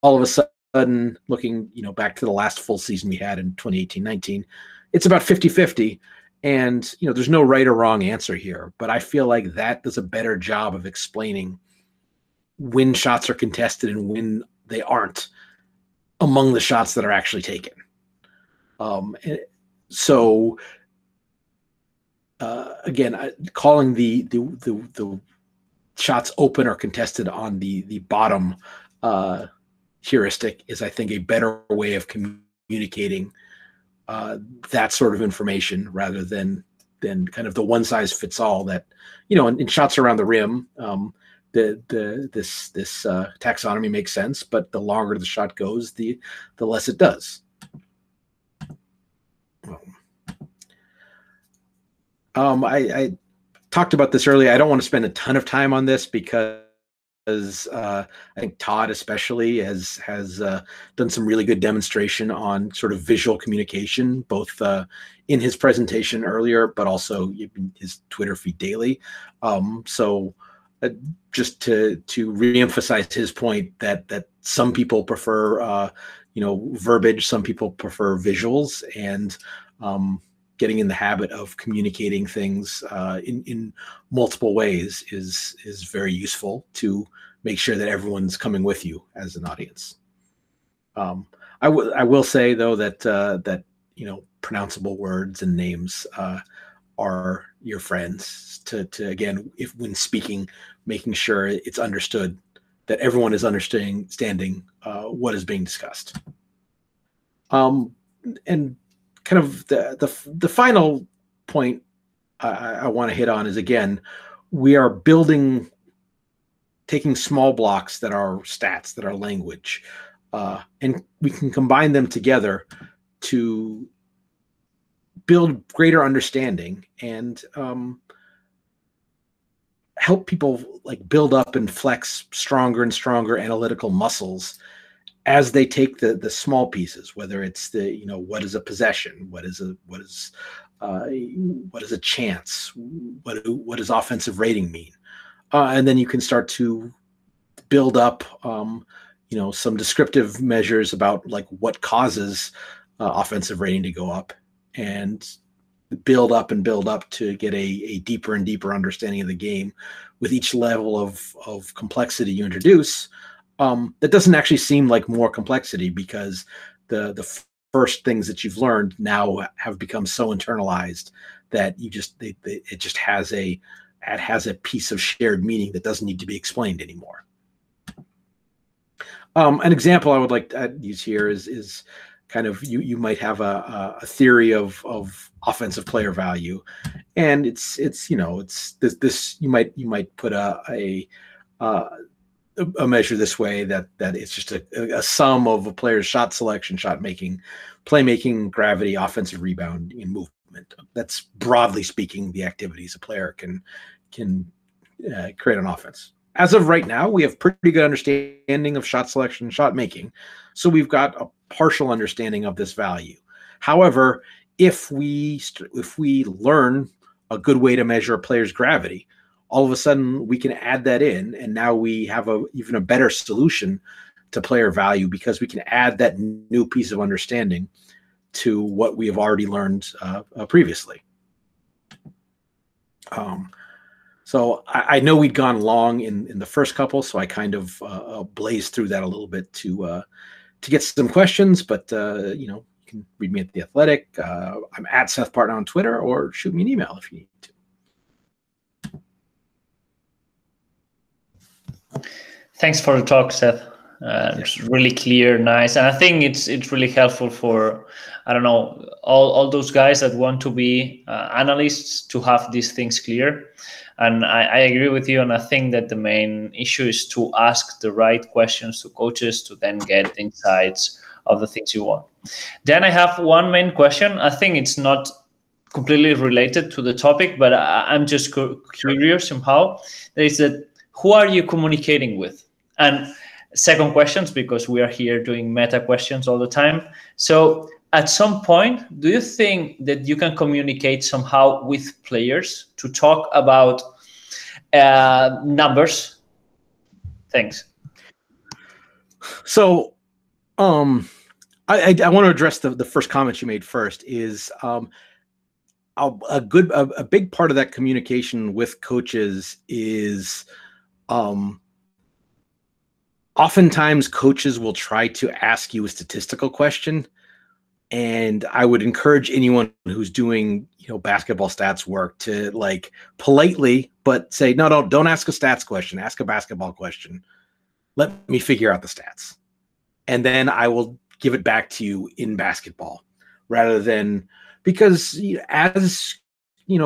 all of a sudden, looking, you know, back to the last full season we had in 2018-19, it's about 50-50. And, you know, there's no right or wrong answer here, but I feel like that does a better job of explaining when shots are contested and when they aren't among the shots that are actually taken. Again, calling the shots open or contested on the bottom heuristic is, I think, a better way of communicating that sort of information rather than kind of the one size fits all that, you know, in shots around the rim, this taxonomy makes sense, but the longer the shot goes, the less it does. I talked about this earlier. I don't want to spend a ton of time on this because I think Todd especially has done some really good demonstration on sort of visual communication, both in his presentation earlier, but also his Twitter feed daily. So just to reemphasize his point that some people prefer, you know, verbiage, some people prefer visuals, and getting in the habit of communicating things in multiple ways is very useful to make sure that everyone's coming with you as an audience. I will say though that that pronounceable words and names are your friends. To again, when speaking, making sure it's understood that everyone is understanding what is being discussed. And kind of the final point I want to hit on is, again, we are building, taking small blocks that are stats, that are language, and we can combine them together to build greater understanding and help people like build up and flex stronger and stronger analytical muscles as they take the small pieces, whether it's the, what is a possession, what is a chance, what does offensive rating mean? And then you can start to build up, some descriptive measures about like what causes offensive rating to go up, and build up to get a deeper and deeper understanding of the game with each level of complexity you introduce. That doesn't actually seem like more complexity because the first things that you've learned now have become so internalized that you just it has a piece of shared meaning that doesn't need to be explained anymore. An example I would like to use here is kind of you might have a theory of offensive player value, and it's this you might put a measure this way that it's just a sum of a player's shot selection, shot making, playmaking, gravity, offensive rebound, and movement. That's broadly speaking the activities a player can create on offense. As of right now, we have pretty good understanding of shot selection, shot making, so we've got a partial understanding of this value. However, if we learn a good way to measure a player's gravity, all of a sudden we can add that in, and now we have even a better solution to player value because we can add that new piece of understanding to what we have already learned previously. So I know we'd gone long in the first couple, so I kind of blazed through that a little bit to get some questions, but you can read me at The Athletic. I'm at Seth Partnow on Twitter, or shoot me an email if you need to. Thanks for the talk, Seth. It's really clear, nice, and I think it's really helpful for all those guys that want to be analysts to have these things clear. And I agree with you, and I think that the main issue is to ask the right questions to coaches to then get insights of the things you want. Then I have one main question. I think it's not completely related to the topic, but I'm just curious somehow. Is that who are you communicating with? And second questions, because we are here doing meta questions all the time. So at some point, do you think that you can communicate somehow with players to talk about numbers? Thanks. So I want to address the first comment you made first is a big part of that communication with coaches is oftentimes coaches will try to ask you a statistical question. And I would encourage anyone who's doing, basketball stats work to like politely, but say, no, don't ask a stats question, ask a basketball question. Let me figure out the stats. And then I will give it back to you in basketball rather than, because as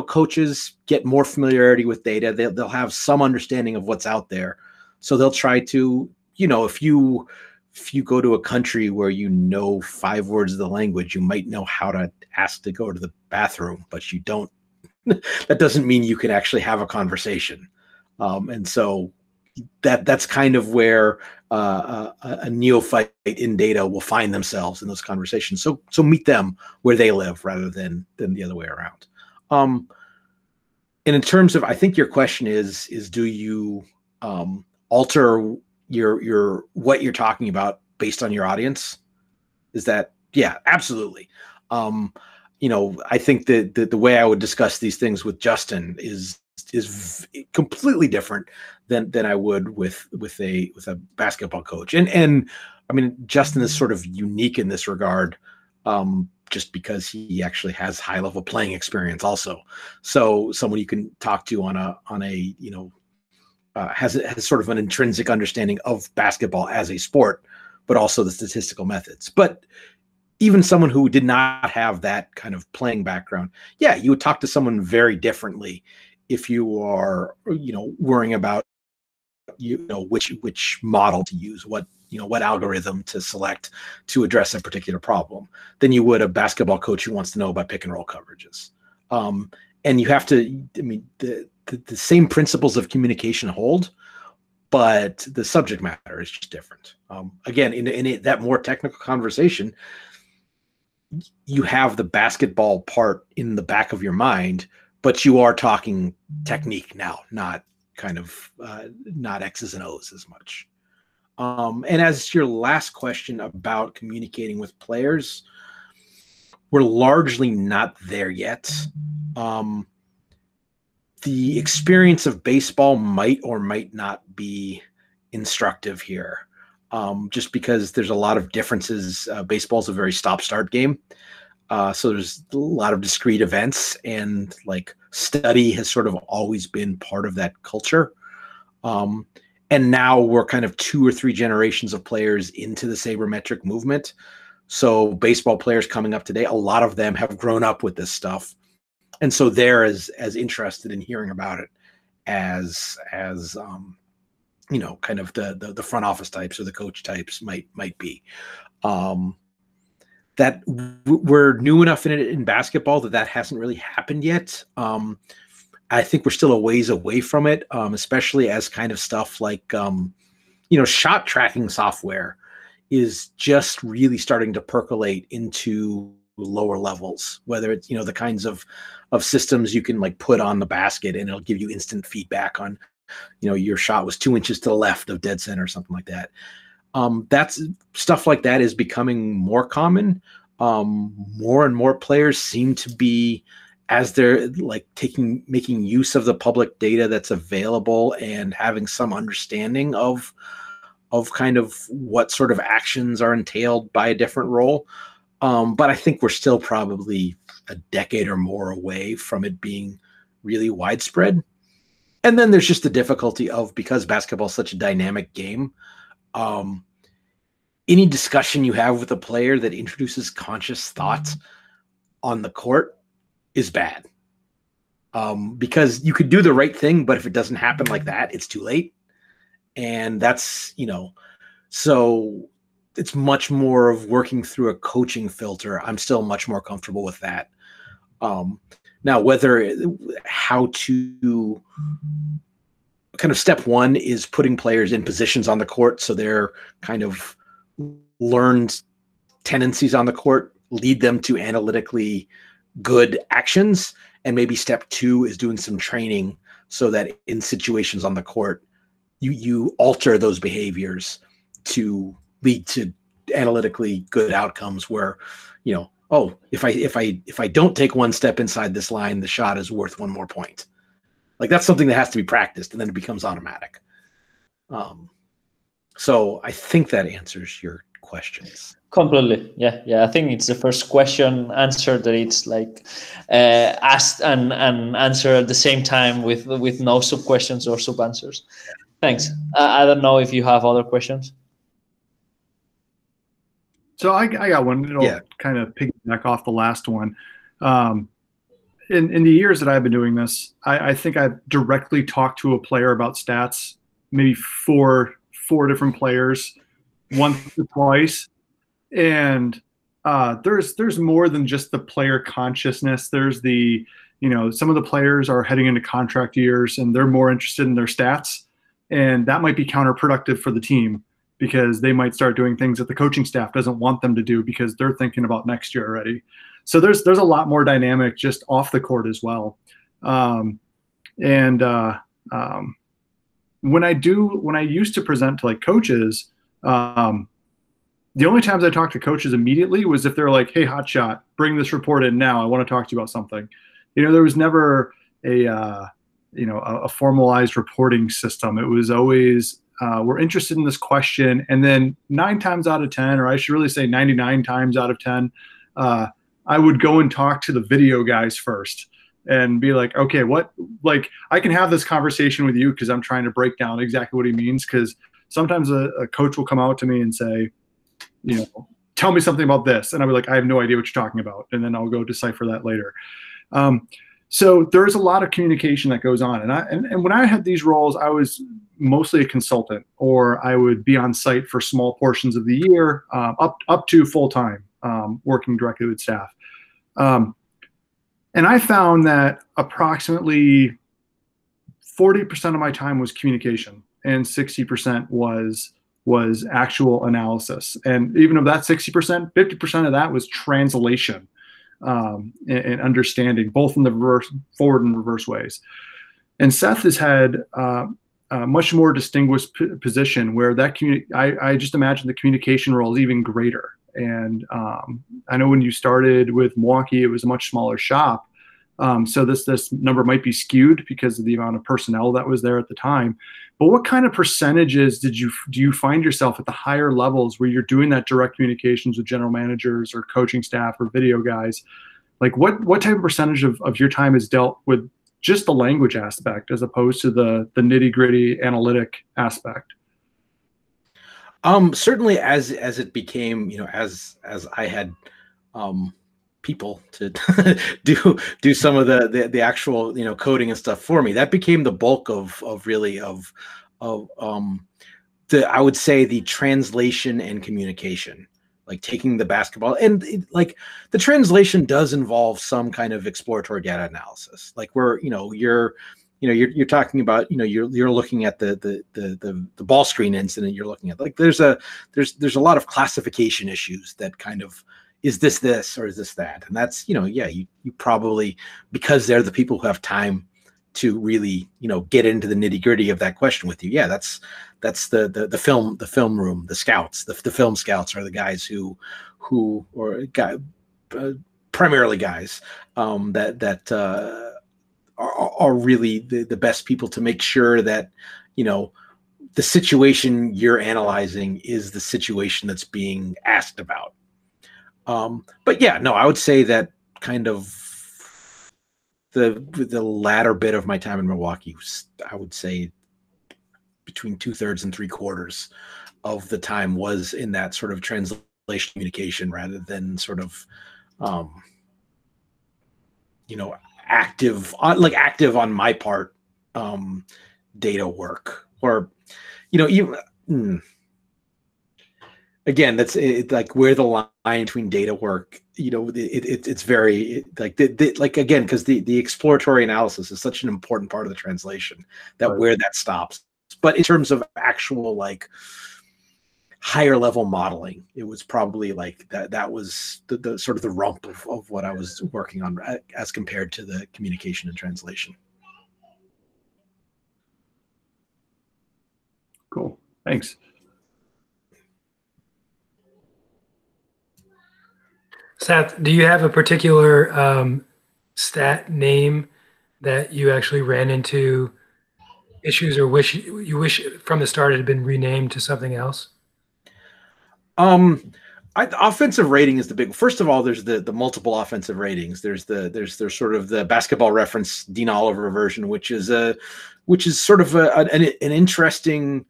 coaches get more familiarity with data, they'll have some understanding of what's out there. So they'll try to, if you go to a country where 5 words of the language, you might know how to ask to go to the bathroom, but you don't. That doesn't mean you can actually have a conversation. And so that's kind of where a neophyte in data will find themselves in those conversations. So meet them where they live rather than the other way around. And in terms of, I think your question is do you alter your what you're talking about based on your audience? Is that? Yeah, absolutely. you know, I think that the way I would discuss these things with Justin is completely different than I would with a basketball coach. And I mean, Justin is sort of unique in this regard, just because he actually has high level playing experience also. So someone you can talk to on a, you know, has sort of an intrinsic understanding of basketball as a sport, but also the statistical methods. But even someone who did not have that kind of playing background, yeah, you would talk to someone very differently if you are, you know, worrying about, you know, which model to use, what, you know, what algorithm to select to address a particular problem, than you would a basketball coach who wants to know about pick and roll coverages. And you have to, I mean, the same principles of communication hold, but the subject matter is just different. Again, in that more technical conversation, you have the basketball part in the back of your mind, but you are talking technique now, not kind of not X's and O's as much. And as your last question about communicating with players, we're largely not there yet. The experience of baseball might or might not be instructive here, just because there's a lot of differences. Baseball is a very stop-start game. So there's a lot of discrete events, and like study has sort of always been part of that culture. And now we're kind of 2 or 3 generations of players into the sabermetric movement. So baseball players coming up today, a lot of them have grown up with this stuff. And so they're as interested in hearing about it as you know, kind of the front office types or the coach types might be. That we're new enough in it in basketball that hasn't really happened yet. I think we're still a ways away from it, especially as kind of stuff like, you know, shot tracking software is just really starting to percolate into lower levels, whether it's, you know, the kinds of systems you can like put on the basket and it'll give you instant feedback on, you know, your shot was 2 inches to the left of dead center or something like that. That's stuff like that is becoming more common. More and more players seem to be, as they're like making use of the public data that's available and having some understanding of kind of what sort of actions are entailed by a different role. But I think we're still probably a decade or more away from it being really widespread. And then there's just the difficulty of, because basketball is such a dynamic game, any discussion you have with a player that introduces conscious thought on the court is bad, because you could do the right thing, but if it doesn't happen like that, it's too late. And that's, you know, so it's much more of working through a coaching filter. I'm still much more comfortable with that. Now, kind of step one is putting players in positions on the court so their kind of learned tendencies on the court lead them to analytically good actions. And maybe step two is doing some training so that in situations on the court, you alter those behaviors to lead to analytically good outcomes where, you know, oh, if I don't take one step inside this line, the shot is worth one more point. Like, that's something that has to be practiced, and then it becomes automatic. So I think that answers your questions. Completely. Yeah. I think it's the first question answered that it's like asked and answered at the same time with no sub questions or sub answers. Thanks. I don't know if you have other questions. So I got one. It'll kind of piggyback off the last one. In the years that I've been doing this, I think I've directly talked to a player about stats, maybe four different players, once or twice. And there's more than just the player consciousness. There's the, you know, some of the players are heading into contract years and they're more interested in their stats. And that might be counterproductive for the team, because they might start doing things that the coaching staff doesn't want them to do because they're thinking about next year already. So there's a lot more dynamic just off the court as well. When I used to present to like coaches, the only times I talked to coaches immediately was if they're like, hey, hotshot, bring this report in now. I want to talk to you about something. You know, there was never a, you know, a formalized reporting system. It was always, we're interested in this question. And then 9 times out of 10, or I should really say 99 times out of 10, I would go and talk to the video guys first and be like, okay, what, like, I can have this conversation with you because I'm trying to break down exactly what he means. Because sometimes a coach will come out to me and say, you know, tell me something about this. And I'll be like, I have no idea what you're talking about. And then I'll go decipher that later. So there's a lot of communication that goes on. And, and when I had these roles, I was mostly a consultant, or I would be on site for small portions of the year, up to full-time, working directly with staff. And I found that approximately 40% of my time was communication and 60% was actual analysis. And even of that 60%, 50% of that was translation and understanding, both in the reverse, forward and reverse ways. And Seth has had a much more distinguished position where that I just imagine the communication role is even greater. And I know when you started with Milwaukee, it was a much smaller shop. So this number might be skewed because of the amount of personnel that was there at the time. But what kind of percentages do you find yourself at the higher levels where you're doing that direct communications with general managers or coaching staff or video guys? Like what type of percentage of your time is dealt with just the language aspect as opposed to the nitty-gritty analytic aspect? Certainly as it became, you know, as I had people to do some of the actual, you know, coding and stuff for me, that became the bulk of I would say the translation and communication, like taking the basketball and like the translation does involve some kind of exploratory data analysis. Like where, you're talking about, you're looking at the ball screen incident. You're looking at like, there's a lot of classification issues that kind of, is this or is this that? And that's, you probably, because they're the people who have time to really, get into the nitty gritty of that question with you. Yeah. That's the film room, the scouts, the film scouts are the guys primarily guys that are really the best people to make sure that, the situation you're analyzing is the situation that's being asked about. But yeah, no, I would say that kind of the latter bit of my time in Milwaukee was, I would say between 2/3 and 3/4 of the time was in that sort of translation communication rather than sort of, active on my part, data work or, again, that's it, like where the line between data work, it's very like, again, because the exploratory analysis is such an important part of the translation that right. Where that stops. But in terms of actual like higher level modeling, it was probably like that was the sort of the rump of what I was working on as compared to the communication and translation. Cool. Thanks. Seth, do you have a particular stat name that you actually ran into issues or wish from the start it had been renamed to something else? The offensive rating is the big. First of all, there's the multiple offensive ratings. There's sort of the Basketball Reference Dean Oliver version, which is sort of an interesting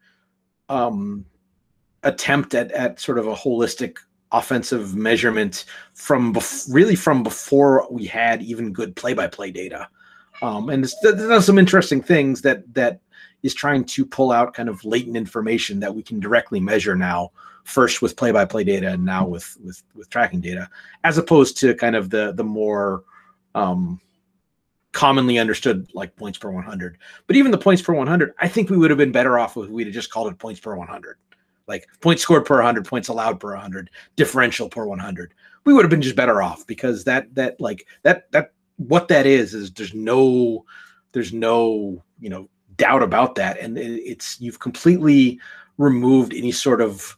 attempt at sort of a holistic offensive measurement from before we had even good play-by-play data. And there's some interesting things that is trying to pull out kind of latent information that we can directly measure now, first with play-by-play data and now with tracking data, as opposed to kind of the more commonly understood like points per 100. But even the points per 100, I think we would have been better off if we'd have just called it points per 100. Like points scored per 100, points allowed per 100, differential per 100. We would have been just better off because what that is there's no doubt about that, and you've completely removed any sort of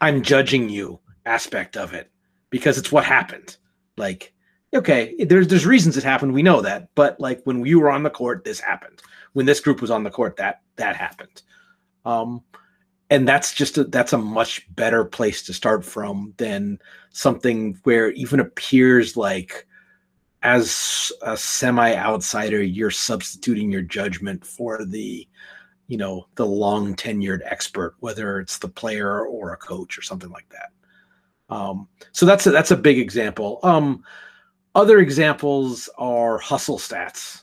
I'm judging you aspect of it, because it's what happened. Like, okay, there's reasons it happened. We know that. But like, when we were on the court, this happened. When this group was on the court, that happened. And that's a much better place to start from than something where it even appears like, as a semi-outsider, you're substituting your judgment for the, you know, the long-tenured expert, whether it's the player or a coach or something like that. So that's a big example. Other examples are hustle stats,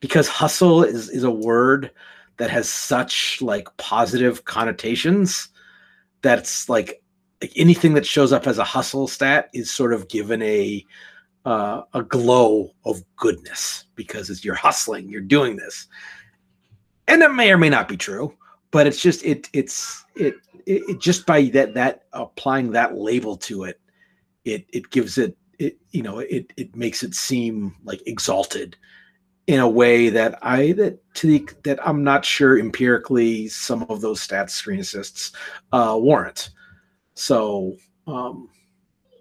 because hustle is a word that has such like positive connotations that's like anything that shows up as a hustle stat is sort of given a glow of goodness, because it's, you're hustling, you're doing this. And that may or may not be true, but it's just it just by that applying that label to it, it gives it you know, it makes it seem like exalted in a way that I'm not sure empirically some of those stats screen assists warrant. So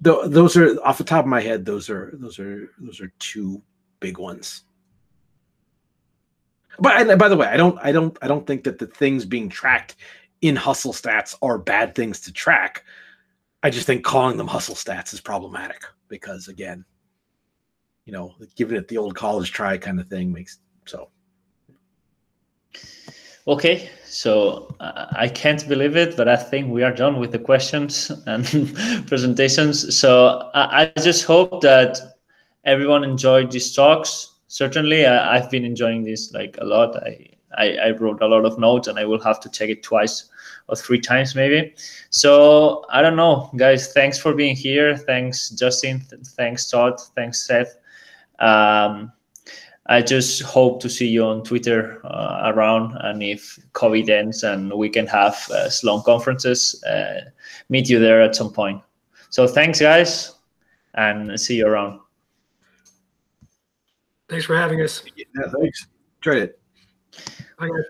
those are, off the top of my head, those are two big ones. But by the way, I don't think that the things being tracked in hustle stats are bad things to track. I just think calling them hustle stats is problematic, because again, you know, giving it the old college try kind of thing makes so. Okay, so I can't believe it, but I think we are done with the questions and presentations. So I just hope that everyone enjoyed these talks. Certainly, I've been enjoying this like a lot. I wrote a lot of notes, and I will have to check it twice or three times maybe. So I don't know, guys. Thanks for being here. Thanks, Justin. Thanks, Todd. Thanks, Seth. I just hope to see you on Twitter around, and if COVID ends and we can have long conferences, meet you there at some point. So thanks, guys, and see you around. Thanks for having us. Yeah, thanks. Enjoyed it. Bye, guys.